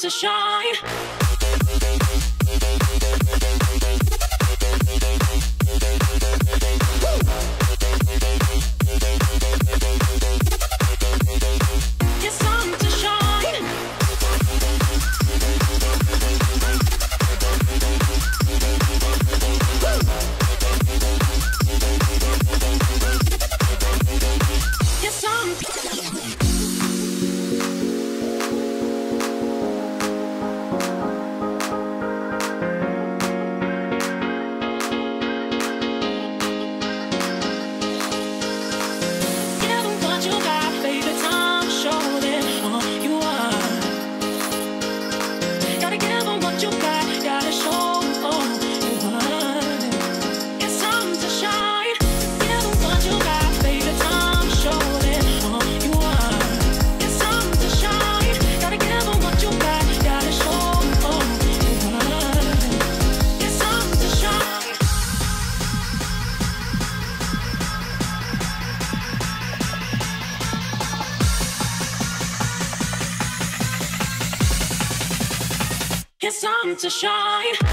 To shine. To shine.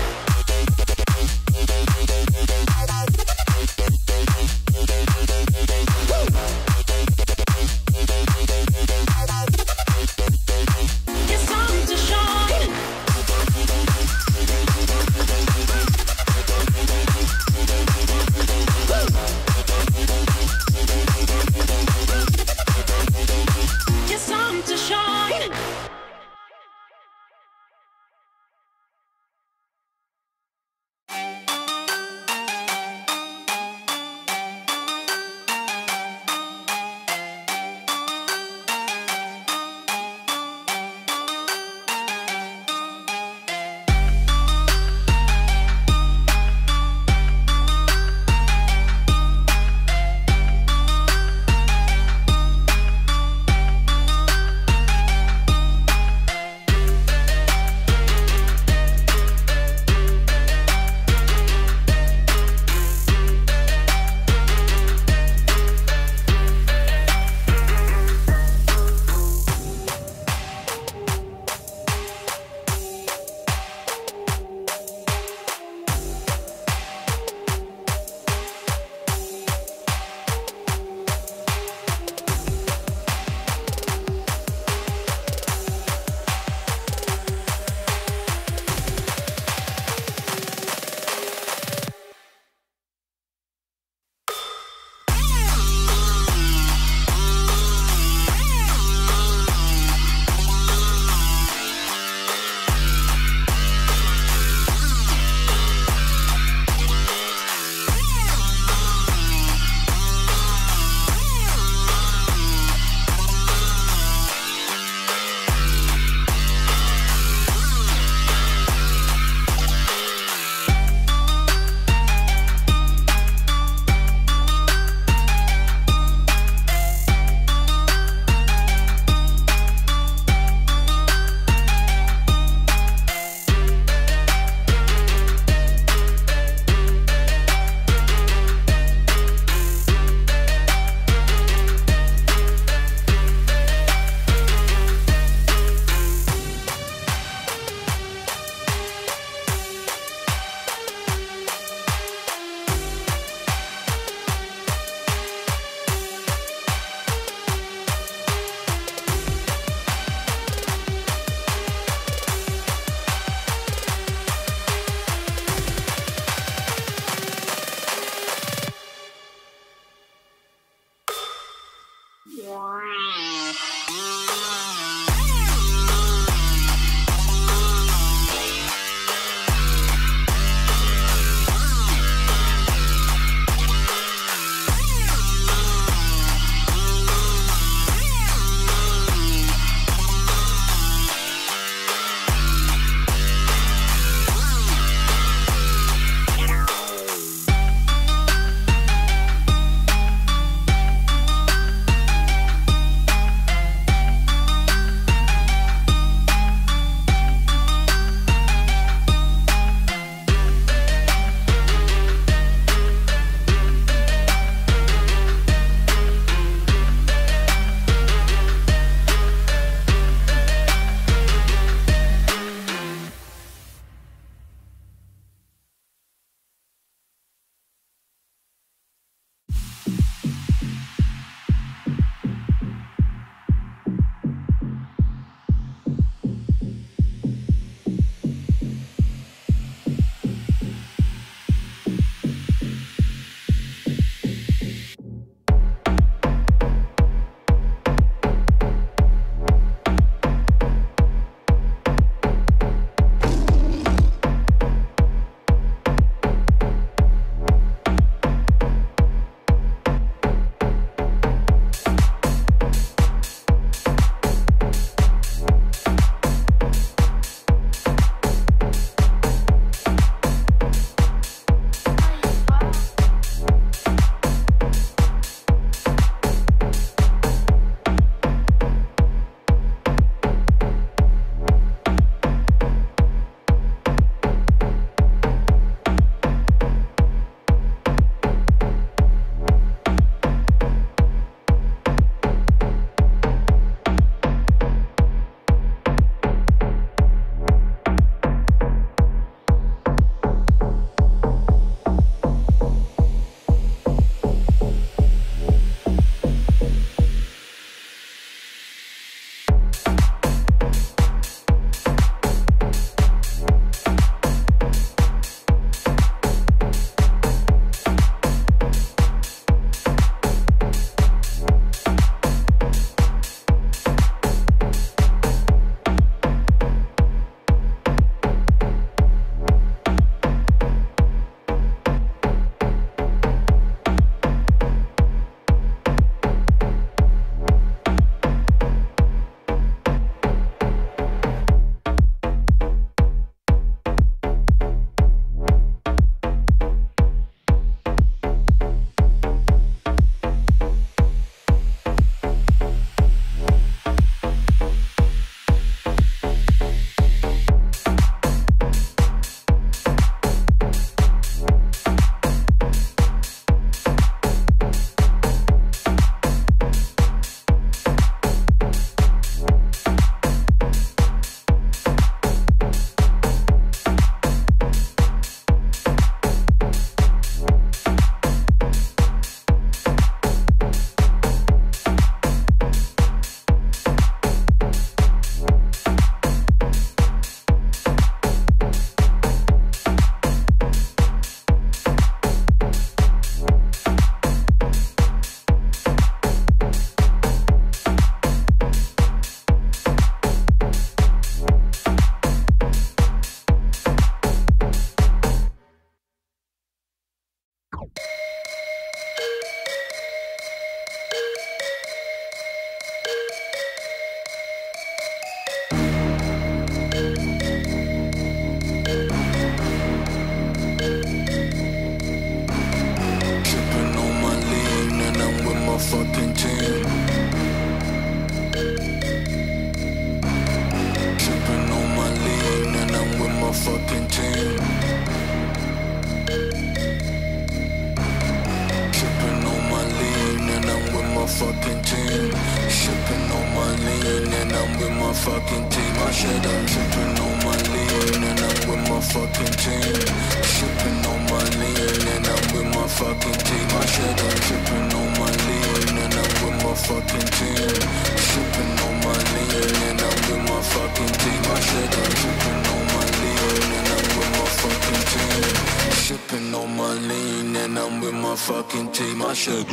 I'm with my fucking team. I said I'm tripping on my lean and I'm with my fucking team. Tripping on my lean and I'm with my fucking team. I said I'm tripping on my lean and I'm with my fucking team. Tripping on my lean and I'm with my fucking team. I said I'm tripping on my lean and I'm with my fucking team. Tripping on my lean and I'm with my fucking team. I said.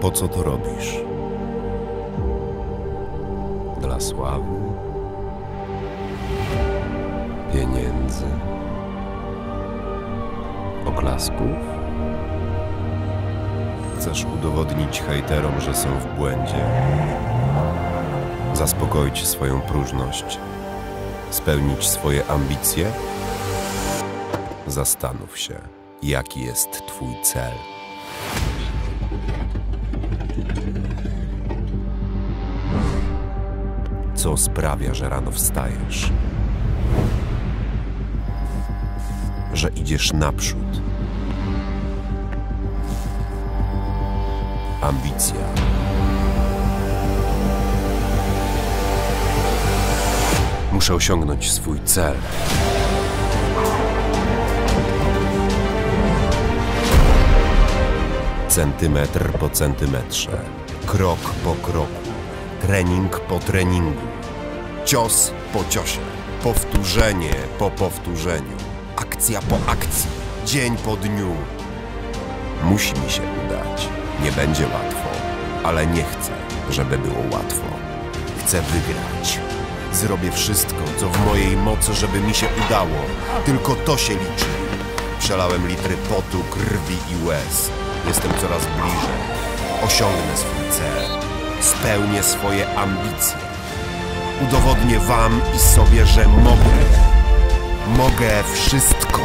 Po co to robisz? Dla sławy? Pieniędzy? Oklasków? Chcesz udowodnić hejterom, że są w błędzie? Zaspokoić swoją próżność? Spełnić swoje ambicje? Zastanów się, jaki jest twój cel. Co sprawia, że rano wstajesz? Że idziesz naprzód? Ambicja. Muszę osiągnąć swój cel. Centymetr po centymetrze, krok po kroku, trening po treningu, cios po ciosie, powtórzenie po powtórzeniu, akcja po akcji, dzień po dniu. Musi mi się udać. Nie będzie łatwo, ale nie chcę, żeby było łatwo. Chcę wygrać. Zrobię wszystko, co w mojej mocy, żeby mi się udało. Tylko to się liczy. Przelałem litry potu, krwi i łez. Jestem coraz bliżej. Osiągnę swój cel. Spełnię swoje ambicje. Udowodnię wam i sobie, że mogę. Mogę wszystko.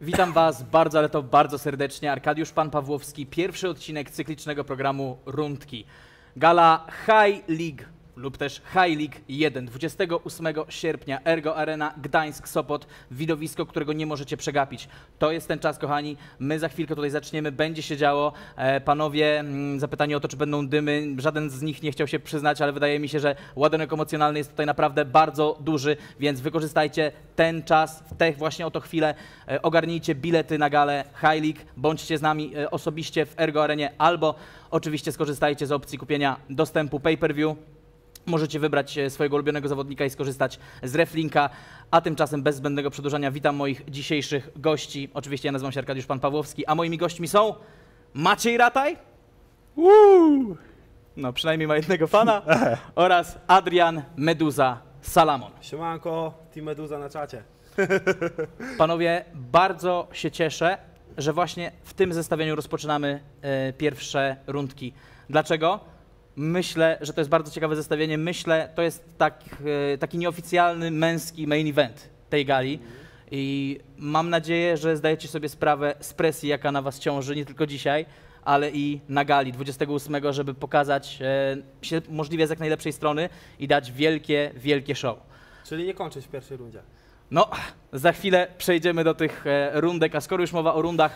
Witam was bardzo, ale to bardzo serdecznie. Arkadiusz Pan Pawłowski, pierwszy odcinek cyklicznego programu Rundki. Gala High League lub też High League 1, 28 sierpnia, Ergo Arena, Gdańsk, Sopot, widowisko, którego nie możecie przegapić. To jest ten czas, kochani, my za chwilkę tutaj zaczniemy, będzie się działo. Panowie zapytani o to, czy będą dymy, żaden z nich nie chciał się przyznać, ale wydaje mi się, że ładunek emocjonalny jest tutaj naprawdę bardzo duży, więc wykorzystajcie ten czas, właśnie o to chwilę, ogarnijcie bilety na galę High League, bądźcie z nami osobiście w Ergo Arenie, albo oczywiście skorzystajcie z opcji kupienia dostępu pay-per-view. Możecie wybrać swojego ulubionego zawodnika i skorzystać z reflinka, a tymczasem bez zbędnego przedłużania witam moich dzisiejszych gości. Oczywiście ja nazywam się Arkadiusz Pan Pawłowski, a moimi gośćmi są Maciej Rataj no przynajmniej ma jednego fana, oraz Adrian Medusa Salamon. Siemanko, Team Medusa na czacie. Panowie, bardzo się cieszę, że właśnie w tym zestawieniu rozpoczynamy pierwsze rundki. Dlaczego? Myślę, że to jest bardzo ciekawe zestawienie. Myślę, to jest taki nieoficjalny męski main event tej gali. I mam nadzieję, że zdajecie sobie sprawę z presji, jaka na was ciąży, nie tylko dzisiaj, ale i na gali 28, żeby pokazać się możliwie z jak najlepszej strony i dać wielkie, wielkie show. Czyli nie kończyć w pierwszej rundzie. No, za chwilę przejdziemy do tych rundek, a skoro już mowa o rundach,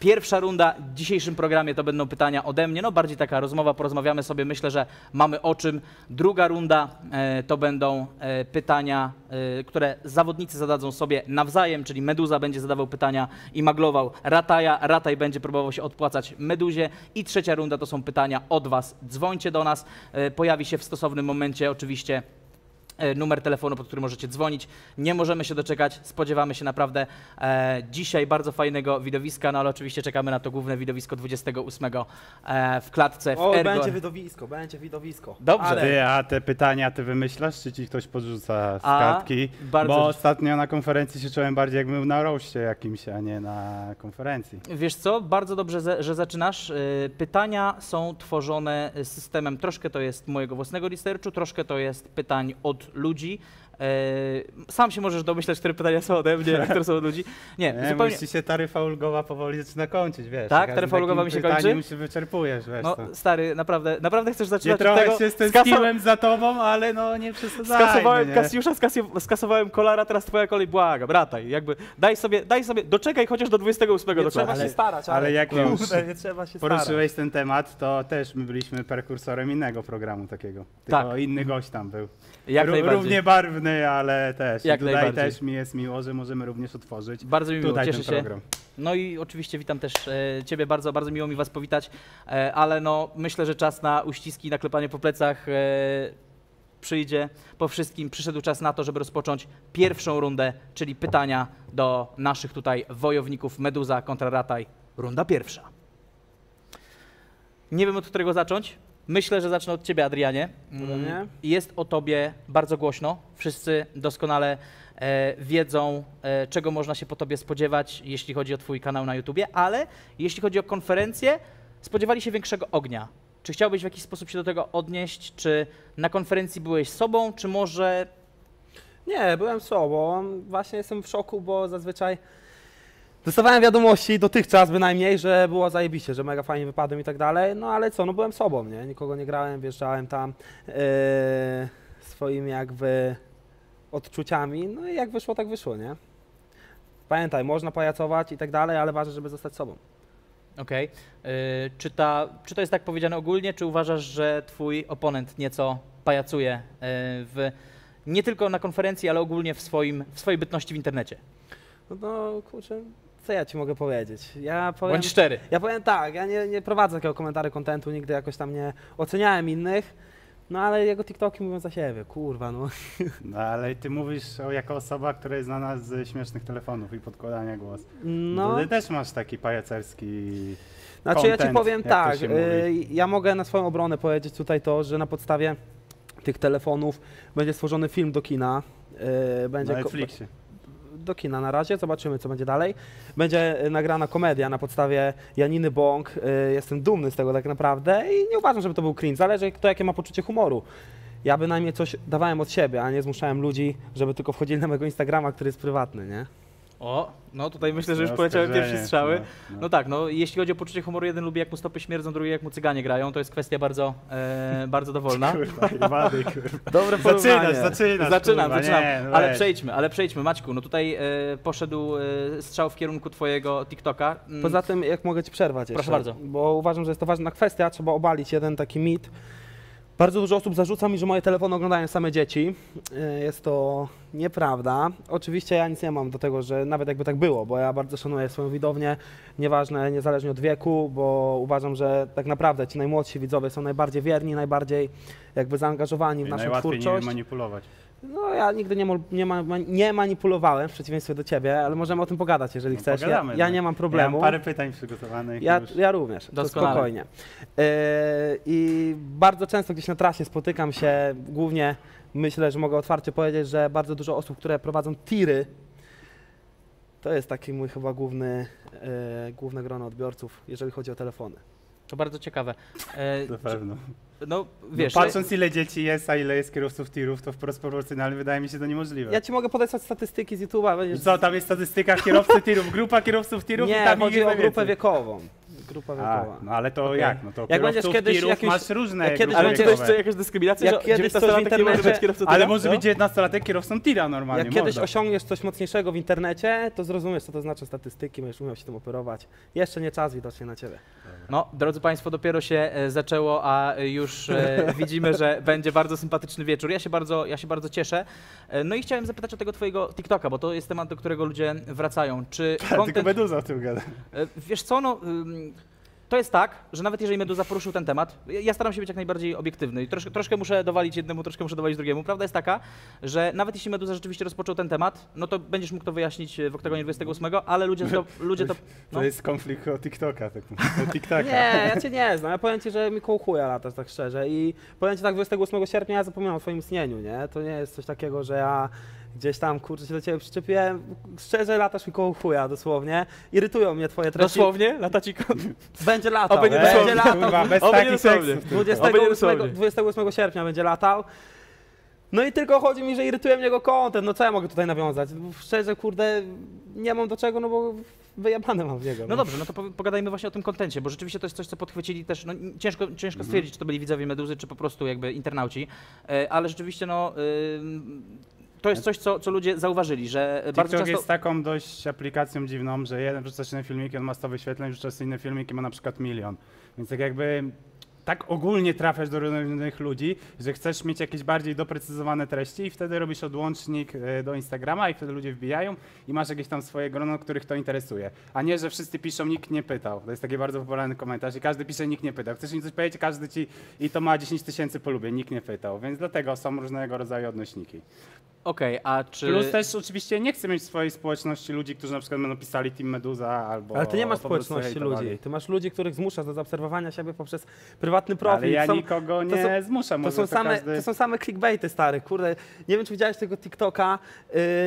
pierwsza runda w dzisiejszym programie to będą pytania ode mnie, no bardziej taka rozmowa, porozmawiamy sobie, myślę, że mamy o czym. Druga runda to będą pytania, które zawodnicy zadadzą sobie nawzajem, czyli Medusa będzie zadawał pytania i maglował Rataja, Rataj będzie próbował się odpłacać Meduzie i trzecia runda to są pytania od was. Dzwońcie do nas, pojawi się w stosownym momencie oczywiście numer telefonu, pod który możecie dzwonić. Nie możemy się doczekać, spodziewamy się naprawdę dzisiaj bardzo fajnego widowiska, no ale oczywiście czekamy na to główne widowisko 28 w klatce w Ergo. O, będzie widowisko. Dobrze. Ale... Ty, a te pytania ty wymyślasz, czy ci ktoś podrzuca z kartki? Bo ostatnio na konferencji się czułem bardziej jak był na roście jakimś, a nie na konferencji. Wiesz co, bardzo dobrze, że zaczynasz. Pytania są tworzone systemem, troszkę to jest mojego własnego researchu, troszkę to jest pytań od ludzi. Sam się możesz domyślać, które pytania są ode mnie, a które są od ludzi. Nie zupełnie... Musi się taryfa ulgowa powoli zaczyna kończyć, wiesz. Tak, taryfa ulgowa mi się kończy? Mi się wyczerpujesz, wiesz. No stary, naprawdę chcesz zaczynać od tego? Się stęskniłem za tobą, ale no nie przesadzajmy. Skasowałem Kasjusza, skasowałem Kolara, teraz twoja kolej, błagam, Rataj. Jakby daj sobie, doczekaj chociaż do 28 do końca. Trzeba się starać, ale jak już poruszyłeś ten temat, to też my byliśmy prekursorem innego programu takiego. Tylko tak. Inny gość tam był. Jak równie barwny. Ale też jak tutaj też mi jest miło, że możemy również otworzyć. Bardzo mi miło, cieszę się. No i oczywiście witam też ciebie, bardzo miło mi was powitać, ale no myślę, że czas na uściski, na klepanie po plecach przyjdzie. Po wszystkim przyszedł czas na to, żeby rozpocząć pierwszą rundę, czyli pytania do naszych tutaj wojowników Medusa kontra Rataj. Runda pierwsza. Nie wiem, od którego zacząć. Myślę, że zacznę od ciebie, Adrianie. Jest o tobie bardzo głośno. Wszyscy doskonale wiedzą, czego można się po tobie spodziewać, jeśli chodzi o twój kanał na YouTubie, ale jeśli chodzi o konferencję, spodziewali się większego ognia. Czy chciałbyś w jakiś sposób się do tego odnieść? Czy na konferencji byłeś sobą, czy może... Nie, byłem sobą. Właśnie jestem w szoku, bo zazwyczaj dostawałem wiadomości dotychczas bynajmniej, że było zajebiście, że mega fajnie wypadłem i tak dalej, no ale co, no byłem sobą, nie? Nikogo nie grałem, wjeżdżałem tam swoimi jakby odczuciami, no i jak wyszło, tak wyszło, nie? Pamiętaj, można pajacować i tak dalej, ale ważne, żeby zostać sobą. Okej. Czy to jest tak powiedziane ogólnie, czy uważasz, że twój oponent nieco pajacuje nie tylko na konferencji, ale ogólnie w swojej bytności w internecie? No kurczę, co ja ci mogę powiedzieć? Bądź szczery. Ja powiem tak, ja nie prowadzę takiego komentarzy kontentu, nigdy jakoś tam nie oceniałem innych, no ale jego TikToki mówią za siebie, kurwa no. No ale ty mówisz jako osoba, która jest znana z śmiesznych telefonów i podkładania głosu. No. Ty też masz taki pajacerski content, ja ci powiem tak, ja mogę na swoją obronę powiedzieć tutaj to, że na podstawie tych telefonów będzie stworzony film do kina. Będzie na Netflixie. Do kina na razie, zobaczymy, co będzie dalej. Będzie nagrana komedia na podstawie Janiny Bąk. Jestem dumny z tego tak naprawdę i nie uważam, żeby to był cringe. Zależy kto jakie ma poczucie humoru. Ja bynajmniej coś dawałem od siebie, a nie zmuszałem ludzi, żeby tylko wchodzili na mojego Instagrama, który jest prywatny, nie? O, no tutaj myślę, że już poleciały pierwsze strzały. No tak, no jeśli chodzi o poczucie humoru, jeden lubi jak mu stopy śmierdzą, drugi jak mu cyganie grają. To jest kwestia bardzo dowolna. Kurwa, dobre porównanie. Zaczynam. Ale przejdźmy. Maćku, no tutaj poszedł strzał w kierunku twojego TikToka. Poza tym, jak mogę ci przerwać jeszcze. Proszę bardzo. Bo uważam, że jest to ważna kwestia, trzeba obalić jeden taki mit. Bardzo dużo osób zarzuca mi, że moje telefony oglądają same dzieci. Jest to nieprawda. Oczywiście ja nic nie mam do tego, że nawet jakby tak było, bo ja bardzo szanuję swoją widownię, nieważne, niezależnie od wieku, bo uważam, że tak naprawdę ci najmłodsi widzowie są najbardziej wierni, najbardziej jakby zaangażowani w naszą twórczość. Najłatwiej nimi manipulować. No ja nigdy nie manipulowałem, w przeciwieństwie do ciebie, ale możemy o tym pogadać, jeżeli chcesz. Pogadamy, ja nie mam problemu. Ja mam parę pytań przygotowanych. Ja również, doskonale. To spokojnie. I bardzo często gdzieś na trasie spotykam się, głównie myślę, że mogę otwarcie powiedzieć, że bardzo dużo osób, które prowadzą tiry, to jest taki mój chyba główne grono odbiorców, jeżeli chodzi o telefony. To bardzo ciekawe. Na pewno. No, wiesz, patrząc ile dzieci jest, a ile jest kierowców tirów, to wprost proporcjonalnie wydaje mi się to niemożliwe. Ja ci mogę podesłać statystyki z YouTube'a. Będziesz... Co, tam jest statystyka kierowcy tirów, grupa kierowców tirów nie, i tam chodzi o grupę wiekową. Grupa wiekowa. No ale to okay. Jak? No to jak będziesz kiedyś tirów, jakieś, masz różne jak kiedyś, ale kiedyś to jakaś dyskryminacja, jak kiedyś coś w internecie, ale może być 19-latek kierowcą tira normalnie. Jak kiedyś osiągniesz coś mocniejszego w internecie, to zrozumiesz, co to znaczy statystyki, będziesz umiał się tym operować. Jeszcze nie czas widocznie na ciebie. No, drodzy państwo, dopiero się zaczęło, a już widzimy, że będzie bardzo sympatyczny wieczór. Ja się bardzo cieszę. No i chciałem zapytać o tego twojego TikToka, bo to jest temat, do którego ludzie wracają. Czy content... Tylko Medusa o tym gada. Wiesz co, no... To jest tak, że nawet jeżeli Medusa poruszył ten temat, ja staram się być jak najbardziej obiektywny i troszkę muszę dowalić jednemu, troszkę muszę dowalić drugiemu. Prawda jest taka, że nawet jeśli Medusa rzeczywiście rozpoczął ten temat, no to będziesz mógł to wyjaśnić w Oktagonie 28, ale ludzie to no. To jest konflikt o TikToka, tak o TikToka. Nie, ja cię nie znam, ja powiem ci, że mi koło chuja latasz, tak szczerze, i powiem ci tak, 28 sierpnia ja zapomniałem o twoim istnieniu, nie? To nie jest coś takiego, że ja... Gdzieś tam, kurczę, się do ciebie przyczepiłem. Szczerze, latasz mi koło chuja, dosłownie. Irytują mnie twoje treści. Dosłownie? Lata ci koło... Będzie latał. Oby nie będzie latał. Kurwa, bez takich seksów. 28 sierpnia będzie latał. No i tylko chodzi mi, że irytuje mnie jego content. No co ja mogę tutaj nawiązać? Szczerze, kurde, nie mam do czego, no bo... Wyjebane mam w niego. No dobrze, no to pogadajmy właśnie o tym kontencie, bo rzeczywiście to jest coś, co podchwycili też, no ciężko stwierdzić, czy to byli widzowie Meduzy, czy po prostu jakby internauci, ale rzeczywiście no... To jest coś, co ludzie zauważyli, że TikTok bardzo często... jest taką dość aplikacją dziwną, że jeden rzuca się na filmiki, on ma 100 wyświetleń, rzuca się inne filmiki, ma na przykład 1 000 000. Więc tak jakby tak ogólnie trafiasz do różnych ludzi, że chcesz mieć jakieś bardziej doprecyzowane treści i wtedy robisz odłącznik do Instagrama i wtedy ludzie wbijają i masz jakieś tam swoje grono, których to interesuje. A nie, że wszyscy piszą, nikt nie pytał. To jest taki bardzo popularny komentarz i każdy pisze, nikt nie pytał. Chcesz im coś powiedzieć, każdy ci... I to ma 10 000 polubień, nikt nie pytał. Więc dlatego są różnego rodzaju odnośniki. Okej, a czy... Plus też oczywiście nie chcę mieć w swojej społeczności ludzi, którzy na przykład będą pisali Team Medusa albo... Ale ty nie masz społeczności ludzi. Ty masz ludzi, których zmuszasz do zaobserwowania siebie poprzez prywatny profil. Ale ja nikogo nie zmuszam. To są same clickbaity, stary, kurde. Nie wiem, czy widziałeś tego TikToka.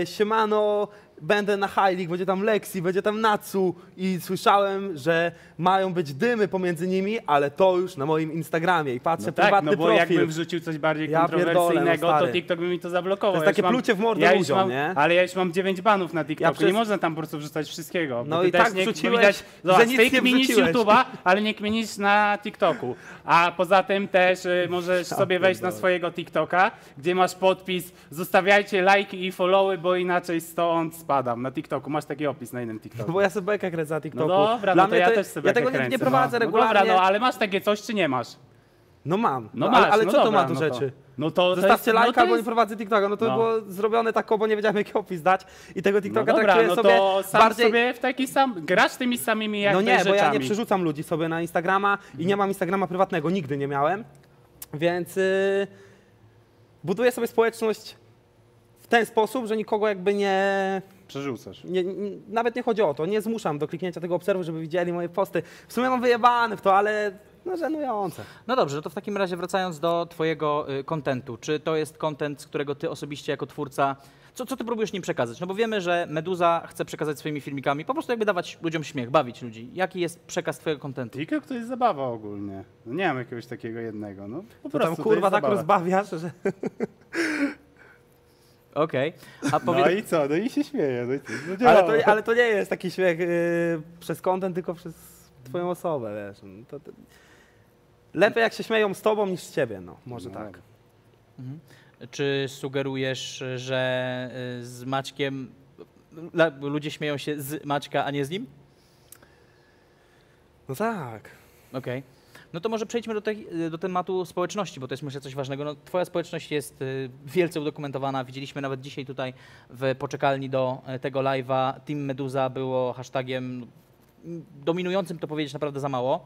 Siemano, będę na High League, będzie tam Lexi, będzie tam Natsu i słyszałem, że mają być dymy pomiędzy nimi, ale to już na moim Instagramie i patrzę prywatny profil. No bo jakbym wrzucił coś bardziej kontrowersyjnego, to TikTok by mi to zablokował. To jest takie plucie w mordę ludziom, nie? Ale ja już mam 9 banów na TikToku, nie można tam po prostu wrzucać wszystkiego. No i tak wrzuciłeś, że nic nie kminisz YouTube'a, ale nie kminisz na TikToku. A poza tym też możesz sobie wejść na swojego TikToka, gdzie masz podpis, zostawiajcie lajki i followy, bo inaczej stąd spadam. Na TikToku masz taki opis na innym TikToku. No bo ja sobie bekę kręcę na TikToku. No dobra, dla no to ja też sobie bekę kręcę. Ja tego nie prowadzę regularnie. Dobra, no ale masz takie coś, czy nie masz? No mam. No masz, ale no co dobra, to ma do rzeczy? No to zostawcie lajka, no bo nie prowadzę TikToka. No to było zrobione tak, bo nie wiedziałem, jaki opis dać. I tego TikToka no traktuję no sobie sam bardziej... sobie w taki sam... Grasz tymi samymi jak no nie, rzeczami. Bo ja nie przerzucam ludzi sobie na Instagrama i nie mam Instagrama prywatnego. Nigdy nie miałem. Więc buduję sobie społeczność w ten sposób, że nikogo jakby nie... Przerzucasz. Nawet nie chodzi o to, nie zmuszam do kliknięcia tego obserwu, żeby widzieli moje posty. W sumie mam wyjebane w to, ale no żenujące. No dobrze, to w takim razie wracając do twojego kontentu. Czy to jest kontent, z którego ty osobiście jako twórca... Co ty próbujesz nim przekazać? No bo wiemy, że Medusa chce przekazać swoimi filmikami, po prostu jakby dawać ludziom śmiech, bawić ludzi. Jaki jest przekaz twojego kontentu? TikTok to jest zabawa ogólnie. No nie mam jakiegoś takiego jednego, no po prostu tam kurwa tak rozbawiasz, że... Okej. No i co? No i się śmieje. No ale to nie jest taki śmiech przez content, tylko przez twoją osobę, wiesz. No to lepiej jak się śmieją z tobą niż z ciebie, no może no, tak. Mhm. Czy sugerujesz, że z Maćkiem, ludzie śmieją się z Maćka, a nie z nim? No tak. Okej. No to może przejdźmy do tematu społeczności, bo to jest myślę coś ważnego. No, twoja społeczność jest wielce udokumentowana. Widzieliśmy nawet dzisiaj tutaj w poczekalni do tego live'a. Team Medusa było hashtagiem dominującym, to powiedzieć naprawdę za mało.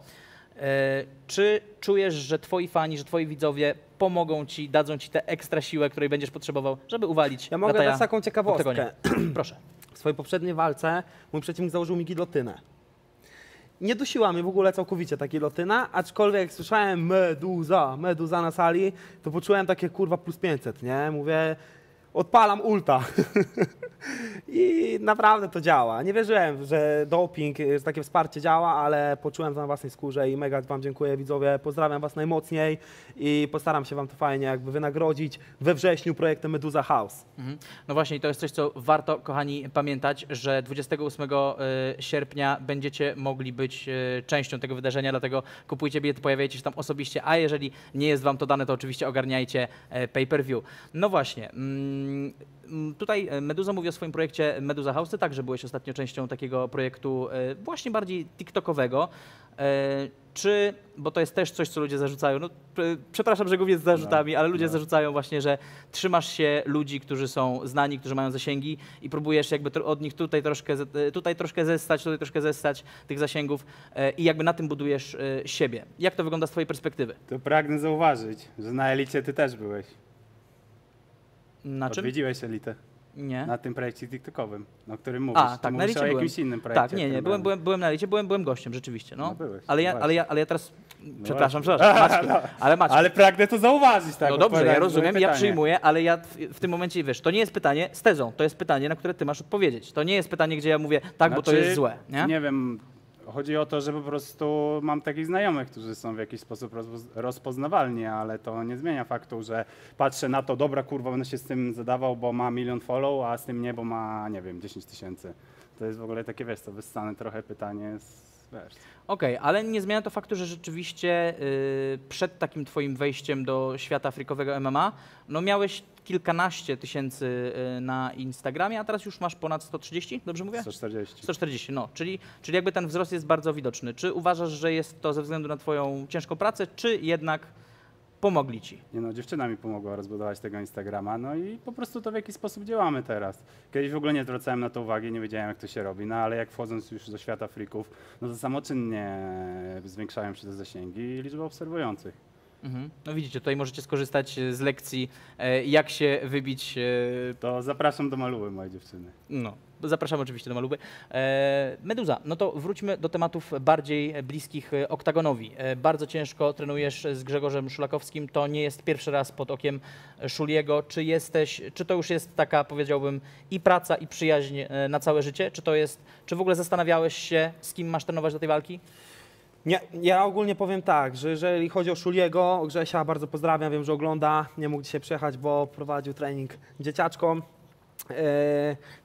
Czy czujesz, że twoi fani, że twoi widzowie pomogą ci, dadzą ci tę ekstra siłę, której będziesz potrzebował, żeby uwalić? Ja mogę dać taką ciekawostkę. Proszę. W swojej poprzedniej walce mój przeciwnik założył mi gilotynę. Nie dusiła mnie w ogóle całkowicie ta gilotyna, aczkolwiek jak słyszałem Medusa na sali, to poczułem takie kurwa +500, nie? Mówię, odpalam ulta. I naprawdę to działa. Nie wierzyłem, że doping, że takie wsparcie działa, ale poczułem to na własnej skórze i mega wam dziękuję, widzowie. Pozdrawiam was najmocniej i postaram się wam to fajnie jakby wynagrodzić we wrześniu projektem Medusa House. No właśnie, to jest coś, co warto, kochani, pamiętać, że 28 sierpnia będziecie mogli być częścią tego wydarzenia, dlatego kupujcie bilet, pojawiajcie się tam osobiście, a jeżeli nie jest wam to dane, to oczywiście ogarniajcie pay-per-view. No właśnie. Tutaj Medusa mówi o swoim projekcie Medusa House. Ty także byłeś ostatnio częścią takiego projektu właśnie bardziej tiktokowego. Czy, bo to jest też coś, co ludzie zarzucają, no, przepraszam, że głównie z zarzutami, ale ludzie zarzucają właśnie, że trzymasz się ludzi, którzy są znani, którzy mają zasięgi i próbujesz jakby od nich tutaj troszkę zestać tych zasięgów i jakby na tym budujesz siebie. Jak to wygląda z twojej perspektywy? To pragnę zauważyć, że na Elicie ty też byłeś. Na czym? Odwiedziłeś Elitę. Nie. Na tym projekcie tiktokowym, o którym mówisz. A, tak, na Elicie byłem. Jakimś innym projekcie. Tak, nie, nie, byłem na Elicie, byłem gościem, rzeczywiście. No. No byłeś, ale ja teraz, no przepraszam, Maciek. Ale pragnę to zauważyć. Tak, no dobrze, ja rozumiem, ja przyjmuję, ale ja w tym momencie, wiesz, to nie jest pytanie z tezą, to jest pytanie, na które ty masz odpowiedzieć. To nie jest pytanie, gdzie ja mówię, tak, bo to jest złe. Nie? Nie wiem, chodzi o to, że po prostu mam takich znajomych, którzy są w jakiś sposób rozpoznawalni, ale to nie zmienia faktu, że patrzę na to, dobra, kurwa, będę się z tym zadawał, bo ma 1 000 000 follow, a z tym nie, bo ma, nie wiem, 10 000. To jest w ogóle takie, wiesz co, wyssane trochę pytanie z... Okej, ale nie zmienia to faktu, że rzeczywiście przed takim twoim wejściem do świata freakowego MMA, no miałeś kilkanaście tysięcy na Instagramie, a teraz już masz ponad 130, dobrze mówię? 140. 140, no, czyli jakby ten wzrost jest bardzo widoczny. Czy uważasz, że jest to ze względu na twoją ciężką pracę, czy jednak pomogli ci? Nie no, dziewczyna mi pomogła rozbudować tego Instagrama, no i po prostu to w jakiś sposób działamy teraz. Kiedyś w ogóle nie zwracałem na to uwagi, nie wiedziałem jak to się robi, no ale jak wchodząc już do świata freaków, no to samoczynnie zwiększają się te zasięgi i liczba obserwujących. No widzicie, tutaj możecie skorzystać z lekcji, jak się wybić. To zapraszam do Maluby, mojej dziewczyny. No, zapraszam oczywiście do Maluby. Medusa, no to wróćmy do tematów bardziej bliskich Oktagonowi. Bardzo ciężko trenujesz z Grzegorzem Szulakowskim, to nie jest pierwszy raz pod okiem Szuliego. Czy to już jest taka, powiedziałbym, i praca, i przyjaźń na całe życie? Czy w ogóle zastanawiałeś się, z kim masz trenować do tej walki? Nie, ja ogólnie powiem tak, że jeżeli chodzi o Szuliego, Grzesia bardzo pozdrawiam, wiem, że ogląda, nie mógł dzisiaj przyjechać, bo prowadził trening dzieciaczkom.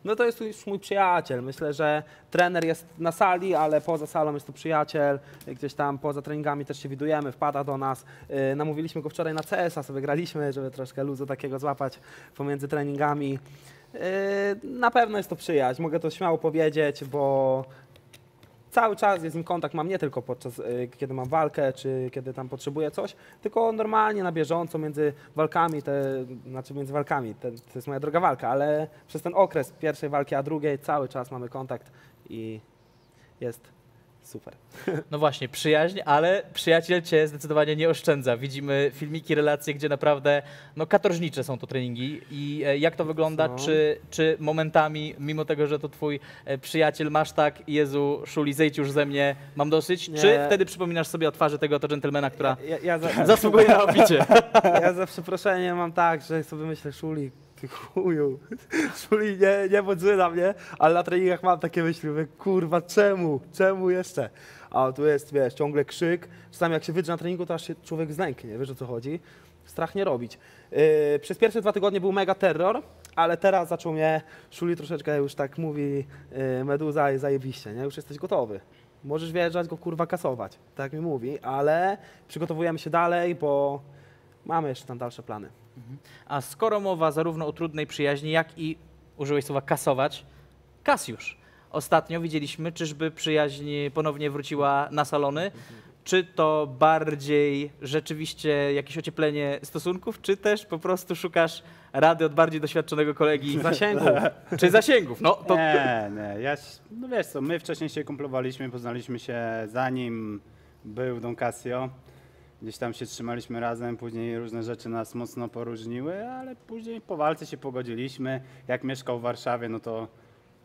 No to jest już mój przyjaciel, myślę, że trener jest na sali, ale poza salą jest to przyjaciel, gdzieś tam poza treningami też się widujemy, wpada do nas. Namówiliśmy go wczoraj na CS-a, sobie graliśmy, żeby troszkę luzu takiego złapać pomiędzy treningami. Na pewno jest to przyjaźń, mogę to śmiało powiedzieć, bo... Cały czas jest z nim kontakt, mam nie tylko podczas, kiedy mam walkę, czy kiedy tam potrzebuję coś, tylko normalnie, na bieżąco, między walkami, to jest moja druga walka, ale przez ten okres pierwszej walki, a drugiej cały czas mamy kontakt i jest super. No właśnie, przyjaźń, ale przyjaciel cię zdecydowanie nie oszczędza. Widzimy filmiki, relacje, gdzie naprawdę no, katorżnicze są to treningi. I jak to wygląda? Czy momentami, mimo tego, że to twój przyjaciel, masz tak, Jezu, Szuli, zejdź już ze mnie, mam dosyć? Nie. Czy wtedy przypominasz sobie o twarzy tego oto dżentelmena, która zasługuje na opicie? Ja za przeproszeniem mam tak, że sobie myślę, Szuli, ty chuju, Szuli, nie bądź zły na mnie, ale na treningach mam takie myśli, mówię, kurwa, czemu jeszcze? A tu jest, wiesz, ciągle krzyk, czasami jak się wydrze na treningu, to aż się człowiek zlęknie, wiesz o co chodzi? Strach nie robić. Przez pierwsze 2 tygodnie był mega terror, ale teraz zaczął mnie, Szuli troszeczkę już tak mówi, Medusa i zajebiście, nie? Już jesteś gotowy. Możesz wjeżdżać, go kurwa kasować, tak mi mówi, ale przygotowujemy się dalej, bo mamy jeszcze tam dalsze plany. A skoro mowa zarówno o trudnej przyjaźni, jak i, użyłeś słowa kasować, Kasjusz. Ostatnio widzieliśmy, czyżby przyjaźń ponownie wróciła na salony. Czy to bardziej rzeczywiście jakieś ocieplenie stosunków, czy też po prostu szukasz rady od bardziej doświadczonego kolegi? Zasięgów. Czy zasięgów? No, to... Nie, nie. No wiesz co, my wcześniej się kumplowaliśmy, poznaliśmy się zanim był Don Kasjo. Gdzieś tam się trzymaliśmy razem, później różne rzeczy nas mocno poróżniły, ale później po walce się pogodziliśmy. Jak mieszkał w Warszawie, no to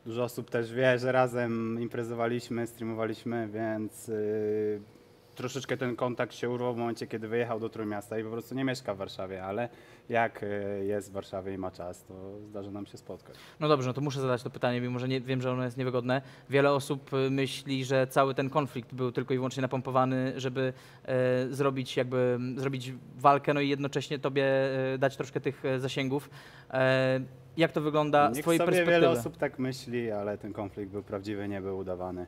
dużo osób też wie, że razem imprezowaliśmy, streamowaliśmy, więc troszeczkę ten kontakt się urwał w momencie, kiedy wyjechał do Trójmiasta i po prostu nie mieszka w Warszawie, ale jak jest w Warszawie i ma czas, to zdarzy nam się spotkać. No dobrze, no to muszę zadać to pytanie, mimo że wiem, że ono jest niewygodne. Wiele osób myśli, że cały ten konflikt był tylko i wyłącznie napompowany, żeby zrobić walkę, no i jednocześnie tobie dać troszkę tych zasięgów. Jak to wygląda z twojej perspektywy? Wiele osób tak myśli, ale ten konflikt był prawdziwy, nie był udawany.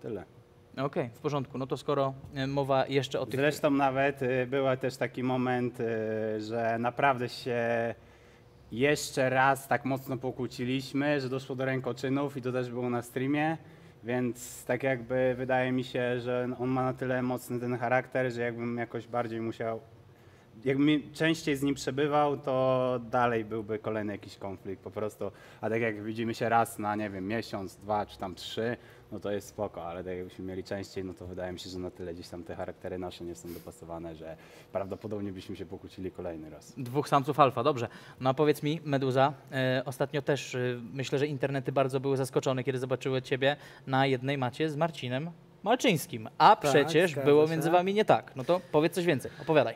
Tyle. Okej, w porządku. No to skoro mowa jeszcze o tych... Zresztą nawet był też taki moment, że naprawdę się jeszcze raz tak mocno pokłóciliśmy, że doszło do rękoczynów i to też było na streamie, więc tak jakby wydaje mi się, że on ma na tyle mocny ten charakter, że jakbym jakoś bardziej musiał... Jakbym częściej z nim przebywał, to dalej byłby kolejny jakiś konflikt po prostu, a tak jak widzimy się raz na, nie wiem, miesiąc, dwa czy tam trzy, no to jest spoko, ale tak jakbyśmy mieli częściej, no to wydaje mi się, że na tyle gdzieś tam te charaktery nasze nie są dopasowane, że prawdopodobnie byśmy się pokłócili kolejny raz. Dwóch samców alfa, dobrze. No a powiedz mi, Medusa, ostatnio też myślę, że internety bardzo były zaskoczone, kiedy zobaczyły ciebie na jednej macie z Marcinem Malczyńskim, a tak, przecież było między wami nie tak. No to powiedz coś więcej, opowiadaj.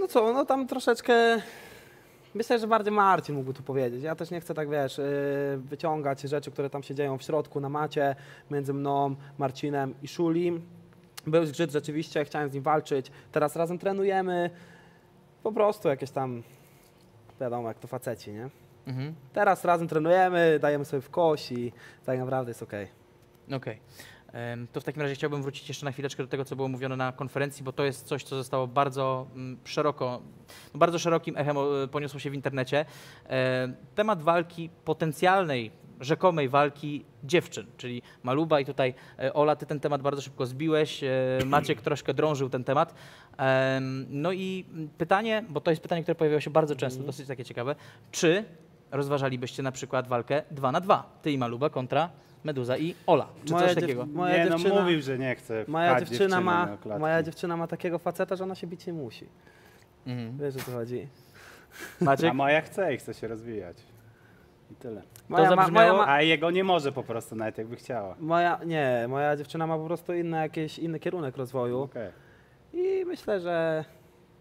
No co, no tam troszeczkę, myślę, że bardziej Marcin mógłby tu powiedzieć. Ja też nie chcę tak, wiesz, wyciągać rzeczy, które tam się dzieją w środku, na macie, między mną, Marcinem i Szulim. Był zgrzyt rzeczywiście, chciałem z nim walczyć, teraz razem trenujemy. Po prostu jakieś tam, wiadomo jak to faceci, nie? Mhm. Teraz razem trenujemy, dajemy sobie w kość i tak naprawdę jest okej. Okej. To w takim razie chciałbym wrócić jeszcze na chwileczkę do tego, co było mówione na konferencji, bo to jest coś, co zostało bardzo szeroko, bardzo szerokim echem poniosło się w internecie. Temat walki, potencjalnej, rzekomej walki dziewczyn, czyli Maluba i tutaj Ola, ty ten temat bardzo szybko zbiłeś, Maciek troszkę drążył ten temat. No i pytanie, bo to jest pytanie, które pojawiało się bardzo często, dosyć takie ciekawe, czy rozważalibyście na przykład walkę 2 na 2, ty i Maluba kontra Medusa i Ola, czy moja coś takiego? Nie, no mówił, że nie chce. Moja dziewczyna ma takiego faceta, że ona się bić nie musi. Wiesz, o co chodzi? Maciek? A moja chce i chce się rozwijać. I tyle. A jego nie może po prostu, nawet jakby chciała. Moja dziewczyna ma po prostu inny kierunek rozwoju. Okay. I myślę, że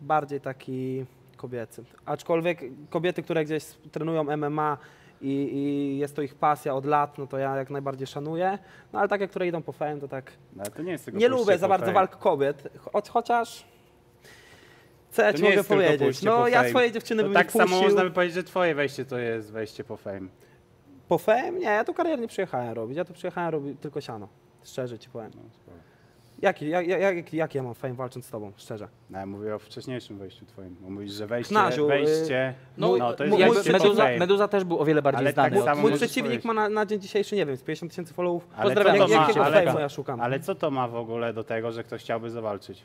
bardziej taki kobiecy. Aczkolwiek kobiety, które gdzieś trenują MMA, i jest to ich pasja od lat, no to ja jak najbardziej szanuję, no ale takie, które idą po fame, to tak... No, to nie jest tego nie lubię za bardzo walk kobiet, chociaż... Co ja ci mogę powiedzieć? No ja swojej dziewczyny bym nie puścił. Tak samo można by powiedzieć, że twoje wejście to jest wejście po fame. Po fame? Nie, ja tu karierę nie przyjechałem robić, ja tu przyjechałem robić tylko siano, szczerze ci powiem. Jaki ja mam fame walcząc z tobą, szczerze? No, ja mówię o wcześniejszym wejściu twoim. Mówisz, że wejście... No, to jest Medusa też był o wiele bardziej znany. Tak, mój przeciwnik ma na dzień dzisiejszy, nie wiem, z 50 tysięcy followów. Pozdrawiam, jakiego fame'u ja szukam. Ale co to ma w ogóle do tego, że ktoś chciałby zawalczyć?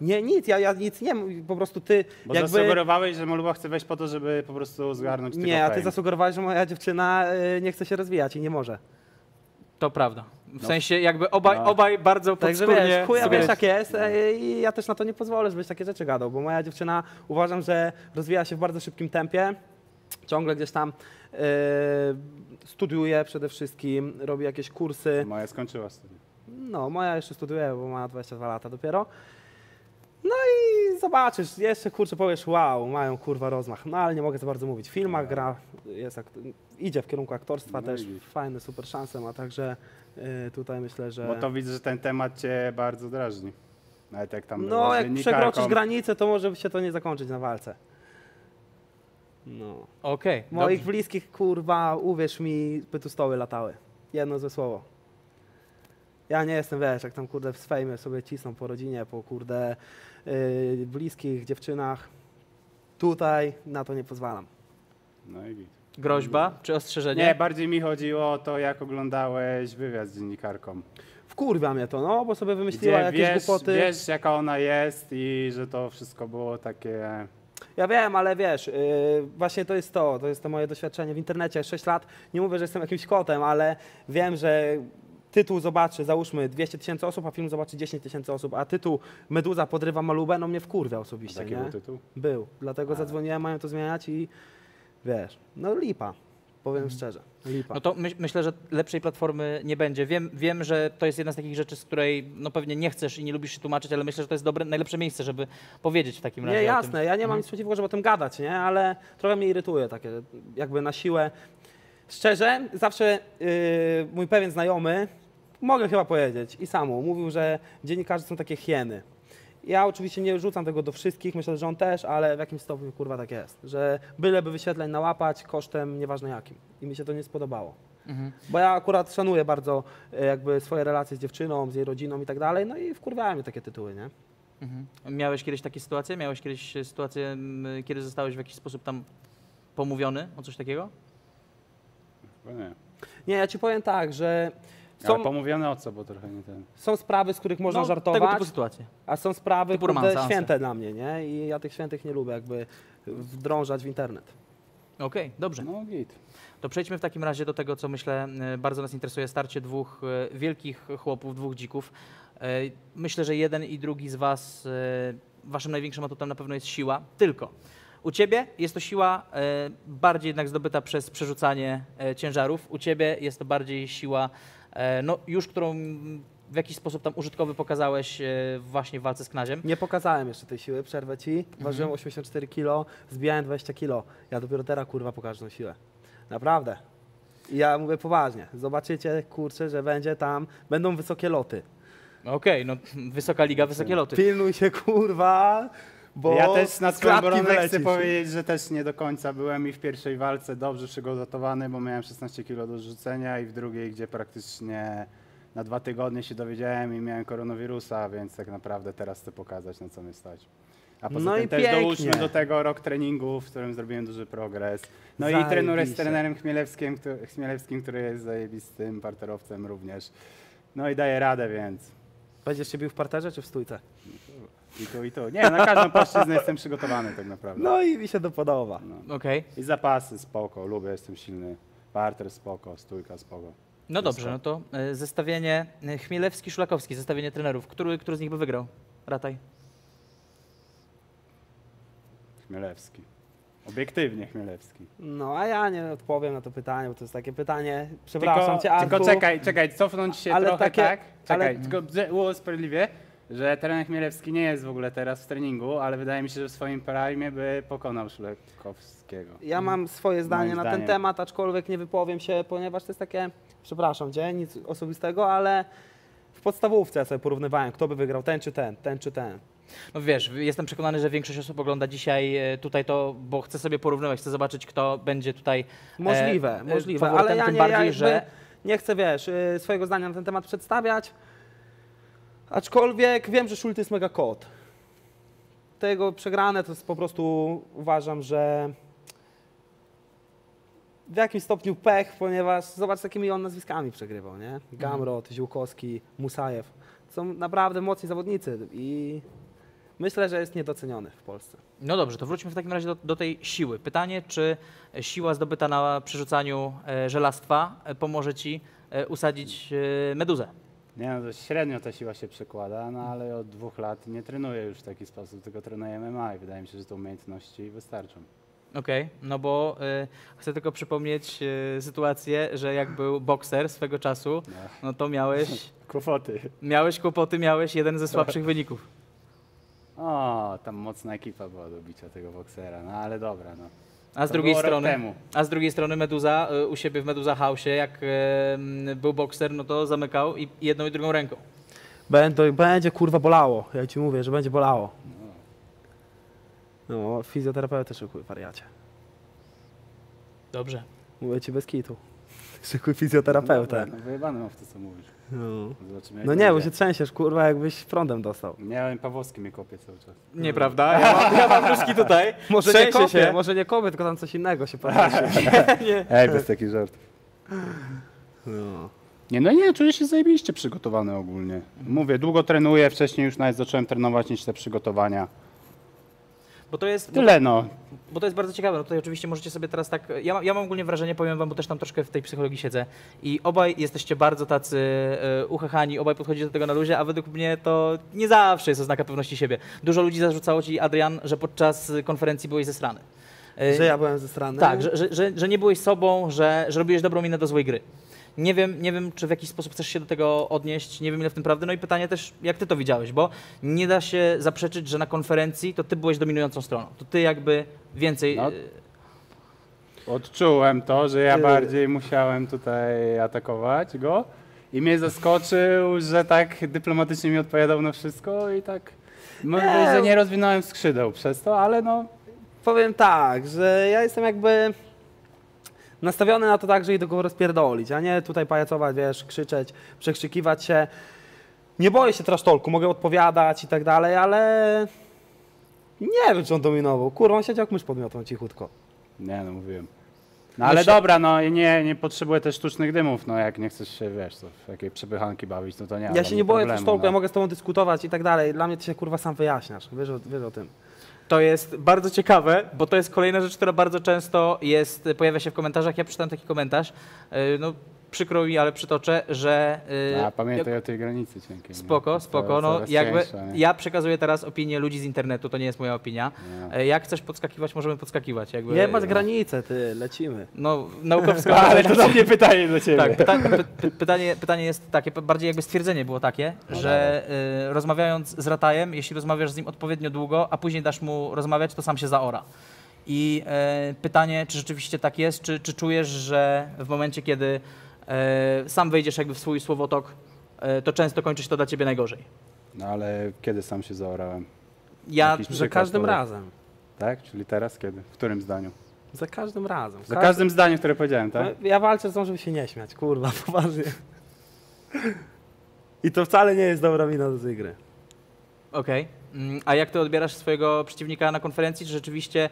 Nie, nic, ja nic nie mam, po prostu ty... Bo jakby... zasugerowałeś, że Maluba chce wejść po to, żeby po prostu zgarnąć tego fame. Nie, a ty zasugerowałeś, że moja dziewczyna nie chce się rozwijać i nie może. To prawda. W sensie jakby obaj bardzo podskórnie... Także wiesz, chuja wiesz jak jest i ja też na to nie pozwolę, żebyś takie rzeczy gadał, bo moja dziewczyna uważam, że rozwija się w bardzo szybkim tempie, ciągle gdzieś tam studiuje przede wszystkim, robi jakieś kursy. Moja skończyła studia. No, moja jeszcze studiuje, bo ma 22 lata dopiero. No i zobaczysz, jeszcze kurczę powiesz, wow, mają kurwa rozmach, no ale nie mogę za bardzo mówić. W filmach gra, idzie w kierunku aktorstwa też, fajne, super szanse ma, także tutaj myślę, że... Bo to widzę, że ten temat cię bardzo drażni, nawet jak tam... No jak przekroczysz granicę, to może się to nie zakończyć na walce. No. Okej. Moich bliskich, kurwa, uwierz mi, pytustoły latały, jedno złe słowo. Ja nie jestem, wiesz, jak tam kurde w swej sobie cisną po rodzinie, po kurde bliskich, dziewczynach. Tutaj na to nie pozwalam. No i groźba czy ostrzeżenie? Nie, bardziej mi chodziło o to, jak oglądałeś wywiad z dziennikarką. Wkurwa mnie to, no, bo sobie wymyśliła jakieś głupoty. Wiesz, jaka ona jest i że to wszystko było takie... Ja wiem, ale wiesz, właśnie to jest to moje doświadczenie w internecie. 6 lat, nie mówię, że jestem jakimś kotem, ale wiem, że... tytuł zobaczy, załóżmy, 200 tysięcy osób, a film zobaczy 10 tysięcy osób, a tytuł Meduza podrywa Malubę, no mnie wkurwia osobiście, nie? Był tytuł? Był, dlatego zadzwoniłem, mają to zmieniać i wiesz, no lipa. Powiem szczerze, lipa. No to myślę, że lepszej platformy nie będzie. Wiem, że to jest jedna z takich rzeczy, z której no pewnie nie chcesz i nie lubisz się tłumaczyć, ale myślę, że to jest dobre, najlepsze miejsce, żeby powiedzieć w takim razie. Nie, jasne, ja nie mam nic przeciwko, żeby o tym gadać, nie? Ale trochę mnie irytuje takie, jakby na siłę. Szczerze, zawsze mój pewien znajomy, mogę chyba powiedzieć, i samu, mówił, że dziennikarze są takie hieny. Ja oczywiście nie rzucam tego do wszystkich, myślę, że on też, ale w jakimś stopniu kurwa tak jest, że byleby wyświetleń nałapać kosztem nieważne jakim i mi się to nie spodobało. Bo ja akurat szanuję bardzo jakby swoje relacje z dziewczyną, z jej rodziną i tak dalej, no i wkurwiały mnie takie tytuły, nie? Miałeś kiedyś takie sytuacje? Miałeś kiedyś sytuację, kiedy zostałeś w jakiś sposób tam pomówiony o coś takiego? Chyba nie. Nie, ja ci powiem tak, że... Ale pomówione o co, bo trochę nie ten... Są sprawy, z których można żartować, tego typu sytuacje. A są sprawy święte dla mnie, nie? I ja tych świętych nie lubię jakby wdrążać w internet. Okej, dobrze. No git. To przejdźmy w takim razie do tego, co myślę bardzo nas interesuje, starcie dwóch wielkich chłopów, dwóch dzików. Myślę, że jeden i drugi z was, waszym największym atutem na pewno jest siła, tylko u ciebie jest to siła bardziej jednak zdobyta przez przerzucanie ciężarów, u ciebie jest to bardziej siła no już, którą w jakiś sposób tam użytkowy pokazałeś właśnie w walce z Knaziem. Nie pokazałem jeszcze tej siły, przerwę ci. Ważyłem 84 kg, zbijałem 20 kg. Ja dopiero teraz kurwa pokażę tą siłę. Naprawdę. I ja mówię poważnie. Zobaczycie, kurczę, że będzie tam, będą wysokie loty. Okej, no wysoka liga, wysokie loty. Pilnuj się kurwa. Bo ja też na swoją obronę chcę powiedzieć, że też nie do końca byłem i w pierwszej walce dobrze przygotowany, bo miałem 16 kg do rzucenia i w drugiej, gdzie praktycznie na 2 tygodnie się dowiedziałem i miałem koronawirusa, więc tak naprawdę teraz chcę pokazać, na co mnie stać. A poza tym też dołóżmy do tego rok treningu, w którym zrobiłem duży progres. No i trenuję z trenerem Chmielewskim, który jest zajebistym parterowcem również. No i daję radę, więc... Będziesz się bił w parterze czy w stójce? I to, i to. Nie, na każdą płaszczyznę jestem przygotowany tak naprawdę. No i mi się to podoba. No. Okay. I zapasy spoko, lubię, jestem silny. Parter spoko, stójka spoko. No dobrze, no to zestawienie Chmielewski-Szulakowski, zestawienie trenerów. Który z nich by wygrał? Rataj. Chmielewski. Obiektywnie Chmielewski. No a ja nie odpowiem na to pytanie, bo to jest takie pytanie, przepraszam cię, Arku. Tylko czekaj, cofnąć się ale trochę, takie, tak? Czekaj, tylko usprawiedliwie, że trener Chmielewski nie jest w ogóle teraz w treningu, ale wydaje mi się, że w swoim prime by pokonał Szulakowskiego. Ja mam swoje zdanie na ten temat, aczkolwiek nie wypowiem się, ponieważ to jest takie, przepraszam cię, nic osobistego, ale w podstawówce ja sobie porównywałem, kto by wygrał, ten czy ten, ten czy ten. No wiesz, jestem przekonany, że większość osób ogląda dzisiaj tutaj to, bo chce sobie porównywać, chce zobaczyć, kto będzie tutaj możliwe, ale ja nie chcę, wiesz, swojego zdania na ten temat przedstawiać, aczkolwiek wiem, że Szult jest mega kot. Tego przegrane to jest po prostu, uważam, że w jakimś stopniu pech, ponieważ zobacz, z jakimi on nazwiskami przegrywał, nie? Gamrot, Ziółkowski, Musajew. Są naprawdę mocni zawodnicy i myślę, że jest niedoceniony w Polsce. No dobrze, to wróćmy w takim razie do tej siły. Pytanie, czy siła zdobyta na przerzucaniu żelastwa pomoże ci usadzić Meduzę? Nie, no to średnio ta siła się przekłada, no ale od 2 lat nie trenuję już w taki sposób, tylko trenuję MMA i wydaje mi się, że te umiejętności wystarczą. Okej, no bo chcę tylko przypomnieć sytuację, że jak był bokser swego czasu, no to miałeś... Kłopoty. Miałeś kłopoty, miałeś jeden ze słabszych wyników. O, tam mocna ekipa była do bicia tego boksera, no ale dobra, no. A z drugiej strony Meduza u siebie w Medusa House, jak był bokser, no to zamykał i jedną i drugą ręką. Będzie kurwa bolało, ja ci mówię, że będzie bolało. No, fizjoterapeuta szykuj, wariacie. Dobrze. Mówię ci bez kitu. Szykuj fizjoterapeutę. No wyjebane mam w to, co mówisz. Zobaczymy, no nie, bo się trzęsiesz, kurwa, jakbyś prądem dostał. Nie, Pawłowski mnie kopie cały czas. Nieprawda? Ja mam nóżki tutaj. Może nie kopie, tylko tam coś innego się patrzy. Ej, bez takich żartów. No. Nie, czuję się zajebiście przygotowany ogólnie. Mówię, długo trenuję, wcześniej już nawet zacząłem trenować niż te przygotowania. Bo to jest, tyle no. Bo to jest bardzo ciekawe, no tutaj oczywiście możecie sobie teraz tak, ja mam ogólnie wrażenie, powiem wam, bo też tam troszkę w tej psychologii siedzę i obaj jesteście bardzo tacy uchachani, obaj podchodzicie do tego na luzie, a według mnie to nie zawsze jest oznaka pewności siebie. Dużo ludzi zarzucało ci, Adrian, że podczas konferencji byłeś zesrany. Że ja byłem zesrany? Tak, że nie byłeś sobą, że robiłeś dobrą minę do złej gry. Nie wiem, czy w jakiś sposób chcesz się do tego odnieść, nie wiem ile w tym prawdy. No i pytanie też, jak ty to widziałeś, bo nie da się zaprzeczyć, że na konferencji to ty byłeś dominującą stroną. To ty jakby więcej... No, odczułem to, że ja bardziej musiałem tutaj atakować go i mnie zaskoczył, że tak dyplomatycznie mi odpowiadał na wszystko i tak... Może, że nie rozwinąłem skrzydeł przez to, ale no... Powiem tak, że ja jestem jakby... nastawiony na to tak, że idę go rozpierdolić, a nie tutaj pajacować, wiesz, krzyczeć, przekrzykiwać się. Nie boję się trash talku, mogę odpowiadać i tak dalej, ale nie wiem, czy on dominował. Kurwa, on siedział jak mysz podmiotą cichutko. Nie, no mówiłem. No ale dobra, no nie potrzebuję też sztucznych dymów, no jak nie chcesz się, wiesz, co, w jakiej przepychanki bawić, no to nie. Ja się nie boję trash talku, no. Ja mogę z tobą dyskutować i tak dalej. Dla mnie ty się kurwa sam wyjaśniasz, wiesz o tym. To jest bardzo ciekawe, bo to jest kolejna rzecz, która bardzo często jest, pojawia się w komentarzach. Ja przeczytałem taki komentarz, no przykro mi, ale przytoczę, że... pamiętaj o tej granicy cienkiej. Spoko. No, jakby cięższe, ja przekazuję teraz opinię ludzi z internetu, to nie jest moja opinia. Nie. Jak chcesz podskakiwać, możemy podskakiwać. Jakby, nie masz granicy, ty, lecimy. No, naukowska... ale to do mnie pytanie do ciebie. Tak, pytanie jest takie, bardziej jakby stwierdzenie było takie, że rozmawiając z Ratajem, jeśli rozmawiasz z nim odpowiednio długo, a później dasz mu rozmawiać, to sam się zaora. I pytanie, czy rzeczywiście tak jest, czy czujesz, że w momencie, kiedy sam wejdziesz jakby w swój słowotok, to często kończy się to dla ciebie najgorzej. No ale kiedy sam się zaorałem? Ja za każdym razem. Tak? Czyli teraz kiedy? W którym zdaniu? Za każdym razem. Za każdym zdaniu, które powiedziałem, tak? Ja walczę z tym, żeby się nie śmiać, kurwa, poważnie. I to wcale nie jest dobra wina do tej gry. Okej. A jak ty odbierasz swojego przeciwnika na konferencji? Czy rzeczywiście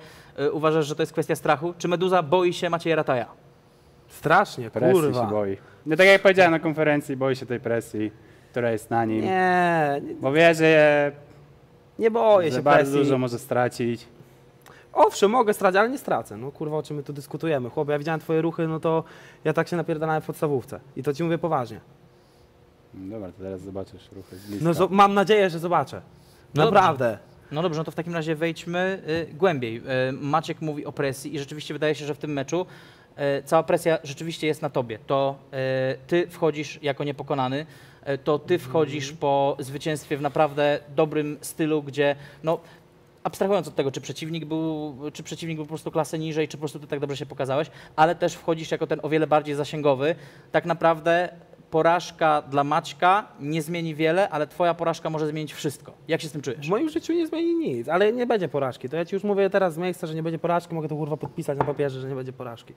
uważasz, że to jest kwestia strachu? Czy Medusa boi się Macieja Rataja? Strasznie, presji kurwa. Się boi. No tak jak powiedziałem na konferencji, boi się tej presji, która jest na nim. Nie. Bo wie, że nie boję się bardzo presji. Dużo może stracić. Owszem, mogę stracić, ale nie stracę. No kurwa, o czym my tu dyskutujemy? Chłopie, ja widziałem twoje ruchy, no to ja tak się napierdalałem w podstawówce. I to ci mówię poważnie. Dobra, to teraz zobaczysz ruchy z bliska. No mam nadzieję, że zobaczę. No naprawdę. No dobrze, no to w takim razie wejdźmy głębiej. Maciek mówi o presji i rzeczywiście wydaje się, że w tym meczu cała presja rzeczywiście jest na tobie. To ty wchodzisz jako niepokonany, to ty wchodzisz po zwycięstwie w naprawdę dobrym stylu, gdzie no, abstrahując od tego, czy przeciwnik był po prostu klasę niżej, czy po prostu ty tak dobrze się pokazałeś, ale też wchodzisz jako ten o wiele bardziej zasięgowy. Tak naprawdę porażka dla Maćka nie zmieni wiele, ale twoja porażka może zmienić wszystko. Jak się z tym czujesz? W moim życiu nie zmieni nic, ale nie będzie porażki. To ja ci już mówię teraz z miejsca, że nie będzie porażki, mogę to kurwa podpisać na papierze, że nie będzie porażki.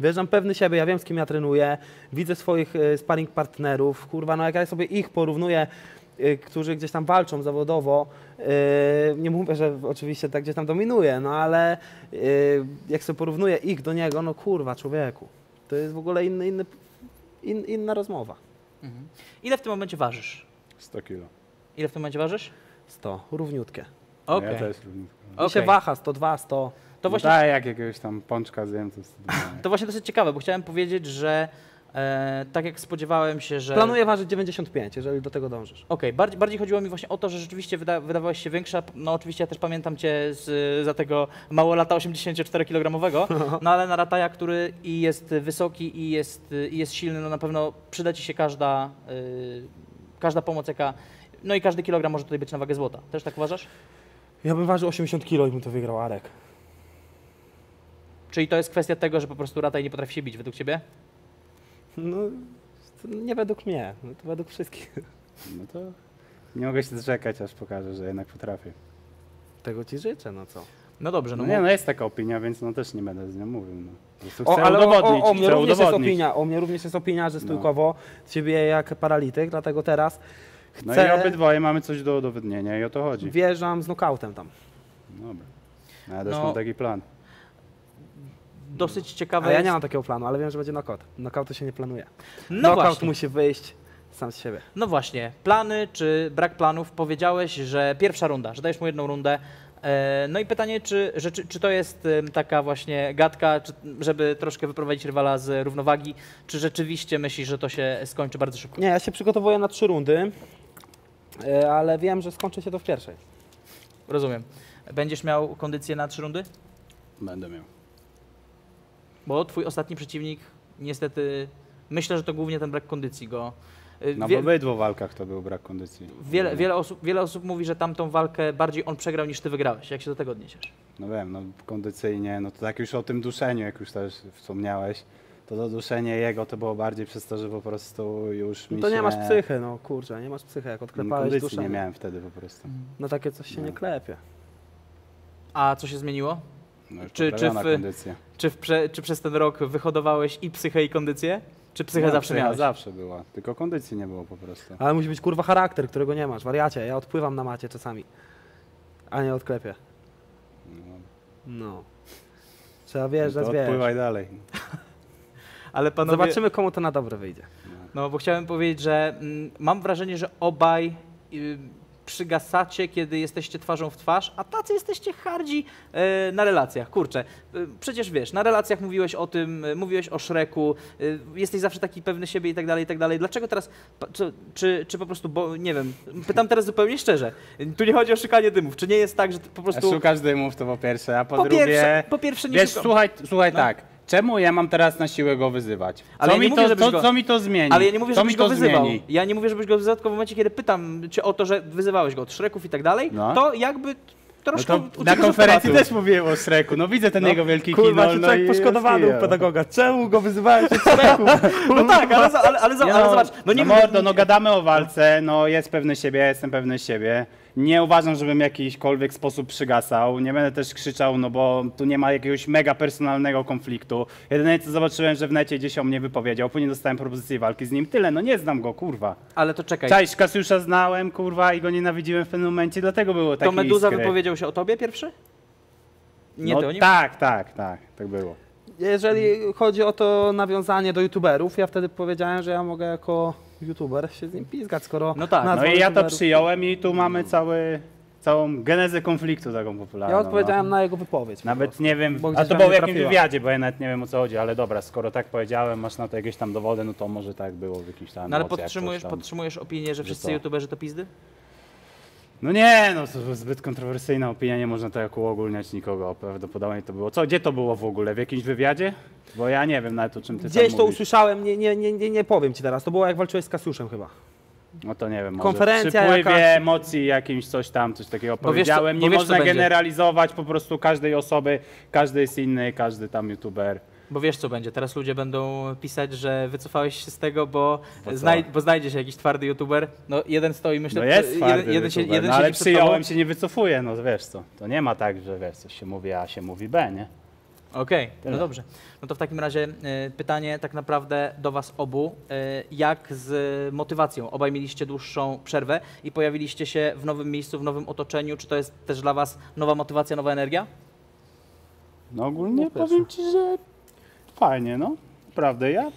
Wjeżdżam pewny siebie, ja wiem, z kim ja trenuję, widzę swoich sparring partnerów, kurwa, no jak ja sobie ich porównuję, którzy gdzieś tam walczą zawodowo, nie mówię, że oczywiście tak gdzieś tam dominuje, no ale jak sobie porównuję ich do niego, no kurwa, człowieku, to jest w ogóle inna rozmowa. Mhm. Ile w tym momencie ważysz? 100 kilo. Ile w tym momencie ważysz? 100, równiutkie. Okay. No ja to jest równiutkie. Okay. Się waha, 102, 100. To właśnie... no tak, jak jakiegoś tam pączka zjem, to 102. To właśnie dosyć ciekawe, bo chciałem powiedzieć, że tak jak spodziewałem się, że... Planuję ważyć 95, jeżeli do tego dążysz. Okej, bardziej chodziło mi właśnie o to, że rzeczywiście wydawałeś się większa. No oczywiście ja też pamiętam cię za tego mało lata 84-kilogramowego, no ale na Rataja, który i jest wysoki i jest silny, no na pewno przyda ci się każda pomoc, jaka... No i każdy kilogram może tutaj być na wagę złota. Też tak uważasz? Ja bym ważył 80 kilo i bym to wygrał, Arek. Czyli to jest kwestia tego, że po prostu Rataj nie potrafi się bić, według ciebie? No, nie według mnie, no to według wszystkich. No to nie mogę się doczekać, aż pokażę, że jednak potrafię. Tego ci życzę, no co? No dobrze, no. No nie, no jest taka opinia, więc no też nie będę z nią mówił. No. O mnie również jest opinia, że stójkowo ciebie jak paralityk, dlatego teraz chcę... No i obydwoje mamy coś do udowodnienia i o to chodzi. Wjeżdżam z nokautem tam. Dobra, no ja też mam taki plan. Dosyć ciekawe. Ja nie mam takiego planu, ale wiem, że będzie knockout. Knockoutu się nie planuje. No knockout musi wyjść sam z siebie. No właśnie. Plany czy brak planów? Powiedziałeś, że pierwsza runda, że dajesz mu jedną rundę. No i pytanie, czy to jest taka właśnie gadka, żeby troszkę wyprowadzić rywala z równowagi, czy rzeczywiście myślisz, że to się skończy bardzo szybko? Nie, ja się przygotowuję na 3 rundy, ale wiem, że skończy się to w pierwszej. Rozumiem. Będziesz miał kondycję na 3 rundy? Będę miał. Bo twój ostatni przeciwnik niestety, myślę, że to głównie ten brak kondycji go... No w obydwu walkach to był brak kondycji. Wiele osób mówi, że tamtą walkę bardziej on przegrał niż ty wygrałeś. Jak się do tego odniesiesz? No wiem, no kondycyjnie, no to tak już o tym duszeniu, jak już też wspomniałeś, to duszenie jego to było bardziej przez to, że po prostu już mi się... No to nie masz psychy, no kurczę, nie masz psychy, jak odklepałeś duszę. Kondycji nie miałem wtedy po prostu. No takie coś się nie klepie. A co się zmieniło? No czy przez ten rok wyhodowałeś i psychę, i kondycję? Czy psychę zawsze miałeś? Zawsze była, tylko kondycji nie było po prostu. Ale musi być kurwa charakter, którego nie masz. Wariacie, ja odpływam na macie czasami, a nie odklepię. No. Trzeba wjeżdżać, no odpływaj dalej. Ale panowie... Zobaczymy, komu to na dobre wyjdzie. No bo chciałem powiedzieć, że mam wrażenie, że obaj przygasacie, kiedy jesteście twarzą w twarz, a tacy jesteście hardzi na relacjach. Kurczę, przecież wiesz, na relacjach mówiłeś o tym, mówiłeś o Shreku, jesteś zawsze taki pewny siebie i tak dalej, i tak dalej. Dlaczego teraz, czy po prostu, bo nie wiem, pytam teraz zupełnie szczerze, tu nie chodzi o szukanie dymów, czy nie jest tak, że po prostu... Szukasz dymów, to po pierwsze, a po drugie, nie wiesz, słuchaj, tak. Czemu ja mam teraz na siłę go wyzywać? Co mi to zmieni? Ale ja nie mówię, żebyś go wyzywał. Ja nie mówię, żebyś go wyzywał, tylko w momencie, kiedy pytam cię o to, że wyzywałeś go od Shreków i tak dalej, to jakby troszkę... No na konferencji też mówiłem o Shreku, no widzę ten jego wielki kinol. Kurwa, no człowiek poszkodowany u pedagoga. Czemu go wyzywałeś od Shreków? No tak, ale zobacz. No mordo, no gadamy o walce, no jest pewny siebie, ja jestem pewny siebie. Nie uważam, żebym w jakikolwiek sposób przygasał, nie będę też krzyczał, no bo tu nie ma jakiegoś mega personalnego konfliktu. Jedyne co zobaczyłem, że w necie gdzieś o mnie wypowiedział, później dostałem propozycję walki z nim, tyle, no nie znam go, kurwa. Ale to czekaj. Cześć, Kasjusza znałem, kurwa, i go nienawidziłem w pewnym momencie, dlatego było takie. To Medusa wypowiedział się o tobie pierwszy? Nie, no to nie? Tak było. Jeżeli chodzi o to nawiązanie do youtuberów, ja wtedy powiedziałem, że ja mogę jako youtuber się z nim pizgać, skoro... No tak, no i ja to przyjąłem i tu mamy całą genezę konfliktu taką popularną. Ja odpowiedziałem na jego wypowiedź. Nawet nie wiem, a to było w jakim wywiadzie, bo ja nawet nie wiem, o co chodzi, ale dobra, skoro tak powiedziałem, masz na to jakieś tam dowody, no to może tak było w jakichś tam... No ale podtrzymujesz opinię, że wszyscy youtuberzy to pizdy? No nie, no to zbyt kontrowersyjna opinia, nie można tak uogólniać nikogo, prawdopodobnie to było. Co, gdzie to było w ogóle? W jakimś wywiadzie? Bo ja nie wiem nawet o czym ty tam mówisz. Gdzieś to usłyszałem, nie powiem ci teraz, to było jak walczyłeś z Kasiuszem chyba. No to nie wiem, może przypływie emocji jakimś coś takiego powiedziałem. Nie można generalizować po prostu każdej osoby, każdy jest inny, każdy tam youtuber. Bo wiesz co będzie, teraz ludzie będą pisać, że wycofałeś się z tego, bo znajdzie się jakiś twardy youtuber. No jeden stoi, myślę, że... No jest twardy youtuber, no ale przyjąłem się, nie wycofuję, no wiesz co. To nie ma tak, że wiesz, coś się mówi A, się mówi B, nie? Okej, no dobrze. No to w takim razie pytanie tak naprawdę do was obu. Jak z motywacją? Obaj mieliście dłuższą przerwę i pojawiliście się w nowym miejscu, w nowym otoczeniu. Czy to jest też dla was nowa motywacja, nowa energia? No ogólnie powiem ci, że... Fajnie, no. Naprawdę, ja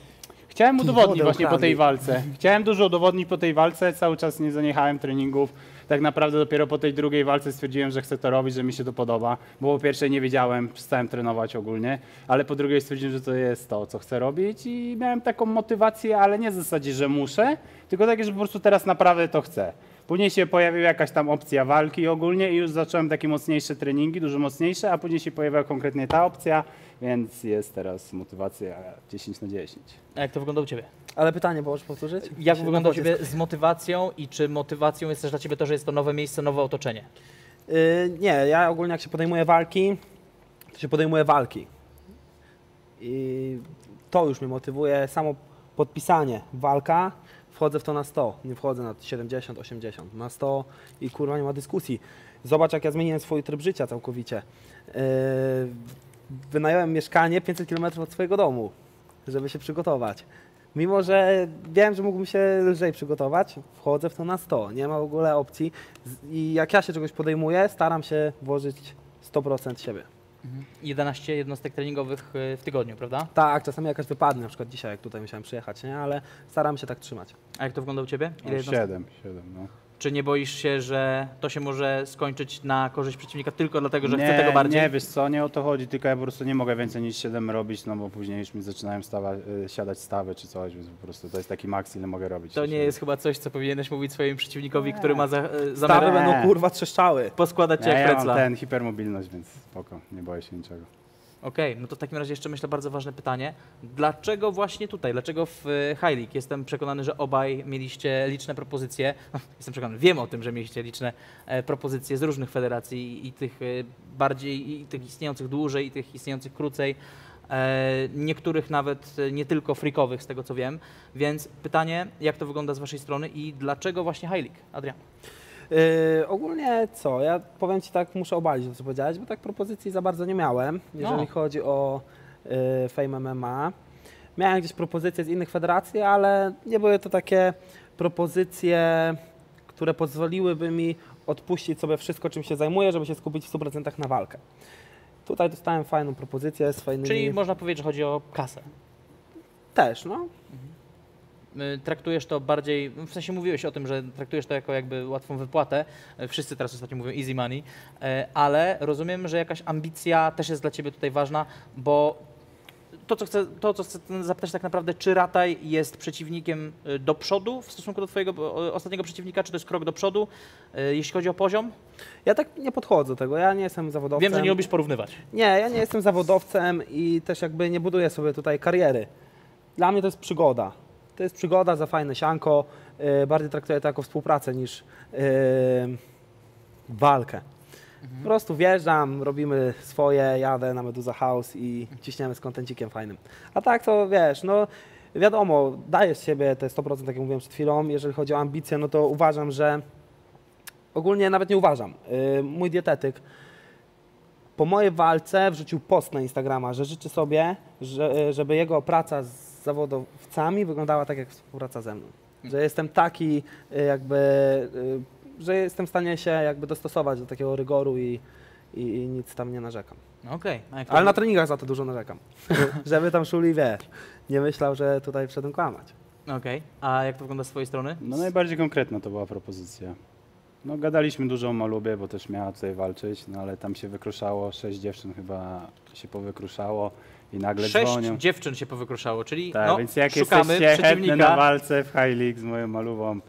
chciałem udowodnić właśnie po tej walce. Chciałem dużo udowodnić po tej walce, cały czas nie zaniechałem treningów. Tak naprawdę dopiero po tej drugiej walce stwierdziłem, że chcę to robić, że mi się to podoba. Bo po pierwszej nie wiedziałem, przestałem trenować ogólnie, ale po drugiej stwierdziłem, że to jest to, co chcę robić i miałem taką motywację, ale nie w zasadzie, że muszę, tylko takie, że po prostu teraz naprawdę to chcę. Później się pojawiła jakaś tam opcja walki ogólnie i już zacząłem takie mocniejsze treningi, dużo mocniejsze, a później się pojawiła konkretnie ta opcja, więc jest teraz motywacja 10/10. A jak to wygląda u ciebie? Ale pytanie, możesz powtórzyć? Jak wygląda u ciebie z motywacją i czy motywacją jest też dla ciebie to, że jest to nowe miejsce, nowe otoczenie? Nie, ja ogólnie jak się podejmuję walki, to się podejmuję walki. I to już mnie motywuje, samo podpisanie, walka. Wchodzę w to na 100, nie wchodzę na 70, 80, na 100 i kurwa nie ma dyskusji. Zobacz, jak ja zmieniłem swój tryb życia całkowicie. Wynająłem mieszkanie 500 km od swojego domu, żeby się przygotować. Mimo że wiem, że mógłbym się lżej przygotować, wchodzę w to na 100, nie ma w ogóle opcji. I jak ja się czegoś podejmuję, staram się włożyć 100% siebie. 11 jednostek treningowych w tygodniu, prawda? Tak, czasami jakaś wypadnie, na przykład dzisiaj, jak tutaj musiałem przyjechać, nie? Ale staram się tak trzymać. A jak to wygląda u ciebie? Ile 7, no. Czy nie boisz się, że to się może skończyć na korzyść przeciwnika tylko dlatego, że nie, chce tego bardziej? Nie, wiesz co, nie o to chodzi, tylko ja po prostu nie mogę więcej niż 7 robić, no bo później już mi zaczynają siadać stawy czy coś, więc po prostu to jest taki maks, ile mogę robić. To nie jest chyba coś, co powinieneś mówić swojemu przeciwnikowi, nie, który ma zamiar... Stawy będą kurwa trzeszczały. Poskładać cię jak frecla. Ja mam ten hipermobilność, więc spoko, nie boję się niczego. Okej, no to w takim razie jeszcze myślę bardzo ważne pytanie. Dlaczego właśnie tutaj? Dlaczego w High League? Jestem przekonany, że obaj mieliście liczne propozycje. Jestem przekonany, wiem o tym, że mieliście liczne propozycje z różnych federacji i tych bardziej, i tych istniejących dłużej, i tych istniejących krócej. Niektórych nawet nie tylko freakowych, z tego co wiem. Więc pytanie, jak to wygląda z waszej strony i dlaczego właśnie High League? Adrian. Ogólnie co, ja powiem ci tak, muszę obalić to, co powiedziałeś, bo tak propozycji za bardzo nie miałem, jeżeli chodzi o Fame MMA. Miałem gdzieś propozycje z innych federacji, ale nie były to takie propozycje, które pozwoliłyby mi odpuścić sobie wszystko, czym się zajmuję, żeby się skupić w 100% na walkę. Tutaj dostałem fajną propozycję z fajnymi... Czyli można powiedzieć, że chodzi o kasę. Też, no. Traktujesz to bardziej, w sensie mówiłeś o tym, że traktujesz to jako jakby łatwą wypłatę. Wszyscy teraz ostatnio mówią easy money, ale rozumiem, że jakaś ambicja też jest dla ciebie tutaj ważna, bo to, co chcę zapytać tak naprawdę, czy Rataj jest przeciwnikiem do przodu w stosunku do twojego ostatniego przeciwnika, czy to jest krok do przodu, jeśli chodzi o poziom? Ja tak nie podchodzę do tego, ja nie jestem zawodowcem. Wiem, że nie lubisz porównywać. Nie, ja nie jestem zawodowcem i też jakby nie buduję sobie tutaj kariery. Dla mnie to jest przygoda. To jest przygoda za fajne sianko, bardziej traktuję to jako współpracę niż walkę. Mhm. Po prostu wjeżdżam, robimy swoje, jadę na Medusa House i ciśniemy z kontencikiem fajnym. A tak to wiesz, no wiadomo, dajesz siebie te 100%, tak jak mówiłem przed chwilą. Jeżeli chodzi o ambicje, no to uważam, że ogólnie nawet nie uważam. Mój dietetyk po mojej walce wrzucił post na Instagrama, że życzy sobie, żeby jego praca z zawodowcami wyglądała tak jak współpraca ze mną. Że jestem taki jakby, że jestem w stanie się jakby dostosować do takiego rygoru i nic tam nie narzekam. Okej. Ale na treningach za to dużo narzekam. Żeby tam Szuli, wie, nie myślał, że tutaj wszedłem kłamać. Okej. A jak to wygląda z twojej strony? No najbardziej konkretna to była propozycja. No gadaliśmy dużo o Malubie, bo też miała tutaj walczyć, no ale tam się wykruszało, 6 dziewczyn chyba się powykruszało. I nagle 6 dzwonią. Dziewczyn się powykruszało, czyli tak, no, więc jak jesteście chętni na walce w High League z moją Malubą,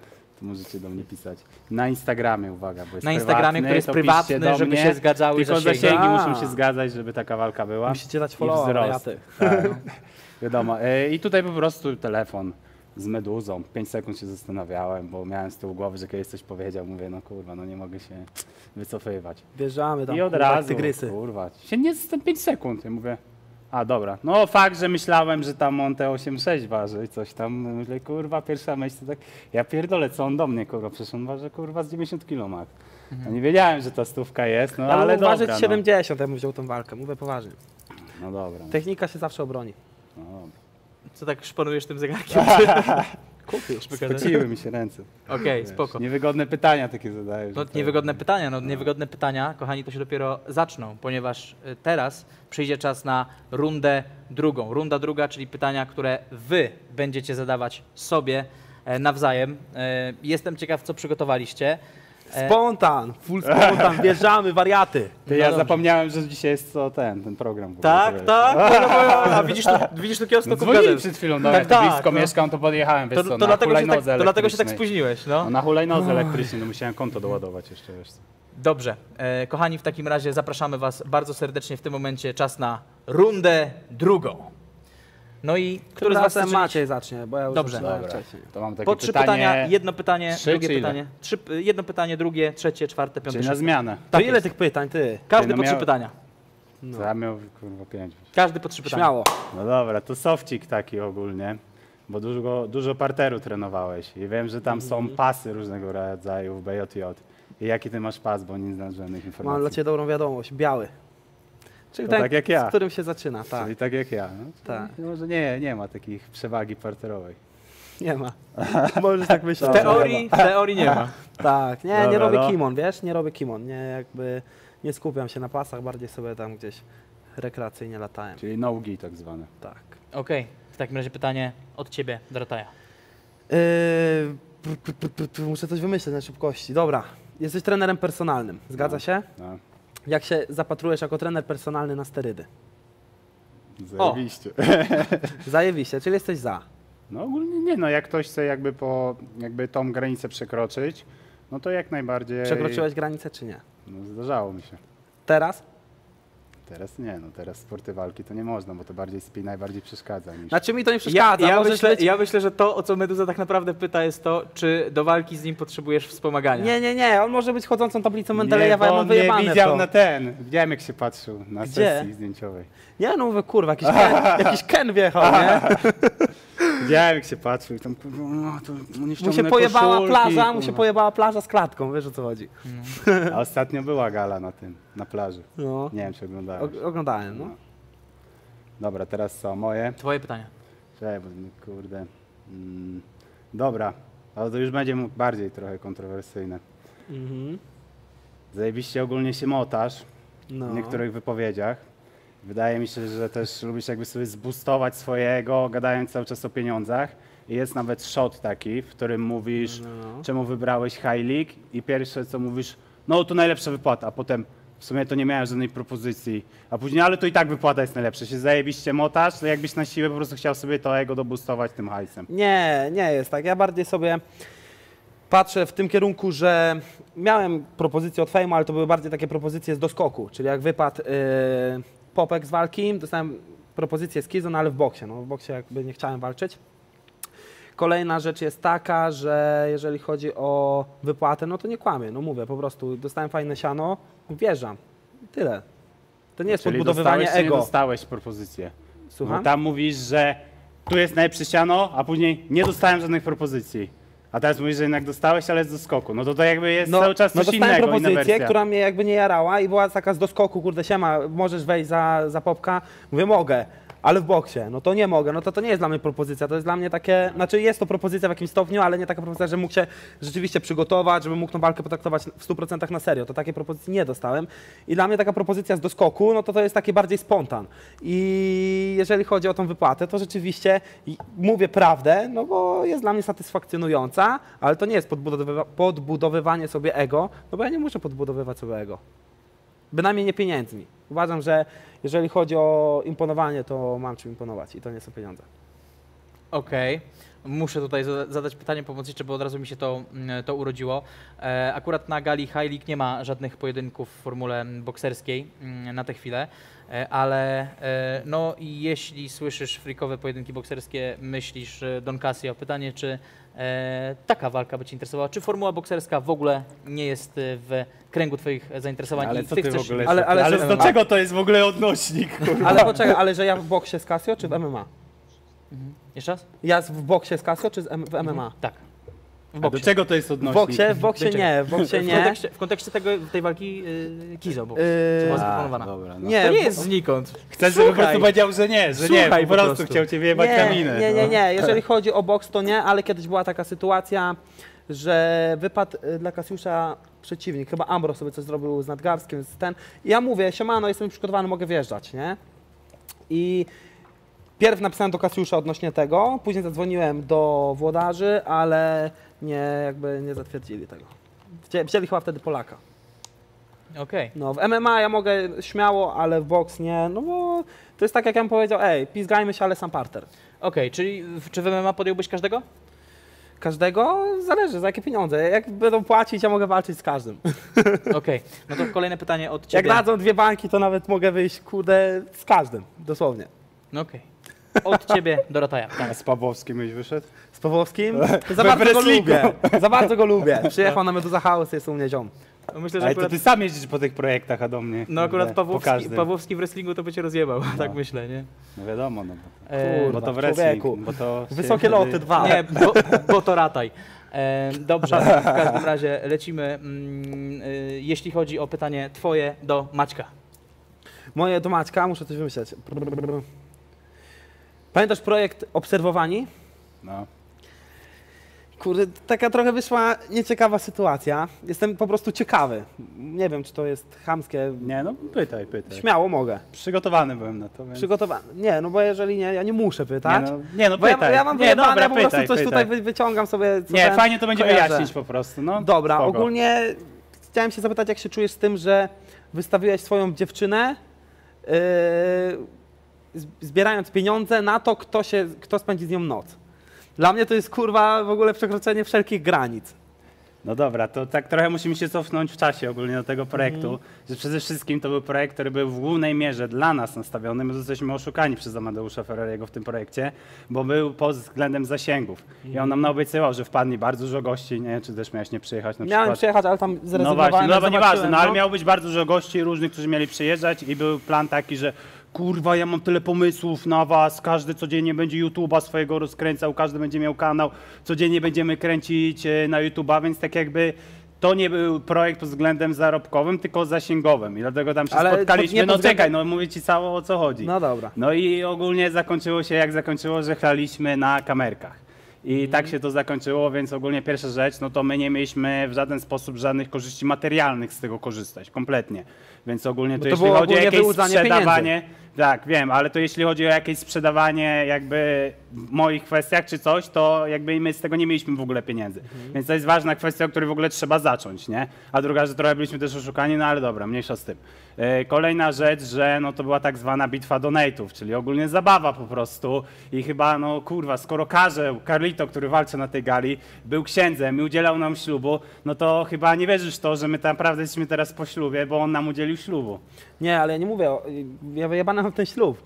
to możecie do mnie pisać. Na Instagramie, uwaga, bo jest na Instagramie, który jest prywatny, żeby się zgadzały i zasięgi muszą się zgadzać, żeby taka walka była. Musicie dać follow, ja tak, no. Wiadomo. I tutaj po prostu telefon z Meduzą. 5 sekund się zastanawiałem, bo miałem z tyłu głowy, że kiedyś coś powiedział. Mówię, no kurwa, no nie mogę się wycofywać. Bierzamy tam, i od razu, kurwa, się nie z tym 5 sekund. Ja mówię, a dobra, no fakt, że myślałem, że tam on te 8,6 waży i coś tam, myślę, kurwa, pierwsza myśl to tak, ja pierdolę, co on do mnie, kurwa, przecież on waży, kurwa, z 90 kg ma. Ja nie wiedziałem, że ta stówka jest, no ale dobra. Ważyć 70, ja bym wziął tą walkę, mówię poważnie. No dobra. Technika się zawsze obroni. No dobra. Co tak szponujesz tym zegarkiem? Kupisz, spociły mi się ręce. Okej, spoko. Niewygodne pytania takie zadajesz. No, niewygodne pytania, no niewygodne pytania, kochani, to się dopiero zaczną, ponieważ teraz przyjdzie czas na rundę drugą. Runda druga, czyli pytania, które wy będziecie zadawać sobie nawzajem. Jestem ciekaw, co przygotowaliście. Spontan, full spontan, bierzamy, wariaty. Ty, ja zapomniałem, że dzisiaj jest co ten program. Tak, tak. A widzisz tu kiosk, no dzwonili przed chwilą do mnie, tak, blisko mieszkam, to podjechałem, wiesz co, na hulajnodze. To dlatego się tak spóźniłeś, no. Na hulajnodze elektrycznej, no musiałem konto doładować jeszcze, wiesz co. Dobrze, kochani, w takim razie zapraszamy was bardzo serdecznie w tym momencie, czas na rundę drugą. No i który z was Maciej zacznie, bo ja już zaczynałem wcześniej. To mam takie po 3 pytania, jedno pytanie, drugie pytanie. 3, jedno pytanie, drugie, trzecie, czwarte, piąte. Czyli na zmianę. To ile tych pytań, ty? Każdy po 3 pytania. No. Ja miał, kurwa, 5. Każdy po 3 pytania. Śmiało. No dobra, to sofcik taki ogólnie, bo dużo parteru trenowałeś i wiem, że tam są pasy różnego rodzaju w BJJ. I jaki ty masz pas, bo nie znam żadnych informacji. Mam dla ciebie dobrą wiadomość, biały. Czyli tak jak ja. Z którym się zaczyna, tak. Czyli tak jak ja. No, tak. Może nie ma takich przewagi parterowej. Nie ma. Możesz tak myśleć. W teorii nie ma. Tak, nie, dobra, nie robię kimon, wiesz? Nie robię kimon. Nie, jakby nie skupiam się na pasach, bardziej sobie tam gdzieś rekreacyjnie latałem. Czyli nogi tak zwane. Tak. Okej, w takim razie pytanie od ciebie, Rataja. Muszę coś wymyśleć na szybkości. Dobra, jesteś trenerem personalnym, zgadza się? No. Jak się zapatrujesz jako trener personalny na sterydy? Zajebiście. O, zajebiście, czyli jesteś za. No ogólnie nie, no jak ktoś chce jakby tą granicę przekroczyć, no to jak najbardziej. Przekroczyłeś granicę czy nie? No zdarzało mi się. Teraz? Teraz nie, no teraz sporty walki to nie można, bo to bardziej spina i bardziej przeszkadza. Niż... Znaczy mi to nie przeszkadza. Ja myślę, że to, o co Medusa tak naprawdę pyta, jest to, czy do walki z nim potrzebujesz wspomagania. Nie, nie, nie, on może być chodzącą tablicą Mendelejewa, ja mam wyjebane nie widział to. Na ten, widziałem jak się patrzył na sesji zdjęciowej. Ja no mówię, kurwa, jakiś Ken wjechał, nie? Widziałem jak się patrzył i tam, kurwa, no to mu się pojebała koszulki, plaża, mu się pojebała plaża z klatką, wiesz o co chodzi. No. A ostatnio była gala na tym, na plaży. No. Nie wiem, czy oglądałeś. Oglądałem, no. No. Dobra, teraz co, moje? Twoje pytania. Cześć, bo kurde. Dobra, ale to już będzie bardziej trochę kontrowersyjne. Mhm. Zajebiście ogólnie się motasz w niektórych wypowiedziach. Wydaje mi się, że też lubisz jakby sobie zboostować swojego, gadając cały czas o pieniądzach. I jest nawet shot taki, w którym mówisz, czemu wybrałeś High League i pierwsze co mówisz, no to najlepsza wypłata, a potem w sumie to nie miałem żadnej propozycji, a później, ale to i tak wypłata jest najlepsza, się zajebiście motasz, to jakbyś na siłę po prostu chciał sobie to ego doboostować tym hajsem. Nie, nie jest tak, ja bardziej sobie... Patrzę w tym kierunku, że miałem propozycje od Fame'a, ale to były bardziej takie propozycje z doskoku, czyli jak wypadł popek z walki, dostałem propozycję z Kizon, ale w boksie, no w boksie jakby nie chciałem walczyć. Kolejna rzecz jest taka, że jeżeli chodzi o wypłatę, no to nie kłamię, no mówię po prostu, dostałem fajne siano, wjeżdżam, tyle. To nie jest podbudowywanie ego. Nie dostałeś propozycję. Słucham? No tam mówisz, że tu jest najlepsze siano, a później nie dostałem żadnych propozycji. A teraz mówisz, że jednak dostałeś, ale z doskoku. No to jakby jest cały czas coś innego. No dostałem propozycję, która mnie jakby nie jarała i była taka z doskoku, kurde siema, możesz wejść za popka. Mówię, mogę, ale w boksie. No to nie mogę, no to nie jest dla mnie propozycja, to jest dla mnie takie, znaczy jest to propozycja w jakimś stopniu, ale nie taka propozycja, że mógł się rzeczywiście przygotować, żeby mógł tą walkę potraktować w 100% na serio. To takiej propozycji nie dostałem i dla mnie taka propozycja z doskoku, no to jest taki bardziej spontan. I jeżeli chodzi o tą wypłatę, to rzeczywiście mówię prawdę, no bo jest dla mnie satysfakcjonująca, ale to nie jest podbudowywanie sobie ego, no bo ja nie muszę podbudowywać sobie ego. Bynajmniej nie pieniędzmi. Uważam, że jeżeli chodzi o imponowanie, to mam czym imponować i to nie są pieniądze. Okej. Muszę tutaj zadać pytanie pomocnicze, bo od razu mi się to urodziło. Akurat na gali High League nie ma żadnych pojedynków w formule bokserskiej na tę chwilę, ale no i jeśli słyszysz freakowe pojedynki bokserskie, myślisz Don Kasjo. Pytanie, czy taka walka by cię interesowała? Czy formuła bokserska w ogóle nie jest w kręgu twoich zainteresowań? Ale co ty w ogóle? Ale do czego to jest w ogóle odnośnik? Kurwa? Ale poczekaj, ale że ja w boksie z Kasjo czy w MMA? Mhm. Jeszcze raz? Ja w boksie z Kasjo czy w MMA? Mhm. Tak. Do czego to jest odnośnik? W boksie nie. W kontekście tej walki Kizo boks. Dobra, no. Nie, to nie jest znikąd. Chcesz, żeby po prostu powiedział, że nie, po prostu chciał cię wyjebać kaminę. Nie. Jeżeli chodzi o boks, to nie, ale kiedyś była taka sytuacja, że wypadł dla Kasjusza przeciwnik, chyba Ambro sobie coś zrobił z nadgarstkiem, ja mówię, siemano, jestem przygotowany, mogę wjeżdżać, nie? I pierw napisałem do Kasjusza odnośnie tego, później zadzwoniłem do włodarzy, ale nie zatwierdzili tego. Wzięli chyba wtedy Polaka. Okej. No, w MMA ja mogę śmiało, ale w boks nie, no bo to jest tak jak ja bym powiedział, ej, pizgajmy się, ale sam parter. Okej, czyli czy w MMA podjąłbyś każdego? Każdego? Zależy, za jakie pieniądze. Jak będą płacić, ja mogę walczyć z każdym. Okej, no to kolejne pytanie od ciebie. Jak dadzą dwie bańki, to nawet mogę wyjść, kurde, z każdym, dosłownie. Okej. Od ciebie do Rataja. A z Pawłowskim już wyszedł? Z Pawłowskim? Za bardzo go lubię. Przyjechał na Medusa House, jest u mnie ziom. Myślę, że to ty sam jeździsz po tych projektach, a do mnie. No akurat Pawłowski w wrestlingu to by cię rozjebał, no. Tak myślę, nie? No wiadomo, no bo to w wrestlingu. Wysokie loty dwa. Nie, bo to Rataj. Dobrze, w każdym razie lecimy, jeśli chodzi o pytanie twoje do Maćka. Moje do Maćka? Muszę coś wymyśleć. Pamiętasz projekt Obserwowani? No. Kurde, taka trochę wyszła nieciekawa sytuacja. Jestem po prostu ciekawy. Nie wiem, czy to jest chamskie. Nie, no pytaj, pytaj. Śmiało mogę. Przygotowany byłem na to. Więc... Przygotowany. Nie, no bo jeżeli nie, ja nie muszę pytać. Nie, no pytaj. Ja mam wyjebane, dobra, ja po prostu coś pytaj. Tutaj wyciągam sobie. Co nie, fajnie to będzie kojarzę. Wyjaśnić po prostu. No, dobra, spoko. Ogólnie chciałem się zapytać, jak się czujesz z tym, że wystawiłeś swoją dziewczynę, zbierając pieniądze na to, kto spędzi z nią noc. Dla mnie to jest kurwa w ogóle przekroczenie wszelkich granic. No dobra, to tak trochę musimy się cofnąć w czasie ogólnie do tego projektu, że przede wszystkim to był projekt, który był w głównej mierze dla nas nastawiony. My jesteśmy oszukani przez Amadeusza Ferrariego w tym projekcie, bo był pod względem zasięgów. I on nam naobiecywał, że wpadnie bardzo dużo gości, nie? Czy też miałeś nie przyjechać na przykład? Miałem przyjechać, ale tam zrezygnowałem. No właśnie, no bo nieważne, no ale miało być bardzo dużo gości różnych, którzy mieli przyjeżdżać i był plan taki, że kurwa, ja mam tyle pomysłów na was, każdy codziennie będzie YouTube'a swojego rozkręcał, każdy będzie miał kanał, codziennie będziemy kręcić na YouTube'a, więc tak jakby to nie był projekt pod względem zarobkowym, tylko zasięgowym i dlatego tam się spotkaliśmy, no czekaj, no mówię ci cało o co chodzi. No dobra. No i ogólnie zakończyło się jak zakończyło, że chlaliśmy na kamerkach. I tak się to zakończyło, więc ogólnie pierwsza rzecz, no to my nie mieliśmy w żaden sposób żadnych korzyści materialnych z tego korzystać, kompletnie. Więc ogólnie to jeśli chodzi o jakieś sprzedawanie, tak wiem, ale to jeśli chodzi o jakieś sprzedawanie jakby w moich kwestiach czy coś, to jakby my z tego nie mieliśmy w ogóle pieniędzy. Więc to jest ważna kwestia, o której w ogóle trzeba zacząć, nie? A druga, że trochę byliśmy też oszukani, no ale dobra, mniejsza z tym. Kolejna rzecz, że no to była tak zwana bitwa donate'ów, czyli ogólnie zabawa po prostu i chyba no kurwa, skoro Karzeł, Carlito, który walczył na tej gali, był księdzem i udzielał nam ślubu, no to chyba nie wierzysz to, że my tam naprawdę jesteśmy teraz po ślubie, bo on nam udzielił ślubu. Nie, ale ja nie mówię, ja wyjebana mam ten ślub.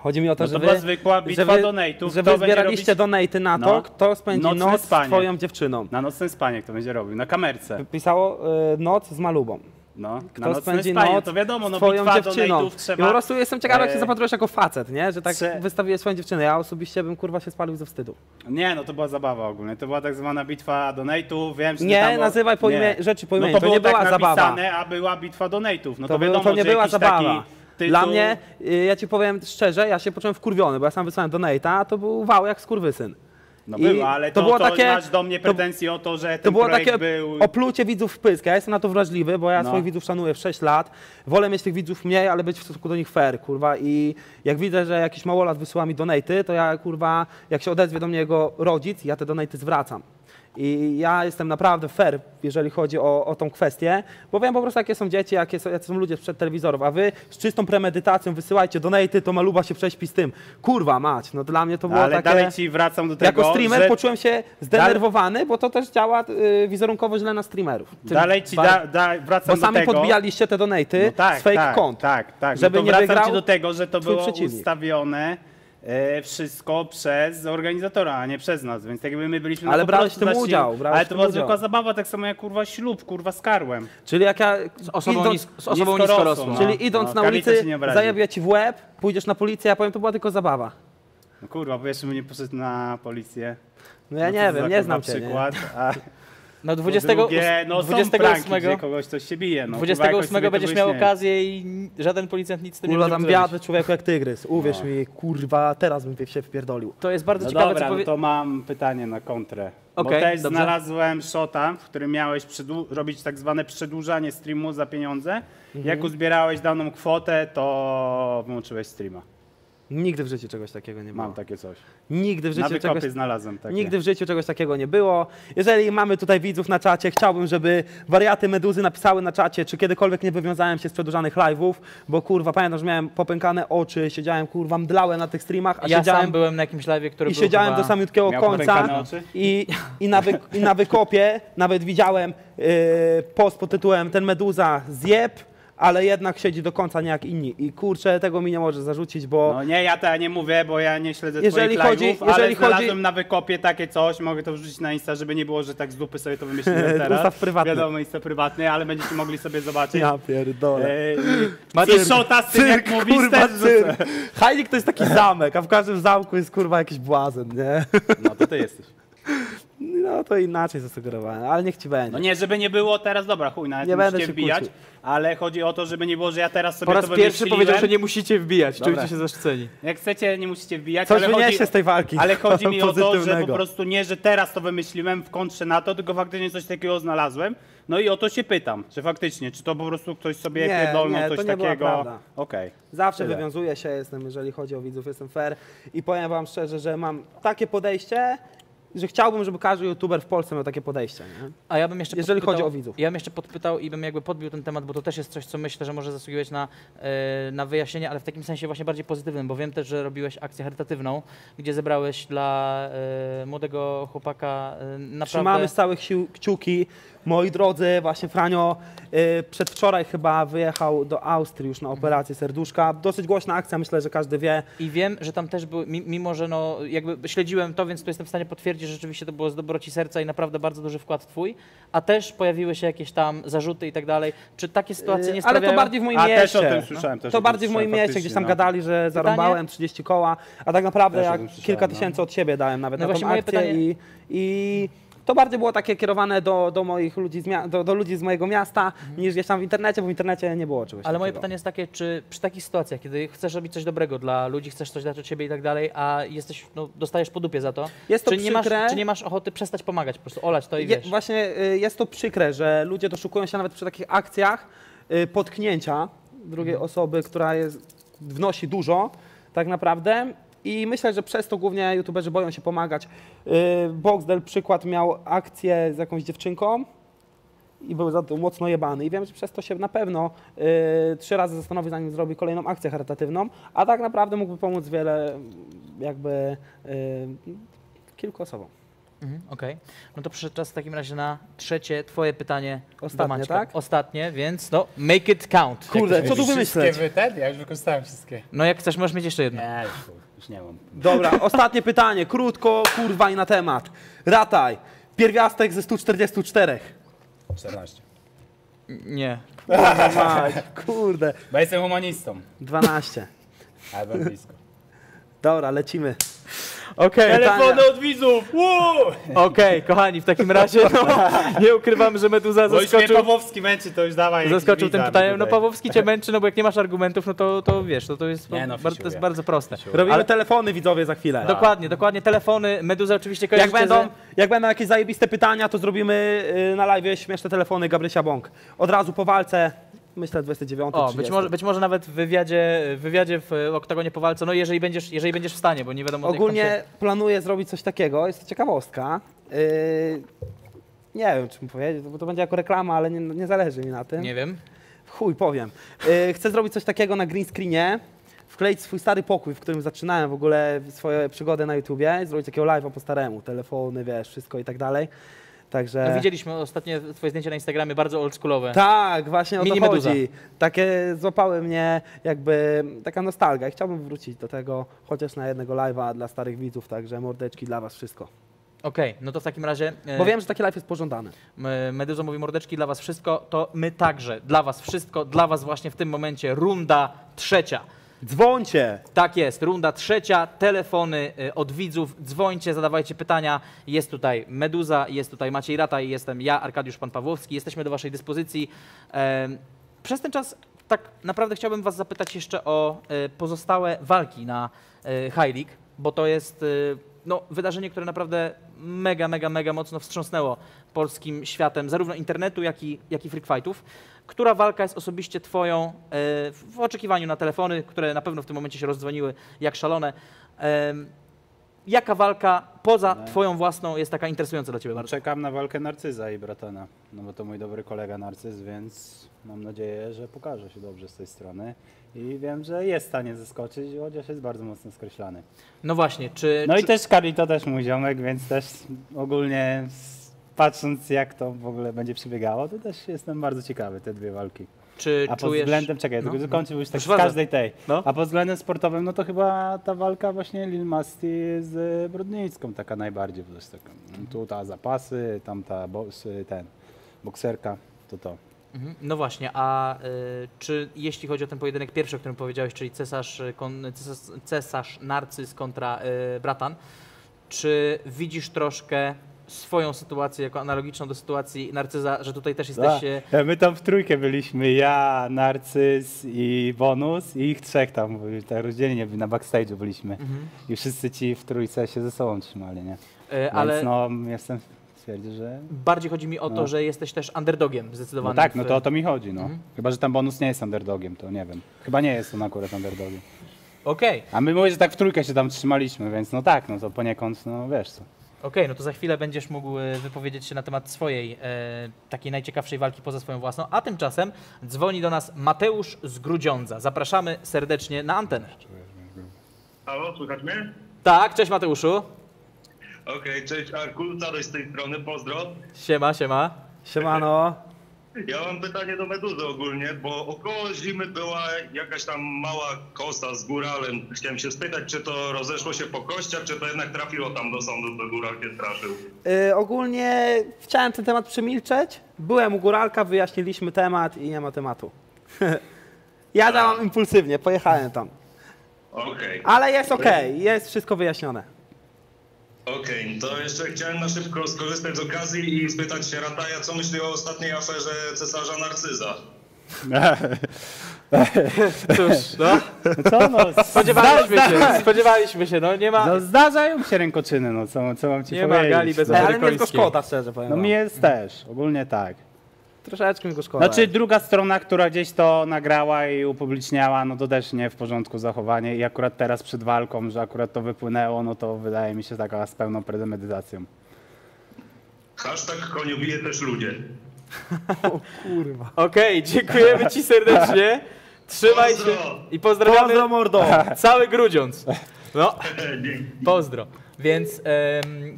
Chodzi mi o to, no to była zwykła bitwa donate'ów. Że wy zbieraliście donate'y na to, kto spędzi noc z twoją dziewczyną. Na nocnym spanie kto będzie robił, na kamerce. Pisało noc z Malubą. No, kto spędzi noc to wiadomo, no, swoją dziewczyną. Trzeba... I po prostu jestem ciekawy, jak się zapatrujesz jako facet, nie? Że tak wystawiłeś swoją dziewczynę. Ja osobiście bym kurwa się spalił ze wstydu. Nie, no to była zabawa ogólnie. To była tak zwana bitwa donate'ów. Wiem, że nie, nazywaj po imię, rzeczy po imieniu. No to nie była tak zabawa. Napisane, a była bitwa donate'ów. No to wiadomo, to nie była zabawa. Dla mnie, ja ci powiem szczerze, ja się poczułem wkurwiony, bo ja sam wysłałem donate'a, a to był wał jak skurwysyn. No było, ale to było takie, masz do mnie pretensji o to, że ten to było projekt takie był... oplucie widzów w pysk. Ja jestem na to wrażliwy, bo ja swoich widzów szanuję w 6 lat. Wolę mieć tych widzów mniej, ale być w stosunku do nich fair, kurwa. I jak widzę, że jakiś małolat wysyła mi donate'y, to ja, kurwa, jak się odezwie do mnie jego rodzic, ja te donate'y zwracam. I ja jestem naprawdę fair, jeżeli chodzi o tą kwestię, bo wiem po prostu, jakie są dzieci, jakie są ludzie sprzed telewizorów, a wy z czystą premedytacją wysyłajcie donate'y, to Maluba się prześpi z tym. Kurwa mać, no dla mnie to było ale takie... Ale dalej ci wracam do tego, jako streamer że... poczułem się zdenerwowany, bo to też działa wizerunkowo źle na streamerów. Dalej ci wracam do tego... Bo sami podbijaliście te donate'y z fake kont. Tak, żeby no to nie wracam ci do tego, że to było ustawione... wszystko przez organizatora, a nie przez nas, więc jakby my byliśmy... Ale brałeś w tym udział. Ale to była zwykła zabawa, tak samo jak kurwa ślub, kurwa z Karłem. Czyli jak ja... Z osobą niskorosłą. Czyli idąc na ulicy, zajebię ci w łeb, pójdziesz na policję, ja powiem, to była tylko zabawa. No kurwa, bo jeszcze bym nie poszedł na policję. No ja nie wiem, nie znam cię. Przykład, a... No 28 kogoś coś się bije. No, 28 będziesz miał okazję i żaden policjant nic z tym nie zrobi. Kurwa, tam wiatr człowieku jak tygrys. Uwierz mi, kurwa, teraz bym się wpierdolił. To jest bardzo ciekawe. Dobra, no to mam pytanie na kontrę. Bo też znalazłem shota, w którym miałeś robić tak zwane przedłużanie streamu za pieniądze. Jak uzbierałeś daną kwotę, to włączyłeś streama. Nigdy w życiu czegoś takiego nie było. Mam takie coś. Nigdy w życiu znalazłem takie. Nigdy w życiu czegoś takiego nie było. Jeżeli mamy tutaj widzów na czacie, chciałbym, żeby wariaty Meduzy napisały na czacie, czy kiedykolwiek nie wywiązałem się z przedłużanych live'ów, bo kurwa pamiętam, że miałem popękane oczy, siedziałem kurwa mdlałem na tych streamach, a ja sam byłem na jakimś live'ie, który był siedziałem do samiutkiego końca i na wykopie nawet widziałem post pod tytułem ten Meduza zjeb, ale jednak siedzi do końca nie jak inni. I kurczę, tego mi nie może zarzucić, bo... No nie, ja to nie mówię, bo ja nie śledzę twoich live'ów, ale znalazłem na wykopie takie coś, mogę to wrzucić na Insta, żeby nie było, że tak z dupy sobie to wymyśliłem teraz. Ustaw prywatny. Wiadomo, Insta prywatny, ale będziecie mogli sobie zobaczyć. Ja pierdolę. Macie szota z tym, jak mówisz, High League to jest taki zamek, a w każdym zamku jest kurwa jakiś błazen, nie? No to ty jesteś. No to inaczej zasugerowałem, ale niech ci będzie. No nie, żeby nie było teraz, dobra, chuj, nawet nie będę się wbijać, ale chodzi o to, żeby nie było, że ja teraz sobie to pierwszy powiedział, że nie musicie wbijać, dobra. Czujcie się zaszczyceni. Jak chcecie, nie musicie wbijać, coś ale chodzi, z tej walki. Ale chodzi mi o to, że po prostu nie, że teraz to wymyśliłem w kontrze na to, tylko faktycznie coś takiego znalazłem. No i o to się pytam, czy faktycznie, czy to po prostu ktoś sobie pierdolnął coś takiego. Okej. Zawsze wywiązuję się, jestem, jeżeli chodzi o widzów, jestem fair i powiem wam szczerze, że mam takie podejście, że chciałbym, żeby każdy youtuber w Polsce miał takie podejście, nie? A ja bym jeszcze jeżeli chodzi o widzów. Ja bym jeszcze podpytał i bym jakby podbił ten temat, bo to też jest coś, co myślę, że może zasługiwać na wyjaśnienie, ale w takim sensie właśnie bardziej pozytywnym, bo wiem też, że robiłeś akcję charytatywną, gdzie zebrałeś dla młodego chłopaka naprawdę... Trzymamy z całych sił kciuki. Moi drodzy, właśnie Franio przedwczoraj chyba wyjechał do Austrii już na operację serduszka. Dosyć głośna akcja, myślę, że każdy wie. I wiem, że tam też był, mimo że no, jakby śledziłem to, więc to jestem w stanie potwierdzić, że rzeczywiście to było z dobroci serca i naprawdę bardzo duży wkład twój. A też pojawiły się jakieś tam zarzuty i tak dalej. Czy takie sytuacje nie sprawiają? Ale to bardziej w moim mieście. A też o tym słyszałem. No. Też to bardziej w moim mieście, gdzieś tam gadali, że zarąbałem 30 koła, a tak naprawdę ja kilka tysięcy od siebie dałem nawet na tą akcję i to bardziej było takie kierowane do moich ludzi, do ludzi z mojego miasta, niż gdzieś tam w internecie, bo w internecie nie było czegoś. Ale moje pytanie jest takie, czy przy takich sytuacjach, kiedy chcesz robić coś dobrego dla ludzi, chcesz coś dać od siebie i tak dalej, a jesteś, no, dostajesz po dupie za to, jest to czy nie masz ochoty przestać pomagać, po prostu olać to i wiesz? Właśnie jest to przykre, że ludzie doszukują się nawet przy takich akcjach potknięcia drugiej osoby, która wnosi dużo tak naprawdę. I myślę, że przez to głównie youtuberzy boją się pomagać. Boxdel przykład miał akcję z jakąś dziewczynką i był za to mocno jebany. I wiem, że przez to się na pewno 3 razy zastanowi, zanim zrobi kolejną akcję charytatywną, a tak naprawdę mógłby pomóc wiele, jakby kilku osobom. Okej. No to przyszedł czas w takim razie na trzecie twoje pytanie. Ostatnie, tak? Ostatnie, więc no make it count. Kurde, co tu wymyśleć? Ja już wykorzystałem wszystkie. No jak chcesz, możesz mieć jeszcze jedno. Nie, już nie mam. Dobra, ostatnie pytanie. Krótko, kurwa i na temat. Rataj, pierwiastek ze 144. 14. Nie. Kurde. Bo jestem humanistą. 12. Ale byłem blisko. Dobra, lecimy. Okay, telefony od widzów! Okej, kochani, w takim razie no, nie ukrywam, że Medusa zaskoczył. Bo już mnie Pawłowski męczy, to już dawaj. Zaskoczył tym pytaniem. No Pawłowski cię męczy, no bo jak nie masz argumentów, no to wiesz, to jest, nie, no, to jest bardzo proste. Robimy ale telefony widzowie za chwilę. No. Dokładnie, dokładnie, telefony. Medusa oczywiście kojarzy. Jak będą jakieś zajebiste pytania, to zrobimy na live śmieszne telefony Gabrysia Bąk. Od razu po walce. Myślę 29. O, być może nawet w wywiadzie w Oktagonie po walce, no jeżeli będziesz w stanie, bo nie wiadomo. Ogólnie planuję zrobić coś takiego, jest to ciekawostka. Nie wiem, czy mi powiedzieć, bo to będzie jako reklama, ale nie zależy mi na tym. Nie wiem. Chuj, powiem. Chcę zrobić coś takiego na green screenie, wkleić swój stary pokój, w którym zaczynałem w ogóle swoje przygody na YouTubie, zrobić takiego live'a po staremu, telefony, wiesz, wszystko i tak dalej. Także... No widzieliśmy ostatnie twoje zdjęcia na Instagramie, bardzo oldschoolowe. Tak, właśnie o to chodzi. Takie złapały mnie jakby taka nostalgia i chciałbym wrócić do tego chociaż na jednego live'a dla starych widzów, także mordeczki dla was wszystko. Okej, no to w takim razie... Bo wiem, że taki live jest pożądany. Medusa mówi mordeczki dla was wszystko, to my także dla was wszystko, dla was właśnie w tym momencie runda trzecia. Dzwońcie! Tak jest, runda trzecia, telefony od widzów, dzwońcie, zadawajcie pytania. Jest tutaj Medusa, jest tutaj Maciej Rataj, jestem ja, Arkadiusz Pan Pawłowski, jesteśmy do waszej dyspozycji. Przez ten czas tak naprawdę chciałbym was zapytać jeszcze o pozostałe walki na High League, bo to jest no, wydarzenie, które naprawdę mega mocno wstrząsnęło polskim światem, zarówno internetu, jak i freak fightów. Która walka jest osobiście twoją w oczekiwaniu na telefony, które na pewno w tym momencie się rozdzwoniły jak szalone. Jaka walka poza twoją własną jest taka interesująca dla ciebie bardzo? Czekam na walkę Narcyza i Bratana, no bo to mój dobry kolega Narcyz, więc mam nadzieję, że pokaże się dobrze z tej strony. I wiem, że jest w stanie zaskoczyć, chociaż jest bardzo mocno skreślany. No właśnie, i też Karli to też mój ziomek, więc też ogólnie patrząc jak to w ogóle będzie przebiegało, to też jestem bardzo ciekawy te dwie walki. A pod względem sportowym, no to chyba ta walka właśnie Lil Masti z Brodnicką, taka najbardziej po prostu. Tu ta zapasy, tamta bokserka, to. No właśnie, a czy jeśli chodzi o ten pojedynek pierwszy, o którym powiedziałeś, czyli Cesarz Narcyz kontra Bratan, czy widzisz troszkę swoją sytuację jako analogiczną do sytuacji Narcyza, że tutaj też jesteście... My tam w trójkę byliśmy, ja, Narcyz i Bonus i ich trzech tam, tak rozdzielnie na backstage'u byliśmy. Mhm. I wszyscy ci w trójce się ze sobą trzymali, nie? Ale... Więc no, jestem... Twierdzę, że... Bardziej chodzi mi o to, że jesteś też underdogiem zdecydowanym. No tak, no to o to mi chodzi. No. Chyba że tam Bonus nie jest underdogiem, to nie wiem. Chyba nie jest on akurat underdogiem. Okej. Okay. A my mówię, że tak w trójkę się tam trzymaliśmy, więc no tak, no to poniekąd, no wiesz co. Okej, okay, no to za chwilę będziesz mógł wypowiedzieć się na temat swojej takiej najciekawszej walki poza swoją własną, a tymczasem dzwoni do nas Mateusz z Grudziądza. Zapraszamy serdecznie na antenę. Halo, słychać mnie? Tak, cześć Mateuszu. Okej, okay, cześć Arku, Caroś z tej strony, pozdro. Siema, siema. Siemano. Ja mam pytanie do Meduzy ogólnie, bo około zimy była jakaś tam mała kosa z Góralem. Chciałem się spytać, czy to rozeszło się po kościach, czy to jednak trafiło tam do sądu, do Góral się straszył? Ogólnie chciałem ten temat przemilczeć. Byłem u Góralka, wyjaśniliśmy temat i nie ma tematu. Ja dałam impulsywnie, pojechałem tam. Okej. Ale jest okej, jest wszystko wyjaśnione. Okej, to jeszcze chciałem na szybko skorzystać z okazji i spytać się Rataja, co myśli o ostatniej aferze cesarza Narcyza? Cóż, no. Co, no spodziewaliśmy się, no nie ma... No, zdarzają się rękoczyny, no co mam ci powiedzieć? Nie ma gali bez Ale mnie tylko szkoda, szczerze powiem. No mi jest też, ogólnie tak. Troszeczkę mi go szkoda. Znaczy druga strona, która gdzieś to nagrała i upubliczniała, no to też nie w porządku zachowanie i akurat teraz przed walką, że akurat to wypłynęło, no to wydaje mi się taka z pełną premedytacją. Hashtag koniu bije też ludzie. O kurwa. Okej, dziękujemy ci serdecznie. Trzymaj się i pozdrawiamy. Pozdro mordo. Cały Grudziądz. No, pozdro. Więc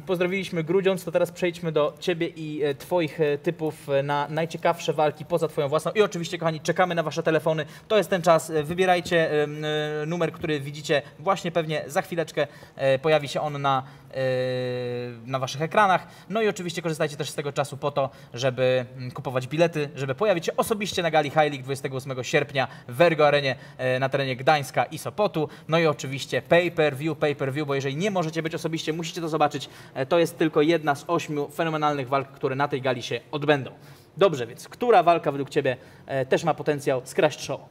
pozdrowiliśmy Grudziądz, to teraz przejdźmy do ciebie i twoich typów na najciekawsze walki poza twoją własną. I oczywiście, kochani, czekamy na wasze telefony. To jest ten czas. Wybierajcie numer, który widzicie właśnie pewnie za chwileczkę. Pojawi się on na waszych ekranach. No i oczywiście korzystajcie też z tego czasu po to, żeby kupować bilety, żeby pojawić się osobiście na gali High League 28 sierpnia w Ergo Arenie na terenie Gdańska i Sopotu. No i oczywiście pay per view, bo jeżeli nie możecie być osobiście, musicie to zobaczyć. To jest tylko jedna z 8 fenomenalnych walk, które na tej gali się odbędą. Dobrze, więc która walka według ciebie też ma potencjał skraść show?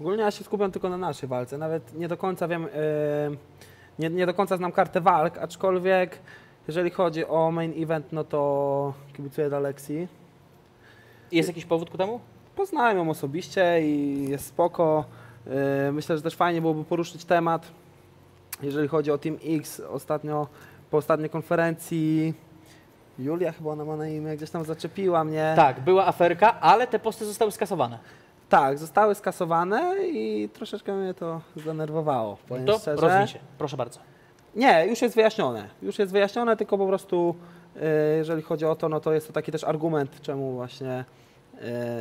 Ogólnie ja się skupiam tylko na naszej walce. Nawet nie do końca wiem, nie do końca znam kartę walk, aczkolwiek jeżeli chodzi o main event, no to kibicuję dla Lexi. Jest jakiś powód ku temu? Poznałem ją osobiście i jest spoko. Myślę, że też fajnie byłoby poruszyć temat. Jeżeli chodzi o Team X, po ostatniej konferencji Julia chyba ona ma na imię, gdzieś tam zaczepiła mnie. Tak, była aferka, ale te posty zostały skasowane. Tak, zostały skasowane i troszeczkę mnie to zdenerwowało. To rozwij się, proszę bardzo. Nie, już jest wyjaśnione, tylko po prostu jeżeli chodzi o to, no to jest to taki też argument, czemu właśnie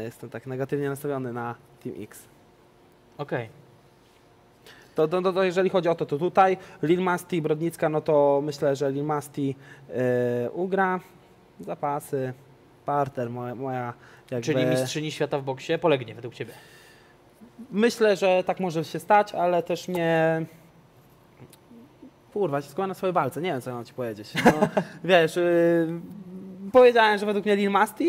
jestem tak negatywnie nastawiony na Team X. Okej. Okay. To jeżeli chodzi o to, to tutaj Lil Masti, Brodnicka, no to myślę, że Lil Masti ugra. Zapasy, parter, moja jakby... Czyli mistrzyni świata w boksie polegnie według ciebie? Myślę, że tak może się stać, ale też nie... Kurwa, się skupiam na swojej walce, nie wiem, co ja mam ci powiedzieć. No, wiesz, powiedziałem, że według mnie Lil Masti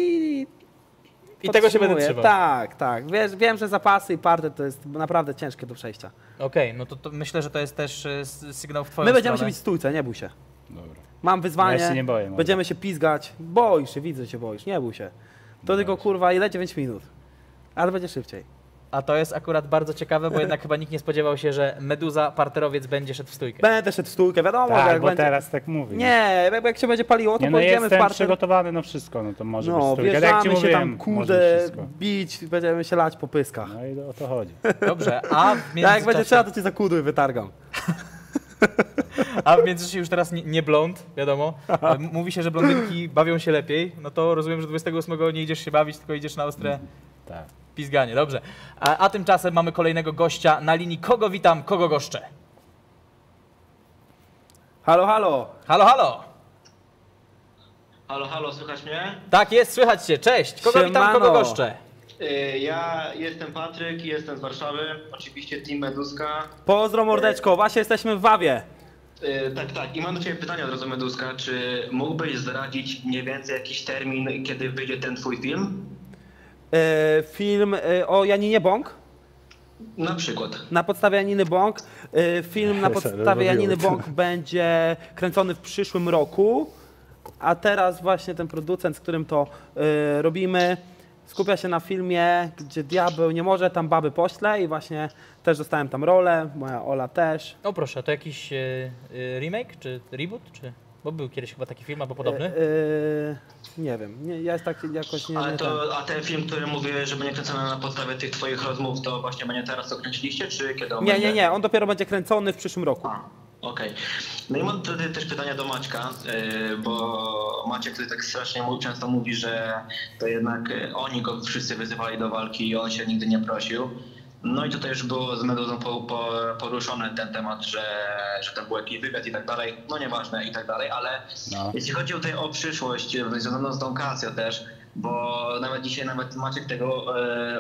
i tego się będę trzymał. Tak, tak. Wiesz, wiem, że zapasy i party to jest naprawdę ciężkie do przejścia. Okej, no to myślę, że to jest też sygnał w twoją stronę. My będziemy się bić w stójce, nie bój się. Dobra. Mam wyzwanie, ja się nie boję, będziemy się pizgać. Boisz się, widzę, że się boisz, nie bój się. To no tylko właśnie. Kurwa, ile 9 minut, ale będzie szybciej. A to jest akurat bardzo ciekawe, bo jednak chyba nikt nie spodziewał się, że Meduza, parterowiec, będzie szedł w stójkę. Będę szedł w stójkę, wiadomo. Tak, jak bo będzie... teraz tak mówi. Nie, jak się będzie paliło, to nie, no pojedziemy w parter. Jestem przygotowany na wszystko, no to może być stójkę. No, wjeżdżamy się tam, kurde, bić, będziemy się lać po pyskach. No i o to chodzi. Dobrze, a w międzyczasie... jak będzie trzeba, to cię za kudły wytargam. A w międzyczasie już teraz nie blond, wiadomo. Mówi się, że blondynki bawią się lepiej. No to rozumiem, że 28 nie idziesz się bawić, tylko idziesz na ostre... Tak. Pizganie, dobrze. A tymczasem mamy kolejnego gościa na linii. Kogo witam, kogo goszczę? Halo, halo. Halo, halo. Halo, halo, słychać mnie? Tak jest, słychać cię. Cześć. Kogo witam, kogo goszczę? Ja jestem Patryk i jestem z Warszawy. Oczywiście Team Meduska. Pozdro mordeczko, właśnie jesteśmy w Wawie. Tak. I mam do ciebie pytanie od razu, Meduska. Czy mógłbyś zdradzić mniej więcej jakiś termin, kiedy wyjdzie ten twój film? Film o Janinie Bąk? Na przykład. Na podstawie Janiny Bąk. Film na podstawie Janiny Bąk będzie kręcony w przyszłym roku. A teraz właśnie ten producent, z którym to robimy, skupia się na filmie, gdzie diabeł nie może, tam baby pośle i właśnie też dostałem tam rolę, moja Ola też. O proszę, to jakiś remake czy reboot? Czy? Bo był kiedyś chyba taki film albo podobny? Nie wiem, nie, ja jest taki jakoś nie... Ale to, a ten film, który mówię, że będzie kręcony na podstawie tych twoich rozmów, to właśnie będzie teraz to kręciliście, czy kiedy on będzie? Nie, on dopiero będzie kręcony w przyszłym roku. Okej. No i mam tutaj też pytania do Maćka, bo Maciek tutaj tak strasznie często mówi, że to jednak oni go wszyscy wyzywali do walki i on się nigdy nie prosił. No i tutaj już było z Meduzą poruszony ten temat, że tam był jakiś wywiad i tak dalej, no nieważne i tak dalej, ale jeśli chodzi tutaj o przyszłość związaną z Don Kasjo też, bo nawet dzisiaj Maciek tego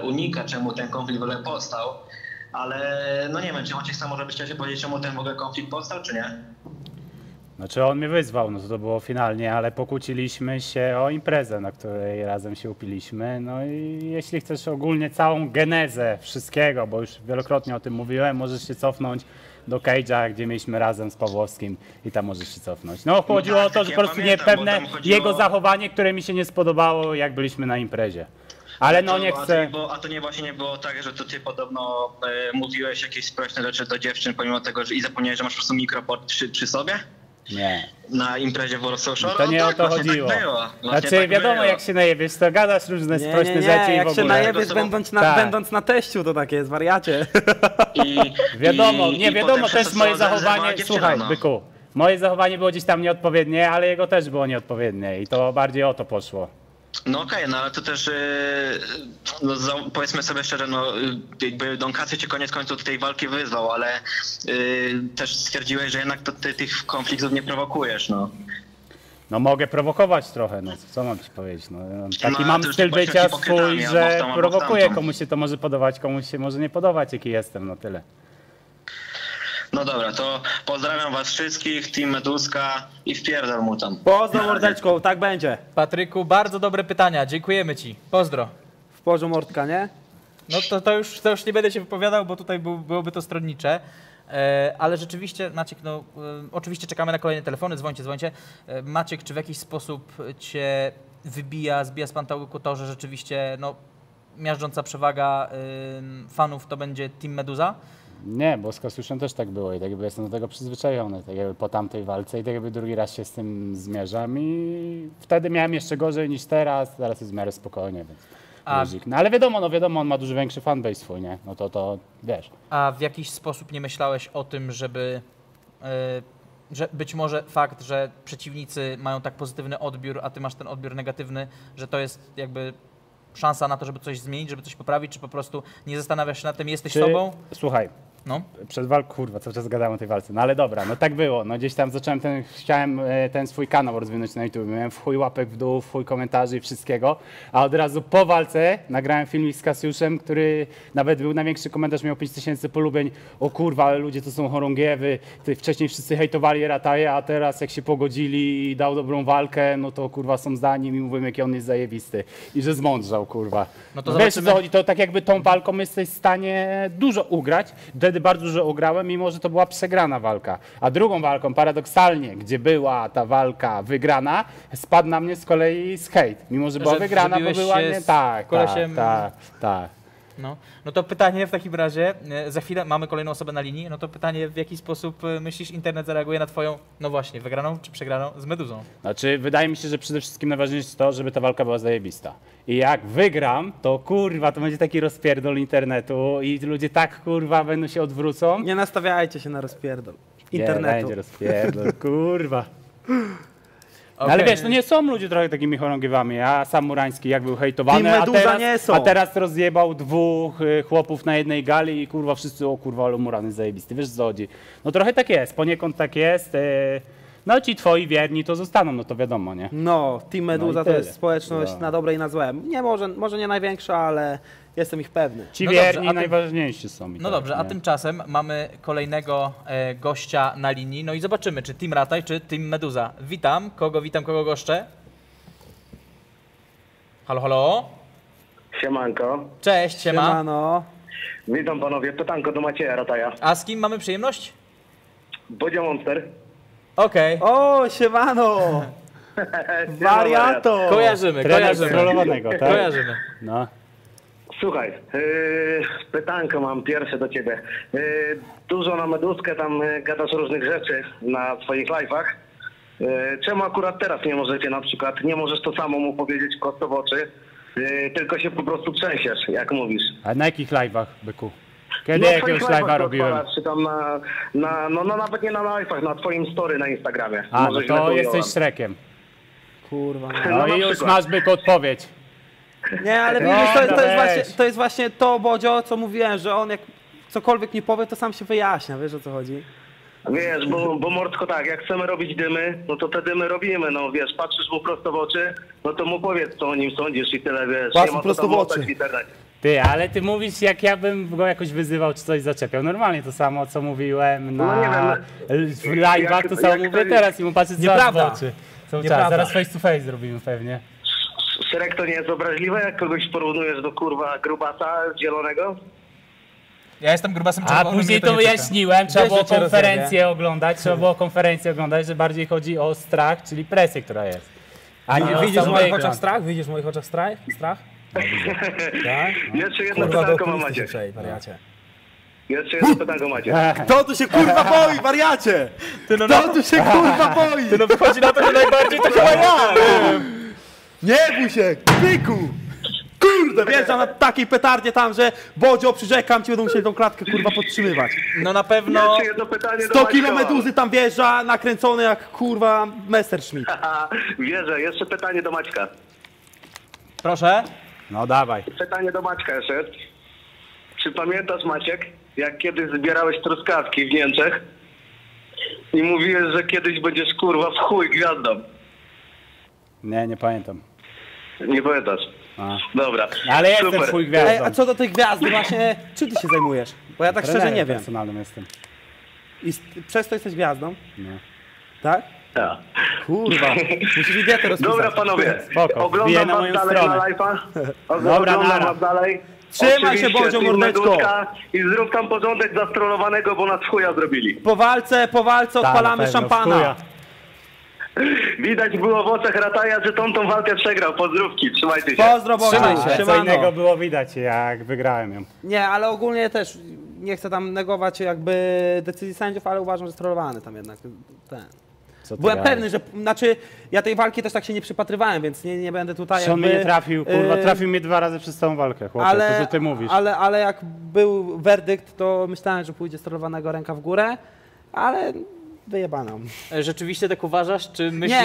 unika, czemu ten konflikt w ogóle powstał, ale no nie wiem, czy Maciek sam może byś chciał się powiedzieć, czemu ten w ogóle konflikt powstał, czy nie? Znaczy on mnie wyzwał, no to było finalnie, ale pokłóciliśmy się o imprezę, na której razem się upiliśmy. No i jeśli chcesz ogólnie całą genezę wszystkiego, bo już wielokrotnie o tym mówiłem, możesz się cofnąć do Cage'a, gdzie mieliśmy razem z Pawłowskim i tam możesz się cofnąć. No chodziło o to, że po prostu niepewne jego zachowanie, które mi się nie spodobało, jak byliśmy na imprezie. Ale no nie chcę. A to nie właśnie nie było tak, że to ty podobno mówiłeś jakieś społeczne rzeczy do dziewczyn, pomimo tego, że i zapomniałeś, że masz po prostu mikroport przy sobie? Nie. Na imprezie w Social. To nie o to chodziło. Tak było. Znaczy tak wiadomo, było. Jak się najebiesz, to gadasz różne sprośne rzeczy i w ogóle. Jak się najebiesz, będąc na teściu, to takie jest, wariacie. Wiadomo też moje zachowanie. Słuchaj, byku, moje zachowanie było gdzieś tam nieodpowiednie, ale jego też było nieodpowiednie i to bardziej o to poszło. No okej, no ale to też powiedzmy sobie szczerze, no jakby Don Kasjo cię koniec końców tej walki wyzwał, ale też stwierdziłeś, że jednak to ty tych konfliktów nie prowokujesz, no. No mogę prowokować trochę, no co mam ci powiedzieć, no taki mam styl bycia swój, że prowokuję, komuś się to może podobać, komuś się może nie podobać, jaki jestem, no tyle. No dobra, to pozdrawiam was wszystkich, Team Meduska i wpierdol mu tam. Pozdro mordeczką, tak będzie. Patryku, bardzo dobre pytania, dziękujemy ci. Pozdro. W porządku mordka, nie? No to już nie będę się wypowiadał, bo tutaj byłoby to stronnicze. Ale rzeczywiście, Maciek, no oczywiście czekamy na kolejne telefony, dzwońcie. Maciek, czy w jakiś sposób cię zbija z pantałyku to, że rzeczywiście no, miażdżąca przewaga fanów to będzie Team Medusa? Nie, bo z Kasjuszem też tak było i tak jakby jestem do tego przyzwyczajony, tak jakby po tamtej walce i tak jakby drugi raz się z tym zmierzam i wtedy miałem jeszcze gorzej niż teraz, teraz jest w miarę spokojnie, więc no, ale wiadomo, on ma dużo większy fanbase swój, nie? No to wiesz. A w jakiś sposób nie myślałeś o tym, żeby, że być może fakt, że przeciwnicy mają tak pozytywny odbiór, a ty masz ten odbiór negatywny, że to jest jakby szansa na to, żeby coś zmienić, żeby coś poprawić, czy po prostu nie zastanawiasz się nad tym, jesteś sobą? Słuchaj. No. Przed walką, kurwa, cały czas gadałem o tej walce, no ale dobra, no tak było, no gdzieś tam zacząłem, chciałem ten swój kanał rozwinąć na YouTube, miałem w chuj łapek w dół, w chuj komentarzy i wszystkiego, a od razu po walce nagrałem filmik z Kasjuszem, który nawet był największy komentarz, miał 5000 polubień, o kurwa, ale ludzie to są chorągiewy, wcześniej wszyscy hejtowali Rataja, a teraz jak się pogodzili i dał dobrą walkę, no to kurwa są za nim i mówią, jaki on jest zajebisty i że zmądrzał, kurwa. No to wiesz, co chodzi, to tak jakby tą walką jesteś w stanie dużo ugrać, bardzo dużo ugrałem, mimo że to była przegrana walka. A drugą walką, paradoksalnie, gdzie była ta walka wygrana, spadł na mnie z kolei hejt. Mimo że była wygrana, bo była nie tak. Tak. No to pytanie w takim razie, za chwilę mamy kolejną osobę na linii, no to pytanie, w jaki sposób myślisz, internet zareaguje na twoją, no właśnie, wygraną czy przegraną z Meduzą? Znaczy, wydaje mi się, że przede wszystkim najważniejsze jest to, żeby ta walka była zajebista. I jak wygram, to kurwa, to będzie taki rozpierdol internetu i ludzie tak kurwa będą się odwrócą. Nie nastawiajcie się na rozpierdol internetu. Nie będzie rozpierdol, kurwa. Okay. No ale wiesz, no nie są ludzie trochę takimi chorągiewami, a sam Murański jak był hejtowany, a teraz rozjebał dwóch chłopów na jednej gali i kurwa wszyscy, o kurwa, ale Murany zajebisty, wiesz co chodzi. No trochę tak jest, poniekąd tak jest, No ci twoi wierni to zostaną, no to wiadomo, nie? No, Team Medusa to jest społeczność na dobre i na złe. Nie, może nie największa, ale jestem ich pewny. Ci wierni najważniejsi są. No dobrze, a tymczasem mamy kolejnego gościa na linii. No i zobaczymy, czy Team Rataj, czy Team Medusa. Witam, kogo goszczę? Halo, halo? Siemanko. Cześć, siemano. Witam panowie, pytanko do Macieja Rataja. A z kim mamy przyjemność? Bodzio Monster. Okej. Okay. O, siemano. Wariato. Kojarzymy. No. Słuchaj, pytanko mam pierwsze do ciebie. Dużo na Meduskę tam gadasz różnych rzeczy na swoich live'ach. Czemu akurat teraz nie możecie na przykład, nie możesz to samo mu powiedzieć prosto w oczy, tylko się po prostu trzęsiesz, jak mówisz. A na jakich live'ach, byku? Kiedy no, jakiegoś live'a robiłem? Czy tam no nawet nie na live'ach, na twoim story na Instagramie. A, no to jesteś Shrekiem. Kurwa. No i już masz, byku, odpowiedź. Nie, ale widzisz, to jest właśnie to, Bodzio, co mówiłem, że on jak cokolwiek nie powie, to sam się wyjaśnia, wiesz o co chodzi? Wiesz, bo mordko tak, jak chcemy robić dymy, no to te dymy robimy, no wiesz, patrzysz mu prosto w oczy, no to mu powiedz, co o nim sądzisz i tyle, wiesz, nie ma prosto w oczy. Ty, ale ty mówisz, jak ja bym go jakoś wyzywał, czy coś zaczepiał. Normalnie to samo, co mówiłem na live'ach, to samo mówię teraz i mu patrzę w oczy. Zaraz face to face zrobimy pewnie. Szereg to nie jest obraźliwe, jak kogoś porównujesz do kurwa grubasa zielonego? Ja jestem grubasem czerwonym. A później to wyjaśniłem, trzeba było konferencję oglądać, że bardziej chodzi o strach, czyli presję, która jest. A nie widzisz w moich oczach strach? Widzisz w moich oczach strach? Jeszcze jedno pytanko mam, Macie. Jeszcze jedno pytanko, Macie. Kto tu się kurwa boi, wariacie? Kto tu się kurwa boi? Ty no wychodzi na to, że najbardziej to chyba ja. Nie bój się, byku! Kurde, wjeżdżam na takiej petardzie tam, że Bodzio, przyrzekam ci, będą musieli tą klatkę kurwa podtrzymywać. No na pewno 100 kilo Meduzy tam wjeżdża, nakręcony jak kurwa Messerschmitt. Wierzę, jeszcze pytanie do Maćka. Proszę? No dawaj. Pytanie do Maćka jeszcze. Czy pamiętasz, Maciek, jak kiedyś zbierałeś truskawki w Niemczech i mówiłeś, że kiedyś będziesz kurwa w chuj gwiazdą? Nie, nie pamiętam. Nie pamiętasz? A. Dobra. Ale ja jestem twój gwiazdą. A co do tej gwiazdy właśnie, czym ty się zajmujesz? Bo ja tak szczerze nie wiem. Personalnym jestem. I przez to jesteś gwiazdą? No. Tak? Tak. Kurwa, musisz idiotę rozpisać. Dobra panowie, oglądam was dalej na live'a. Oglądam was dalej. Trzymaj się, Bodzio, mordeczko. I zrób tam porządek zastrolowanego, bo nas chuja zrobili. Po walce odpalamy szampana. Widać było w oczach Rataja, że tą walkę przegrał. Pozdrówki, trzymajcie się. Trzymaj się. Co innego było widać, jak wygrałem ją. Nie, ale ogólnie też nie chcę tam negować jakby decyzji sędziów, ale uważam, że strollowany tam jednak ten. Byłem pewny, że, znaczy ja tej walki też tak się nie przypatrywałem, więc nie będę tutaj jakby... mnie trafił, kurwa, trafił mnie 2 razy przez całą walkę, chłopie, to co ty mówisz. Ale jak był werdykt, to myślałem, że pójdzie strollowanego ręka w górę, ale... Wyjebaną. Rzeczywiście tak uważasz, czy myślisz,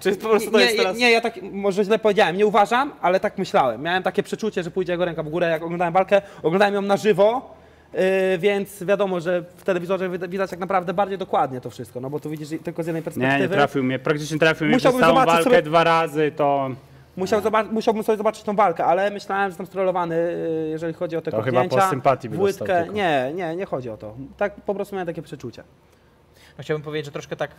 czy po prostu to jest teraz... Nie, ja tak może źle powiedziałem, nie uważam, ale tak myślałem. Miałem takie przeczucie, że pójdzie jego ręka w górę, jak oglądałem walkę, oglądałem ją na żywo, więc wiadomo, że w telewizorze widać tak naprawdę bardziej dokładnie to wszystko, no bo tu widzisz tylko z jednej perspektywy. Nie, trafił mnie, praktycznie trafił mnie przez całą walkę sobie... 2 razy, to... Musiałbym sobie zobaczyć tą walkę, ale myślałem, że tam strollowany, jeżeli chodzi o te kopnięcia, chyba po sympatii by dostał tylko. Nie chodzi o to. Tak po prostu miałem takie przeczucie. Chciałbym powiedzieć, że troszkę tak,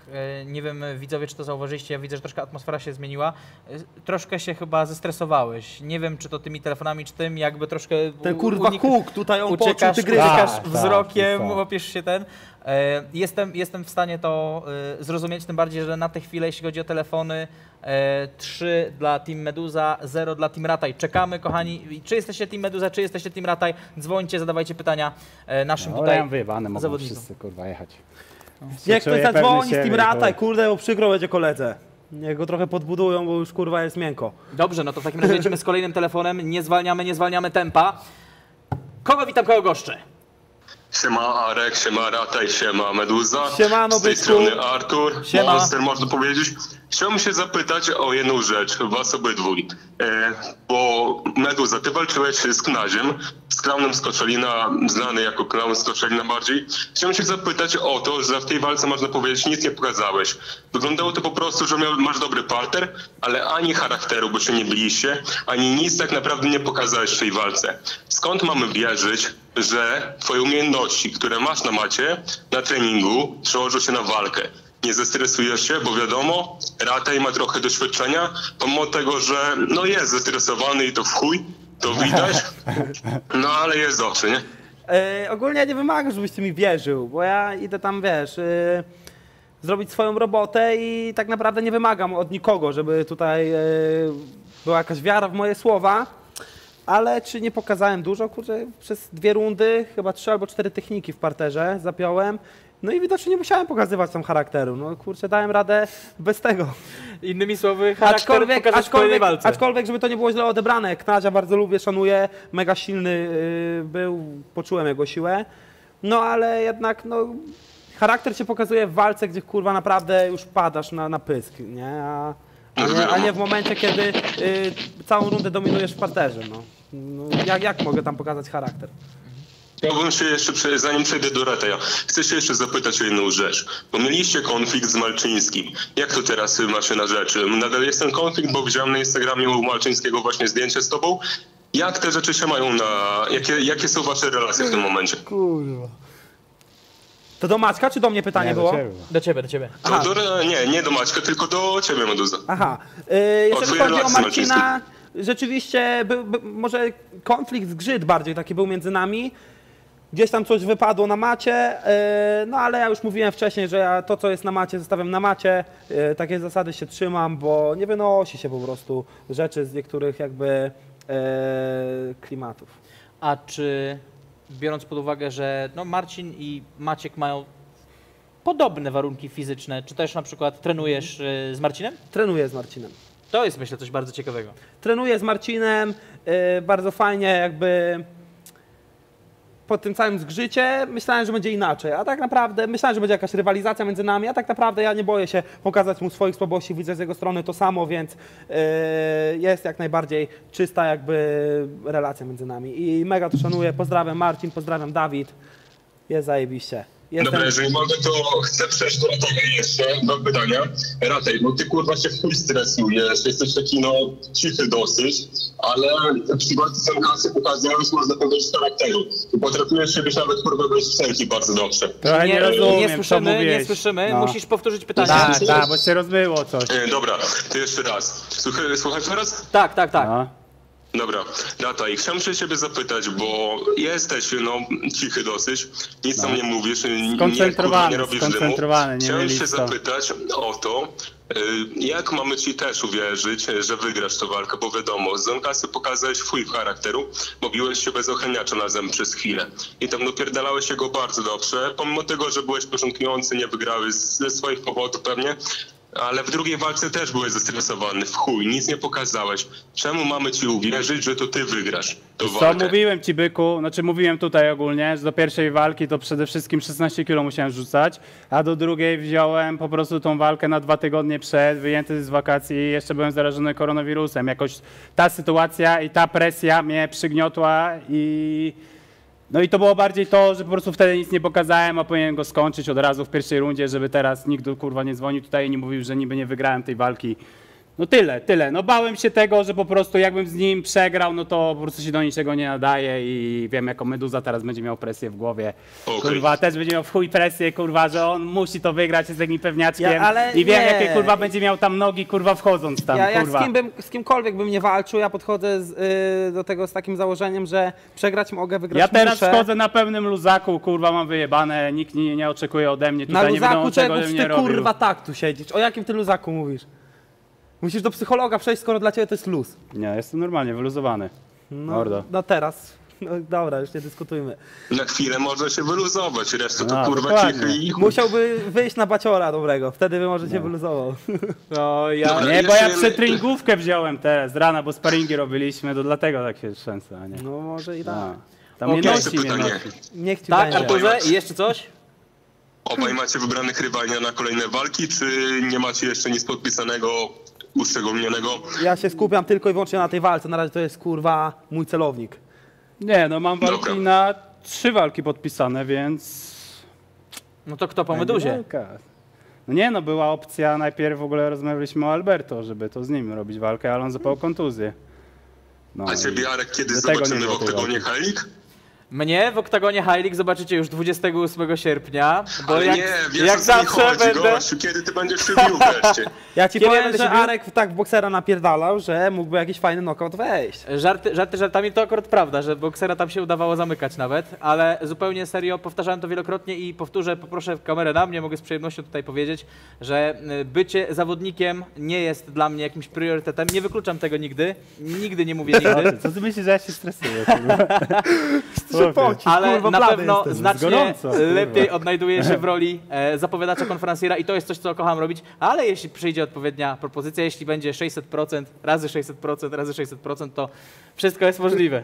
nie wiem widzowie, czy to zauważyliście, ja widzę, że troszkę atmosfera się zmieniła. Troszkę się chyba zestresowałeś. Nie wiem, czy to tymi telefonami, czy tym, jakby troszkę... Ten kurwa huk, tutaj on poczuł, ty gryziesz wzrokiem, łapiesz się ten. Jestem w stanie to zrozumieć, tym bardziej, że na tę chwilę, jeśli chodzi o telefony, 3 dla Team Medusa, 0 dla Team Rataj. Czekamy, kochani. Czy jesteście Team Medusa, czy jesteście Team Rataj? Dzwońcie, zadawajcie pytania naszym tutaj zawodnikom. Wyjebane, mogą wszyscy kurwa jechać. Niech ktoś zadzwoni z Team Rataj, kurde, bo przykro będzie koledze. Niech go trochę podbudują, bo już kurwa jest miękko. Dobrze, no to w takim razie lecimy z kolejnym telefonem. Nie zwalniamy tempa. Kogo goszczę? Siema Arek, siema Rataj, siema Medusa. Siemano, z tej strony Artur. Siema. Monster, można powiedzieć. Chciałbym się zapytać o jedną rzecz, was obydwój. Bo Meduza, ty walczyłeś z Knaziem, z Klaunem z Koszalina, znany jako Klaun z Koszalina bardziej. Chciałbym się zapytać o to, że w tej walce, można powiedzieć, nic nie pokazałeś. Wyglądało to po prostu, że masz dobry parter, ale ani charakteru, bo się nie biliście, ani nic tak naprawdę nie pokazałeś w tej walce. Skąd mamy wierzyć, że twoje umiejętności, które masz na macie, na treningu, przełożą się na walkę? Nie zestresujesz się, bo wiadomo, Rataj ma trochę doświadczenia, pomimo tego, że no jest zestresowany i to w chuj, to widać, no ale jest dobrze, nie? Ogólnie ja nie wymagam, żebyś ty mi wierzył, bo ja idę tam, wiesz, zrobić swoją robotę i tak naprawdę nie wymagam od nikogo, żeby tutaj była jakaś wiara w moje słowa, ale czy nie pokazałem dużo? Kurczę, przez 2 rundy, chyba 3 albo 4 techniki w parterze zapiąłem. No i widocznie nie musiałem pokazywać tam charakteru, no kurczę, dałem radę bez tego. Innymi słowy, charakter pokazać w kolejnej walce. Aczkolwiek, żeby to nie było źle odebrane, Knazia bardzo lubię, szanuję, mega silny był, poczułem jego siłę. No ale jednak, no, charakter się pokazuje w walce, gdzie kurwa naprawdę już padasz na pysk, nie? A nie w momencie, kiedy całą rundę dominujesz w parterze, no. Jak mogę tam pokazać charakter? Chciałbym się jeszcze, zanim przejdę do Rataja, chcę się jeszcze zapytać o jedną rzecz. Bo mieliście konflikt z Malczyńskim. Jak to teraz macie na rzeczy? Nadal jest ten konflikt, bo widziałem na Instagramie u Malczyńskiego właśnie zdjęcie z tobą. Jak te rzeczy się mają na... Jakie są wasze relacje w tym momencie? Kurwa. To do Maćka czy do mnie pytanie nie, było? Do ciebie. Nie do Maćka, tylko do ciebie, Meduza. Aha. Jeżeli chodzi o Marcina, rzeczywiście może konflikt zgrzyt bardziej taki był między nami. Gdzieś tam coś wypadło na macie, no ale ja już mówiłem wcześniej, że ja to, co jest na macie, zostawiam na macie. Takie zasady się trzymam, bo nie wynosi się po prostu rzeczy z niektórych jakby klimatów. A czy biorąc pod uwagę, że no Marcin i Maciek mają podobne warunki fizyczne, czy też na przykład trenujesz z Marcinem? Trenuję z Marcinem. To jest, myślę, coś bardzo ciekawego. Trenuję z Marcinem, bardzo fajnie jakby... Po tym całym zgrzycie myślałem, że będzie inaczej, a tak naprawdę myślałem, że będzie jakaś rywalizacja między nami, a tak naprawdę ja nie boję się pokazać mu swoich słabości, widzę z jego strony to samo, więc jest jak najbardziej czysta jakby relacja między nami i mega to szanuję, pozdrawiam Marcin, pozdrawiam Dawid, jest zajebiście. Dobra, jeżeli mogę, to chcę przejść do Rataja jeszcze, do pytania. Rataj, bo ty kurwa się w chuj stresujesz, jesteś taki no cichy dosyć, ale przy walce z kasy pokazałeś, można powiedzieć, charakteru. Potrafiłeś się być nawet kurwa wejść w senki bardzo dobrze. To nie rozumiem, nie słyszymy, no. Musisz powtórzyć pytanie. Tak, bo się rozmyło coś. Dobra, to jeszcze raz. Słuchaj teraz? Tak. No. Dobra, Rataj, chciałem się ciebie zapytać, bo jesteś no cichy dosyć, nic tam nie mówisz, nie robisz dymu. Chciałem się zapytać o to, jak mamy ci też uwierzyć, że wygrasz tę walkę, bo wiadomo, z Don Kasjo pokazałeś twój charakteru, bo biłeś się bez ochraniacza na zęb przez chwilę i tam dopierdalałeś jego bardzo dobrze, pomimo tego, że byłeś początkujący, nie wygrałeś ze swoich powodów pewnie, ale w drugiej walce też byłeś zestresowany, w chuj, nic nie pokazałeś. Czemu mamy ci uwierzyć, że to ty wygrasz tę walkę? Co mówiłem ci, byku, znaczy mówiłem tutaj ogólnie, że do pierwszej walki to przede wszystkim 16 kg musiałem rzucać, a do drugiej wziąłem po prostu tą walkę na 2 tygodnie przed, wyjęty z wakacji i jeszcze byłem zarażony koronawirusem. Jakoś ta sytuacja i ta presja mnie przygniotła i... No i to było bardziej to, że po prostu wtedy nic nie pokazałem, a powinienem go skończyć od razu w pierwszej rundzie, żeby teraz nikt kurwa nie dzwonił tutaj i nie mówił, że niby nie wygrałem tej walki. No tyle. No bałem się tego, że po prostu jakbym z nim przegrał, no to po prostu się do niczego nie nadaje i wiem, jako Meduza teraz będzie miał presję w głowie. Okay. Kurwa, też będzie miał w chuj presję, kurwa, że on musi to wygrać, jest takim pewniaczkiem i wiem, jakie kurwa będzie miał tam nogi, kurwa, wchodząc tam, kurwa. Z kimkolwiek bym nie walczył, ja podchodzę do tego z takim założeniem, że przegrać mogę, wygrać muszę. Ja teraz wchodzę na pełnym luzaku, kurwa, mam wyjebane, nikt nie oczekuje ode mnie, tutaj nie wiadomo czego bym nie robił. Na luzaku, kurwa, tak tu siedzisz, o jakim ty luzaku mówisz? Musisz do psychologa przejść, skoro dla ciebie to jest luz. Nie, jestem normalnie wyluzowany. No teraz. No, dobra, już nie dyskutujmy. Na chwilę można się wyluzować, resztę to kurwa cichy i... Musiałby wyjść na baciora dobrego, wtedy by może się wyluzował. No, ja... Dobra, nie, bo ja przetringówkę wziąłem teraz z rana, bo sparingi robiliśmy, to dlatego tak się trzęsę, a nie? No może i tak. Tam nie nosi mnie. Niech ci będzie. A jeszcze coś? Obaj macie wybranych rywali na kolejne walki, czy nie macie jeszcze nic podpisanego, uszczególnionego? Ja się skupiam tylko i wyłącznie na tej walce, na razie to jest kurwa mój celownik. Nie, no mam walki Dobra. Na 3 walki podpisane, więc... No to kto po Meduzie? No nie, no była opcja, najpierw w ogóle rozmawialiśmy o Alberto, żeby to z nim robić walkę, ale on zapał kontuzję. No a ciebie, Arek, kiedy zobaczymy w Oktagonie High League? Mnie w Oktagonie High League zobaczycie już 28 sierpnia, bo ale jak zawsze chodzi, będę... Gościu, kiedy ty będziesz się bił wreszcie? Ja ci powiem, że Arek tak boksera napierdalał, że mógłby jakiś fajny knockout wejść. Żarty żartami, to akurat prawda, że boksera tam się udawało zamykać nawet, ale zupełnie serio, powtarzałem to wielokrotnie i powtórzę, poproszę kamerę na mnie, mogę z przyjemnością tutaj powiedzieć, że bycie zawodnikiem nie jest dla mnie jakimś priorytetem, nie wykluczam tego nigdy, nigdy nie mówię nigdy. Co ty myślisz, że ja się stresuję? Poci, ale kurwa, na pewno jesteśmy. Znacznie gorąco, lepiej odnajduję się w roli zapowiadacza, konferencjera i to jest coś, co kocham robić, ale jeśli przyjdzie odpowiednia propozycja, jeśli będzie 600%, razy 600%, razy 600%, to wszystko jest możliwe.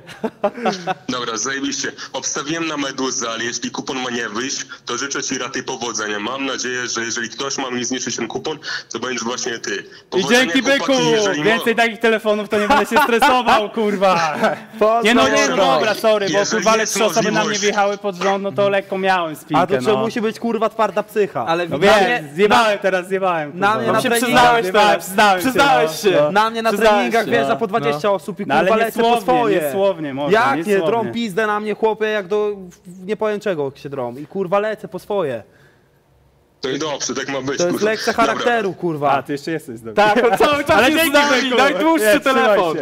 Dobra, zajebiście. Obstawiłem na Meduzę, ale jeśli kupon ma nie wyjść, to życzę ci Rataj powodzenia. Mam nadzieję, że jeżeli ktoś ma mi zniszczyć ten kupon, to będziesz właśnie ty. Powodzenia, i dzięki chłopaki, byku! Więcej takich telefonów, to nie będę się stresował, kurwa. Nie no, nie, no dobra, sorry, bo kurwa, ale 3 osoby na mnie wjechały pod rząd, no to lekko miałem spinkę. A to no. Musi być kurwa twarda psycha. Ale no wiem, zjebałem teraz, zjebałem. Kurwa. Na mnie no na treningach przyznałeś się. Na mnie na treningach wjeżdża po 20 osób i kurwa no, ale lecę po swoje. Niesłownie, można, jak niesłownie. Nie, drą pizdę na mnie chłopie, jak do nie powiem czego się drą i kurwa lecę po swoje. To i dobrze, tak ma być. To jest lekcja charakteru, kurwa. A, ty jeszcze jesteś dobry. Tak, on cały czas jest z nami, najdłuższy telefon.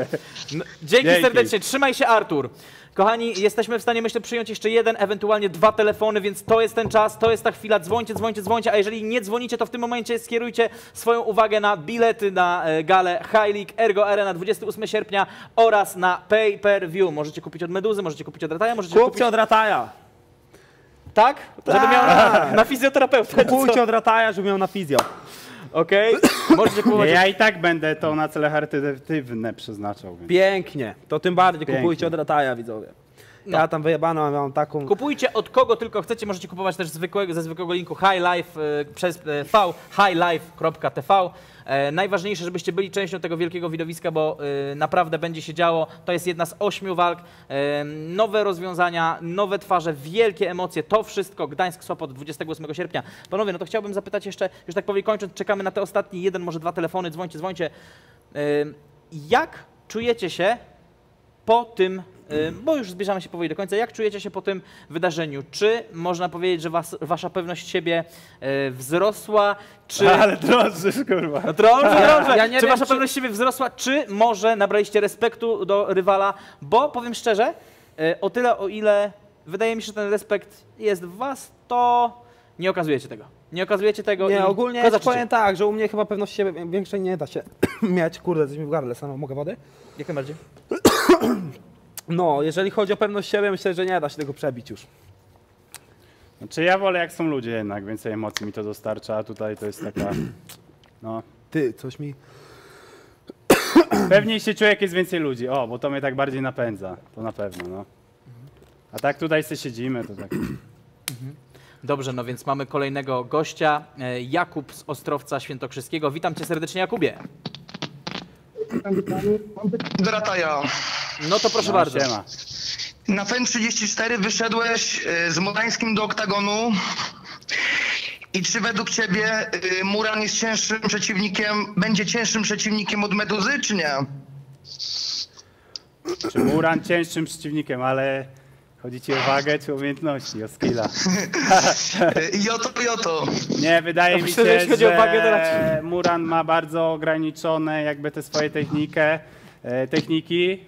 Dzięki serdecznie, trzymaj się Artur. Kochani, jesteśmy w stanie, myślę, przyjąć jeszcze 1, ewentualnie 2 telefony, więc to jest ten czas, to jest ta chwila, dzwońcie, dzwońcie, dzwońcie, a jeżeli nie dzwonicie, to w tym momencie skierujcie swoją uwagę na bilety na galę High League Ergo Arena 28 sierpnia oraz na Pay Per View. Możecie kupić od Meduzy, możecie kupić od Rataja, możecie kupić... Kupcie od Rataja! Tak? Żeby miał na fizjoterapeutę. Kupujcie od Rataja, żeby miał na fizjo. Okej, możecie kupować... Ja i tak będę to na cele charytatywne przeznaczał. Więc. Pięknie, to tym bardziej kupujcie od Rataja, widzowie. No. Ja tam wyjebano, mam taką... Kupujcie od kogo tylko chcecie, możecie kupować też ze zwykłego linku highlife przez V, highlife.tv. Najważniejsze, żebyście byli częścią tego wielkiego widowiska, bo naprawdę będzie się działo. To jest jedna z 8 walk. Nowe rozwiązania, nowe twarze, wielkie emocje. To wszystko. Gdańsk, Sopot, 28 sierpnia. Panowie, no to chciałbym zapytać jeszcze, już tak powoli kończąc, czekamy na te ostatnie 1, może 2 telefony. Dzwońcie, dzwońcie. Jak czujecie się po tym... Bo już zbliżamy się powoli do końca. Jak czujecie się po tym wydarzeniu? Czy można powiedzieć, że wasza pewność siebie wzrosła? Czy... Ale drążysz, kurwa. No drążę. Ja nie czy wiem, wasza pewność siebie wzrosła? Czy może nabraliście respektu do rywala? Bo powiem szczerze, o tyle, o ile wydaje mi się, że ten respekt jest w was, to nie okazujecie tego. Nie okazujecie tego. Nie, ogólnie ja powiem tak, że u mnie chyba pewność siebie większej nie da się mieć. Kurde, coś mi w gardle samo. Mogę wody? Jak najbardziej. No, jeżeli chodzi o pewność siebie, myślę, że nie da się tego przebić już. Znaczy ja wolę, jak są ludzie jednak, więcej emocji mi to dostarcza, a tutaj to jest taka, no... Ty, coś mi... Pewniej się czuję, jak jest więcej ludzi, o, bo to mnie tak bardziej napędza, to na pewno, no. A tak tutaj sobie siedzimy, to tak... Dobrze, no więc mamy kolejnego gościa, Jakub z Ostrowca Świętokrzyskiego. Witam cię serdecznie, Jakubie. Do Rataja. No to proszę bardzo. Na Fame 34 wyszedłeś z Murańskim do Oktagonu i czy według ciebie Muran jest cięższym przeciwnikiem, będzie cięższym przeciwnikiem od Meduzy, czy nie? Czy Muran cięższym przeciwnikiem, ale chodzi ci o wagę czy umiejętności, o skilla? I o to, i o to. Nie, wydaje mi się, że Muran ma bardzo ograniczone jakby te swoje techniki,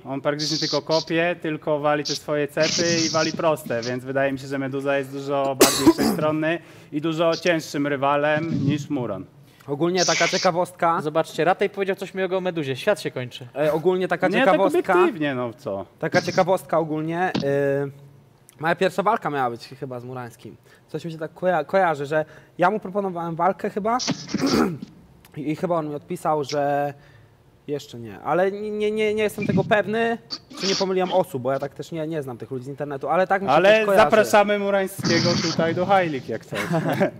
on praktycznie tylko kopie, tylko wali te swoje cepy i wali proste, więc wydaje mi się, że Meduza jest dużo bardziej wszechstronny i dużo cięższym rywalem niż Muran. Ogólnie taka ciekawostka. Zobaczcie, Rataj powiedział coś miłego o Meduzie, świat się kończy. Ogólnie taka ciekawostka. Nie, tak obiektywnie, no co. Taka ciekawostka ogólnie. Moja pierwsza walka miała być chyba z Murańskim. Coś mi się tak kojarzy, że ja mu proponowałem walkę chyba i chyba on mi odpisał, że... Jeszcze nie, ale nie jestem tego pewny Czy nie pomyliłam osób, bo ja tak też nie znam tych ludzi z internetu, ale tak mi się też kojarzy. Zapraszamy Murańskiego tutaj do High League, jak coś.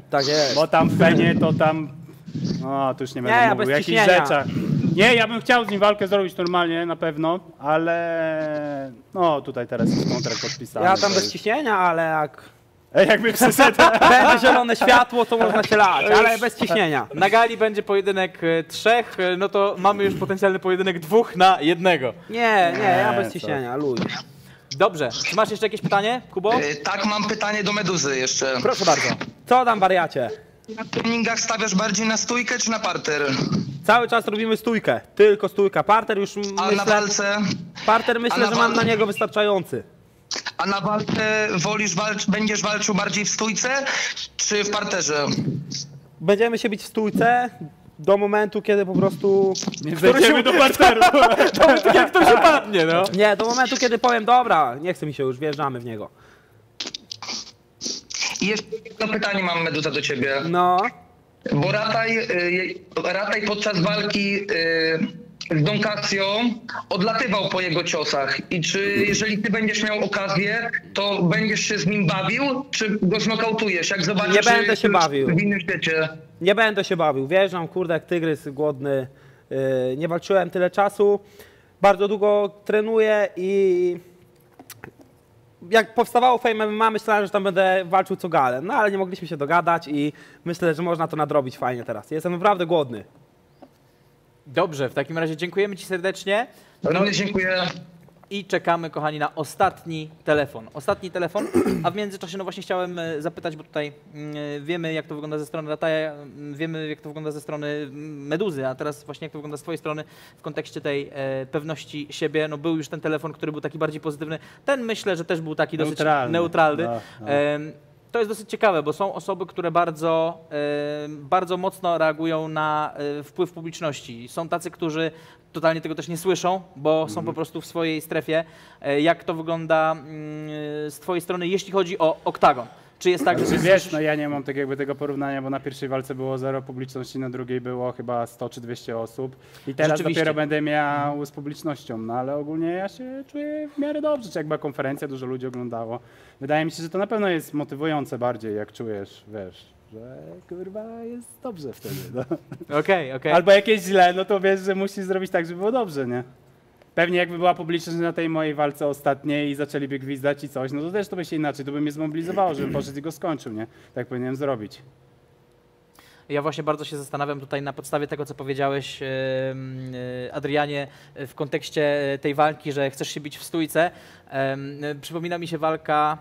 Tak jest. Bo tam w Fenie to tam... No, tu już nie będę mówił. Jakichś rzeczach. Nie, ja bym chciał z nim walkę zrobić normalnie, na pewno, ale... No, tutaj teraz jest kontrakt podpisany. Ja tam bez ciśnienia, ale jak... Jakby przyszedł. Będzie zielone światło, to można się lać, ale bez ciśnienia. Na gali będzie pojedynek 3, no to mamy już potencjalny pojedynek 2 na 1. Nie, ja bez ciśnienia, luj. Dobrze, czy masz jeszcze jakieś pytanie, Kubo? Tak, mam pytanie do Meduzy jeszcze. Proszę bardzo. Co tam, wariacie? Na treningach stawiasz bardziej na stójkę czy na parter? Cały czas robimy stójkę, tylko stójka. Parter już myślę... A na walce? Parter myślę, że mam na niego wystarczający. A na walce wolisz będziesz walczył bardziej w stójce czy w parterze? Będziemy się bić w stójce do momentu, kiedy po prostu... Nie wejdziemy do parteru. Do momentu, kiedy ktoś upadnie, no. Nie, do momentu, kiedy powiem, dobra, nie chce mi się już, wjeżdżamy w niego. I jeszcze jedno pytanie mam, Medusa, do ciebie. No. Bo Rataj podczas walki... z Don Kasjo odlatywał po jego ciosach i czy jeżeli ty będziesz miał okazję, to będziesz się z nim bawił, czy go znokautujesz, jak zobaczysz? Nie będę się bawił. W innym świecie. Nie będę się bawił, wjeżdżam, kurde, jak tygrys głodny, nie walczyłem tyle czasu, bardzo długo trenuję i jak powstawało Fame MMA, myślałem, że tam będę walczył co galę, no ale nie mogliśmy się dogadać i myślę, że można to nadrobić fajnie teraz, jestem naprawdę głodny. Dobrze, w takim razie dziękujemy ci serdecznie. Bardzo dziękuję. I czekamy, kochani, na ostatni telefon. A w międzyczasie, no właśnie chciałem zapytać, bo tutaj wiemy, jak to wygląda ze strony Rataja, wiemy, jak to wygląda ze strony Meduzy, a teraz właśnie jak to wygląda z twojej strony w kontekście tej pewności siebie. No był już ten telefon, który był taki bardziej pozytywny. Ten myślę, że też był taki dosyć neutralny. No. To jest dosyć ciekawe, bo są osoby, które bardzo mocno reagują na wpływ publiczności. Są tacy, którzy totalnie tego też nie słyszą, bo są po prostu w swojej strefie. Jak to wygląda z twojej strony, jeśli chodzi o Oktagon? Czy jest tak, że... Wiesz, no ja nie mam tak jakby tego porównania, bo na pierwszej walce było 0 publiczności, na drugiej było chyba 100 czy 200 osób. I teraz dopiero będę miał z publicznością, no ale ogólnie ja się czuję w miarę dobrze. Czy jak była konferencja, dużo ludzi oglądało. Wydaje mi się, że to na pewno jest motywujące bardziej, jak czujesz, wiesz, że kurwa jest dobrze wtedy. No. Okej. Albo jak jest źle, no to wiesz, że musisz zrobić tak, żeby było dobrze, nie? Pewnie jakby była publiczność na tej mojej walce ostatniej i zaczęliby gwizdać i coś, no to też to by się inaczej, to by mnie zmobilizowało, żebym poszedł i go skończył, nie? Tak powinienem zrobić. Ja właśnie bardzo się zastanawiam tutaj na podstawie tego, co powiedziałeś, Adrianie, w kontekście tej walki, że chcesz się bić w stójce. Przypomina mi się walka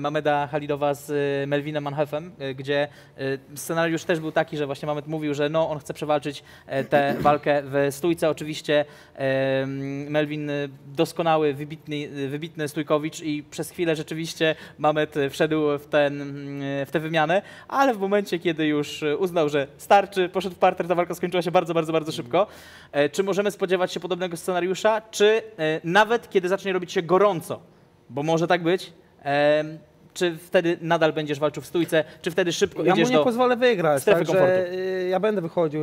Mameta Halidowa z Melvinem Manhefem, gdzie scenariusz też był taki, że właśnie Mamet mówił, że no, on chce przewalczyć tę walkę w stójce. Oczywiście Melvin doskonały, wybitny stójkowicz i przez chwilę rzeczywiście Mamet wszedł w tę wymianę, ale w momencie, kiedy już uznał, że starczy, poszedł w parter, ta walka skończyła się bardzo szybko. Czy możemy spodziewać się podobnego scenariusza, czy nawet kiedy zacznie robić się gorąco, bo może tak być, czy wtedy nadal będziesz walczył w stójce, czy wtedy szybko idziesz do strefy komfortu? Ja mu nie pozwolę wygrać, także ja będę wychodził,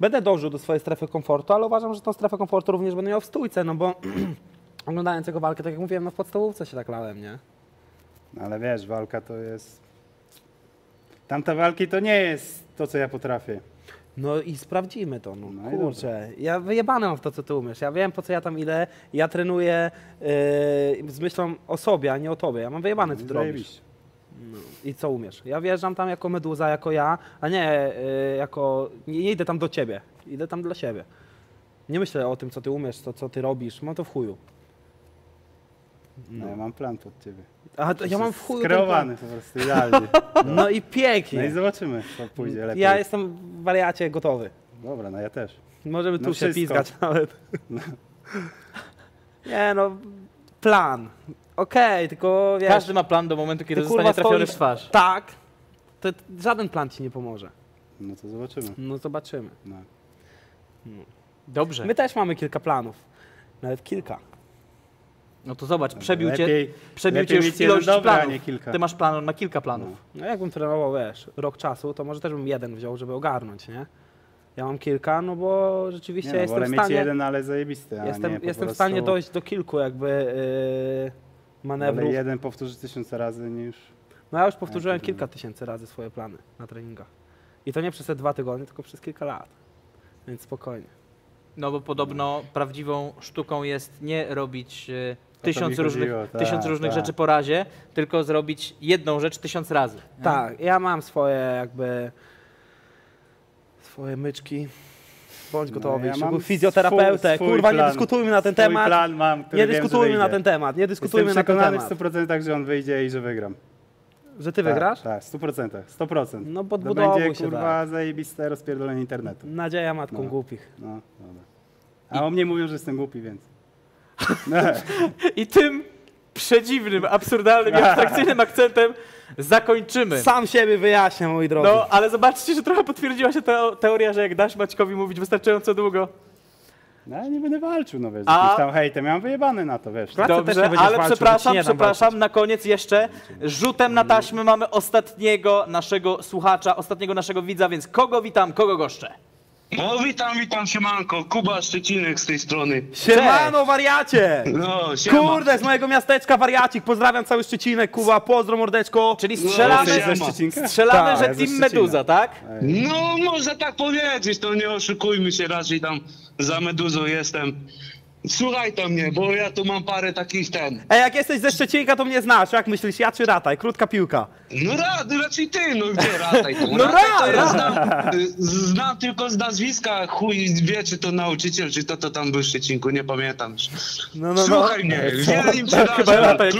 będę dążył do swojej strefy komfortu, ale uważam, że tą strefę komfortu również będę miał w stójce, no bo oglądając jego walkę, tak jak mówiłem, no w podstawówce się tak lałem, nie? No ale wiesz, walka to jest... Tamta walki to nie jest to, co ja potrafię. No i sprawdzimy to, no kurczę, ja wyjebane mam w to, co ty umiesz, ja wiem, po co ja tam idę, ja trenuję z myślą o sobie, a nie o tobie, ja mam wyjebane, co ty robisz i co umiesz. Ja wjeżdżam tam jako Meduza, jako ja, a nie jako, nie idę tam do ciebie, idę tam dla siebie. Nie myślę o tym, co ty umiesz, co ty robisz, mam to w chuju. No, ja mam plan pod ciebie. A to ja mam w chuju skreowany po prostu, idealnie. No i pięknie. No i zobaczymy, co pójdzie lepiej. Ja jestem w wariacie gotowy. Dobra, no ja też. Możemy tu się pizgać nawet. No. Nie no, plan. Okej, tylko wiesz... Każdy ma plan do momentu, kiedy zostanie trafiony w twarz. Tak. To żaden plan ci nie pomoże. No to zobaczymy. No. Dobrze. My też mamy kilka planów. Nawet kilka. No to zobacz, przebił cię już ilość planów. Ty masz plan, on ma kilka planów. No jakbym trenował, wiesz, rok czasu, to może też bym jeden wziął, żeby ogarnąć, nie? Ja mam kilka, no bo rzeczywiście nie, no, jestem w stanie... mieć jeden, ale zajebisty, a Jestem w stanie dojść do kilku jakby manewrów. Ale jeden powtórzy 1000 razy niż... No ja już powtórzyłem kilka tysięcy razy swoje plany na treningach. I to nie przez te 2 tygodnie, tylko przez kilka lat. Więc spokojnie. No bo podobno prawdziwą sztuką jest nie robić 1000 różnych rzeczy po razie, tylko zrobić jedną rzecz 1000 razy. Nie? Tak, ja mam swoje jakby... Swoje myczki. Bądź gotowy, no, ja mam fizjoterapeutę. Kurwa, nie dyskutujmy na ten temat. Plan mam, nie dyskutujmy na ten temat. Nie dyskutujmy na ten temat. Jestem przekonany w 100%, że on wyjdzie i że wygram. Że ty wygrasz? Tak, w 100%. 100%. No podbudowuj się, kurwa, tak. Zajebiste rozpierdolenie internetu. Nadzieja matką głupich. No, dobra. A o mnie mówią, że jestem głupi, więc... No. I tym przedziwnym, absurdalnym i abstrakcyjnym akcentem zakończymy. Sam siebie wyjaśniam, mój drogi. No, ale zobaczcie, że trochę potwierdziła się teoria, że jak dasz Maćkowi mówić wystarczająco długo... No, ja nie będę walczył, no wiesz, jakimś tam hejtem, ja mam wyjebane na to, wiesz. Dobrze, ale przepraszam, na koniec jeszcze rzutem na taśmę mamy ostatniego naszego słuchacza, ostatniego naszego widza, więc kogo witam, kogo goszczę? No witam, siemanko, Kuba Szczecinek z tej strony. Siemano, wariacie! No, siema. Kurde, z mojego miasteczka, wariacik, pozdrawiam cały Szczecinek, Kuba, pozdro, mordeczko. Czyli strzelamy, że Team Medusa, tak? No, można tak powiedzieć, to nie oszukujmy się, raczej tam za Meduzą jestem. Słuchaj to mnie, bo ja tu mam parę takich ten... Ej, jak jesteś ze Szczecinka, to mnie znasz, jak myślisz, ja czy Rataj? Krótka piłka. No raczej ty, no gdzie Rataj? No Rataj! Ja znam tylko z nazwiska, chuj wie, czy to nauczyciel, czy to tam był w Szczecinku, nie pamiętam już. Słuchaj mnie, w Wielim czy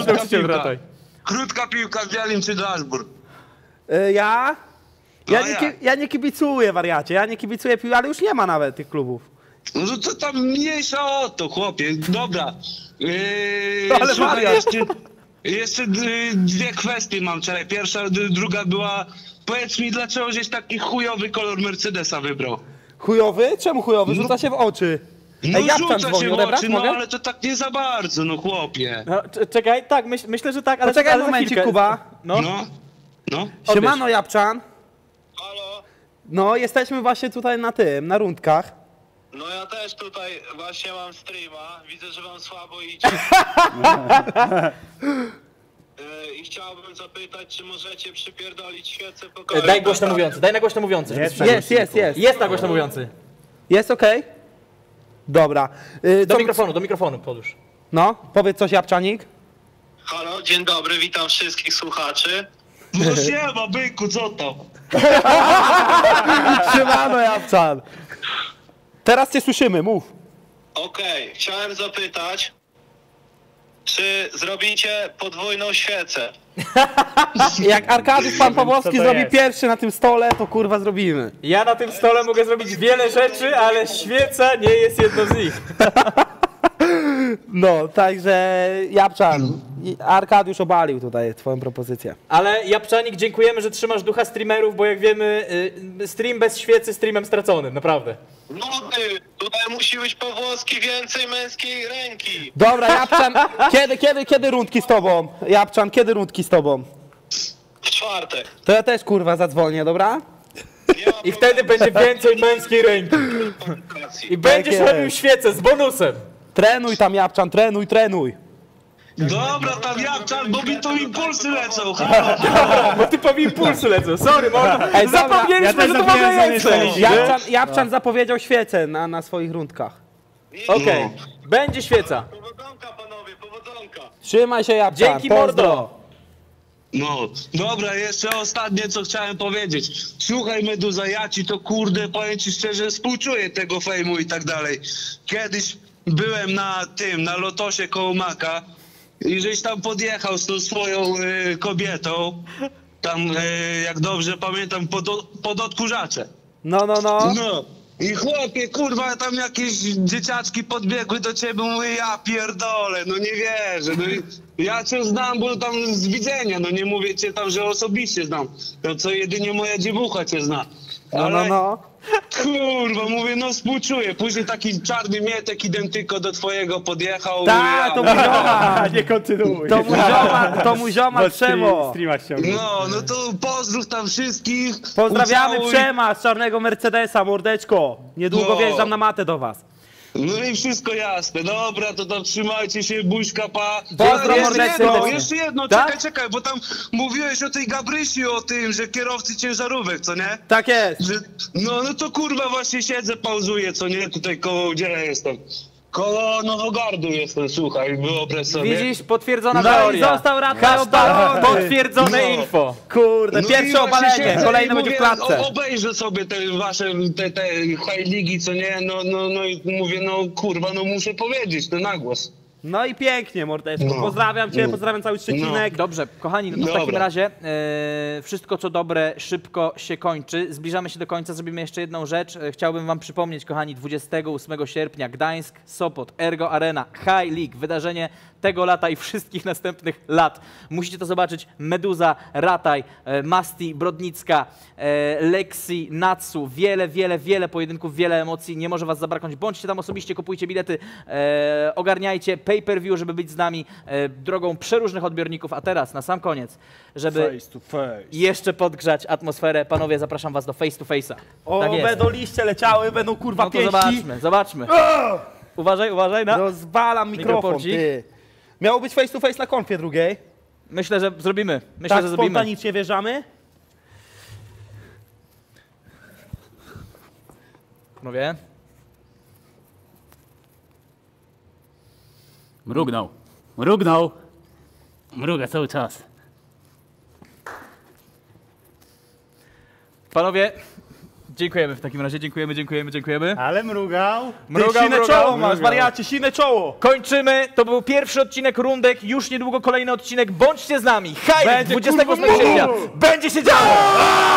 Daszburg, krótka piłka w Wielim czy Daszburg. Ja nie kibicuję, wariacie, ja nie kibicuję piłki, ale już nie ma nawet tych klubów. No to tam mniejsza o to, chłopie. Dobra. Ale słuchaj, jeszcze dwie kwestie mam wczoraj. Pierwsza, druga była... Powiedz mi, dlaczego żeś taki chujowy kolor Mercedesa wybrał? Chujowy? Czemu chujowy? Rzuca się w oczy. No rzuca się w oczy, no ale to tak nie za bardzo, no chłopie. No, czekaj, tak, myślę, że tak, ale... Poczekaj momencik, Kuba. No. Siemano, Jabczan. Halo. No, jesteśmy właśnie tutaj na tym, na rundkach. No ja też tutaj właśnie mam streama, widzę, że wam słabo idzie. I chciałbym zapytać, czy możecie przypierdolić świecę pokoju. Daj głośno mówiący, daj na głośno mówiący. Jest. Jest na głośno mówiący. Jest okej? Okay? Dobra. Do mikrofonu podłóż. No, powiedz coś, Jabczanik. Halo, dzień dobry, witam wszystkich słuchaczy. No siema, byku, co tam? Siemano, Jabczan. Teraz cię słyszymy, mów. Okej, chciałem zapytać, czy zrobicie podwójną świecę? Jak Arkadiusz Pan Pawłowski zrobi pierwszy na tym stole, to kurwa zrobimy. Ja na tym stole mogę zrobić wiele rzeczy, ale świeca nie jest jedną z nich. No, także Jabczan, Arkadiusz obalił tutaj twoją propozycję. Ale Jabczanik, dziękujemy, że trzymasz ducha streamerów, bo jak wiemy, stream bez świecy streamem straconym, naprawdę. No ty, tutaj musi być po włoski więcej męskiej ręki. Dobra, Jabczan, kiedy rundki z tobą? Jabczan, kiedy rundki z tobą? W czwartek. To ja też kurwa zadzwonię, dobra? I wtedy będzie więcej męskiej ręki. I będziesz robił świecę z bonusem. Trenuj tam, Jabczan, trenuj. Dobra, tam Jabczan, bo mi to impulsy lecą. Dobra, bo ty powiem impulsy lecą, sorry, zapomnieliśmy, że to mamy więcej. Jabczan zapowiedział świecę na swoich rundkach. Okej, będzie świeca. Powodzonka, panowie, powodzonka. Trzymaj się, Jabczan, dzięki, mordo. No, dobra, jeszcze ostatnie, co chciałem powiedzieć. Słuchaj, Meduza, ja ci to, kurde, powiem ci szczerze, współczuję tego fejmu i tak dalej. Kiedyś... Byłem na tym, na Lotosie koło Maka i żeś tam podjechał z tą swoją kobietą, tam jak dobrze pamiętam, pod odkurzacze. No. I chłopie, kurwa, tam jakieś dzieciaczki podbiegły do ciebie, mówię, ja pierdolę, no nie wierzę, no i ja cię znam, bo tam z widzenia, no nie mówię cię tam, że osobiście znam, to co jedynie moja dziewucha cię zna. Ale Kurwa, mówię, no współczuję. Później taki czarny mietek identyko do twojego podjechał. Tak, to mój zioma. Nie kontynuuj. To mój zioma Przemo. No, no to pozdrów tam wszystkich. Pozdrawiamy Przema z czarnego Mercedesa, mordeczko. Niedługo wjeżdżam na matę do was. No i wszystko jasne, dobra, to tam trzymajcie się, buźka, pa. Pozdro, mordeczko. Jeszcze jedno, czekaj, bo tam mówiłeś o tej Gabrysi, o tym, że kierowcy ciężarówek, co nie? Tak jest. Że, no, no to kurwa właśnie siedzę, pauzuję, co nie? Tutaj koło, gdzie ja jestem? Koło Nowogardu jestem, słuchaj, wyobraź sobie. Widzisz, potwierdzona teoria. No i został Rataj obalony. Potwierdzone info. Kurde, no pierwsze obalenie, kolejne będzie w klatce. Obejrzę sobie te wasze, te High League, co nie, no i mówię, no kurwa, no muszę powiedzieć, to na głos. No i pięknie, mordeczko, pozdrawiam cię, pozdrawiam cały Szczecinek. Dobrze, kochani, no to w takim razie wszystko co dobre szybko się kończy. Zbliżamy się do końca, zrobimy jeszcze jedną rzecz. Chciałbym wam przypomnieć, kochani, 28 sierpnia Gdańsk, Sopot, Ergo Arena, High League. Wydarzenie tego lata i wszystkich następnych lat. Musicie to zobaczyć. Medusa, Rataj, Masti, Brodnicka, Lexi, Natsu. Wiele, wiele, wiele pojedynków, wiele emocji. Nie może was zabraknąć. Bądźcie tam osobiście, kupujcie bilety, ogarniajcie pay-per-view, żeby być z nami drogą przeróżnych odbiorników. A teraz, na sam koniec, żeby face to face jeszcze podgrzać atmosferę, panowie, zapraszam was do face to face'a. O, tak będą liście leciały, będą kurwa pięści. Zobaczmy, zobaczmy. Uważaj, uważaj na... Rozwalam mikrofon, ty. Miało być face to face na konfie drugiej. Myślę, że zrobimy. Myślę, tak, że zrobimy. Spontanicznie wierzamy. Panowie. Mrugnął. Mrugnął. Mruga cały czas. Panowie, dziękujemy w takim razie. Dziękujemy, dziękujemy, dziękujemy. Ale mrugał. Mrugał. Masz, wariacie, silne czoło. Kończymy. To był pierwszy odcinek Rundek. Już niedługo kolejny odcinek. Bądźcie z nami. Hej, 28 sierpnia. Będzie się działo.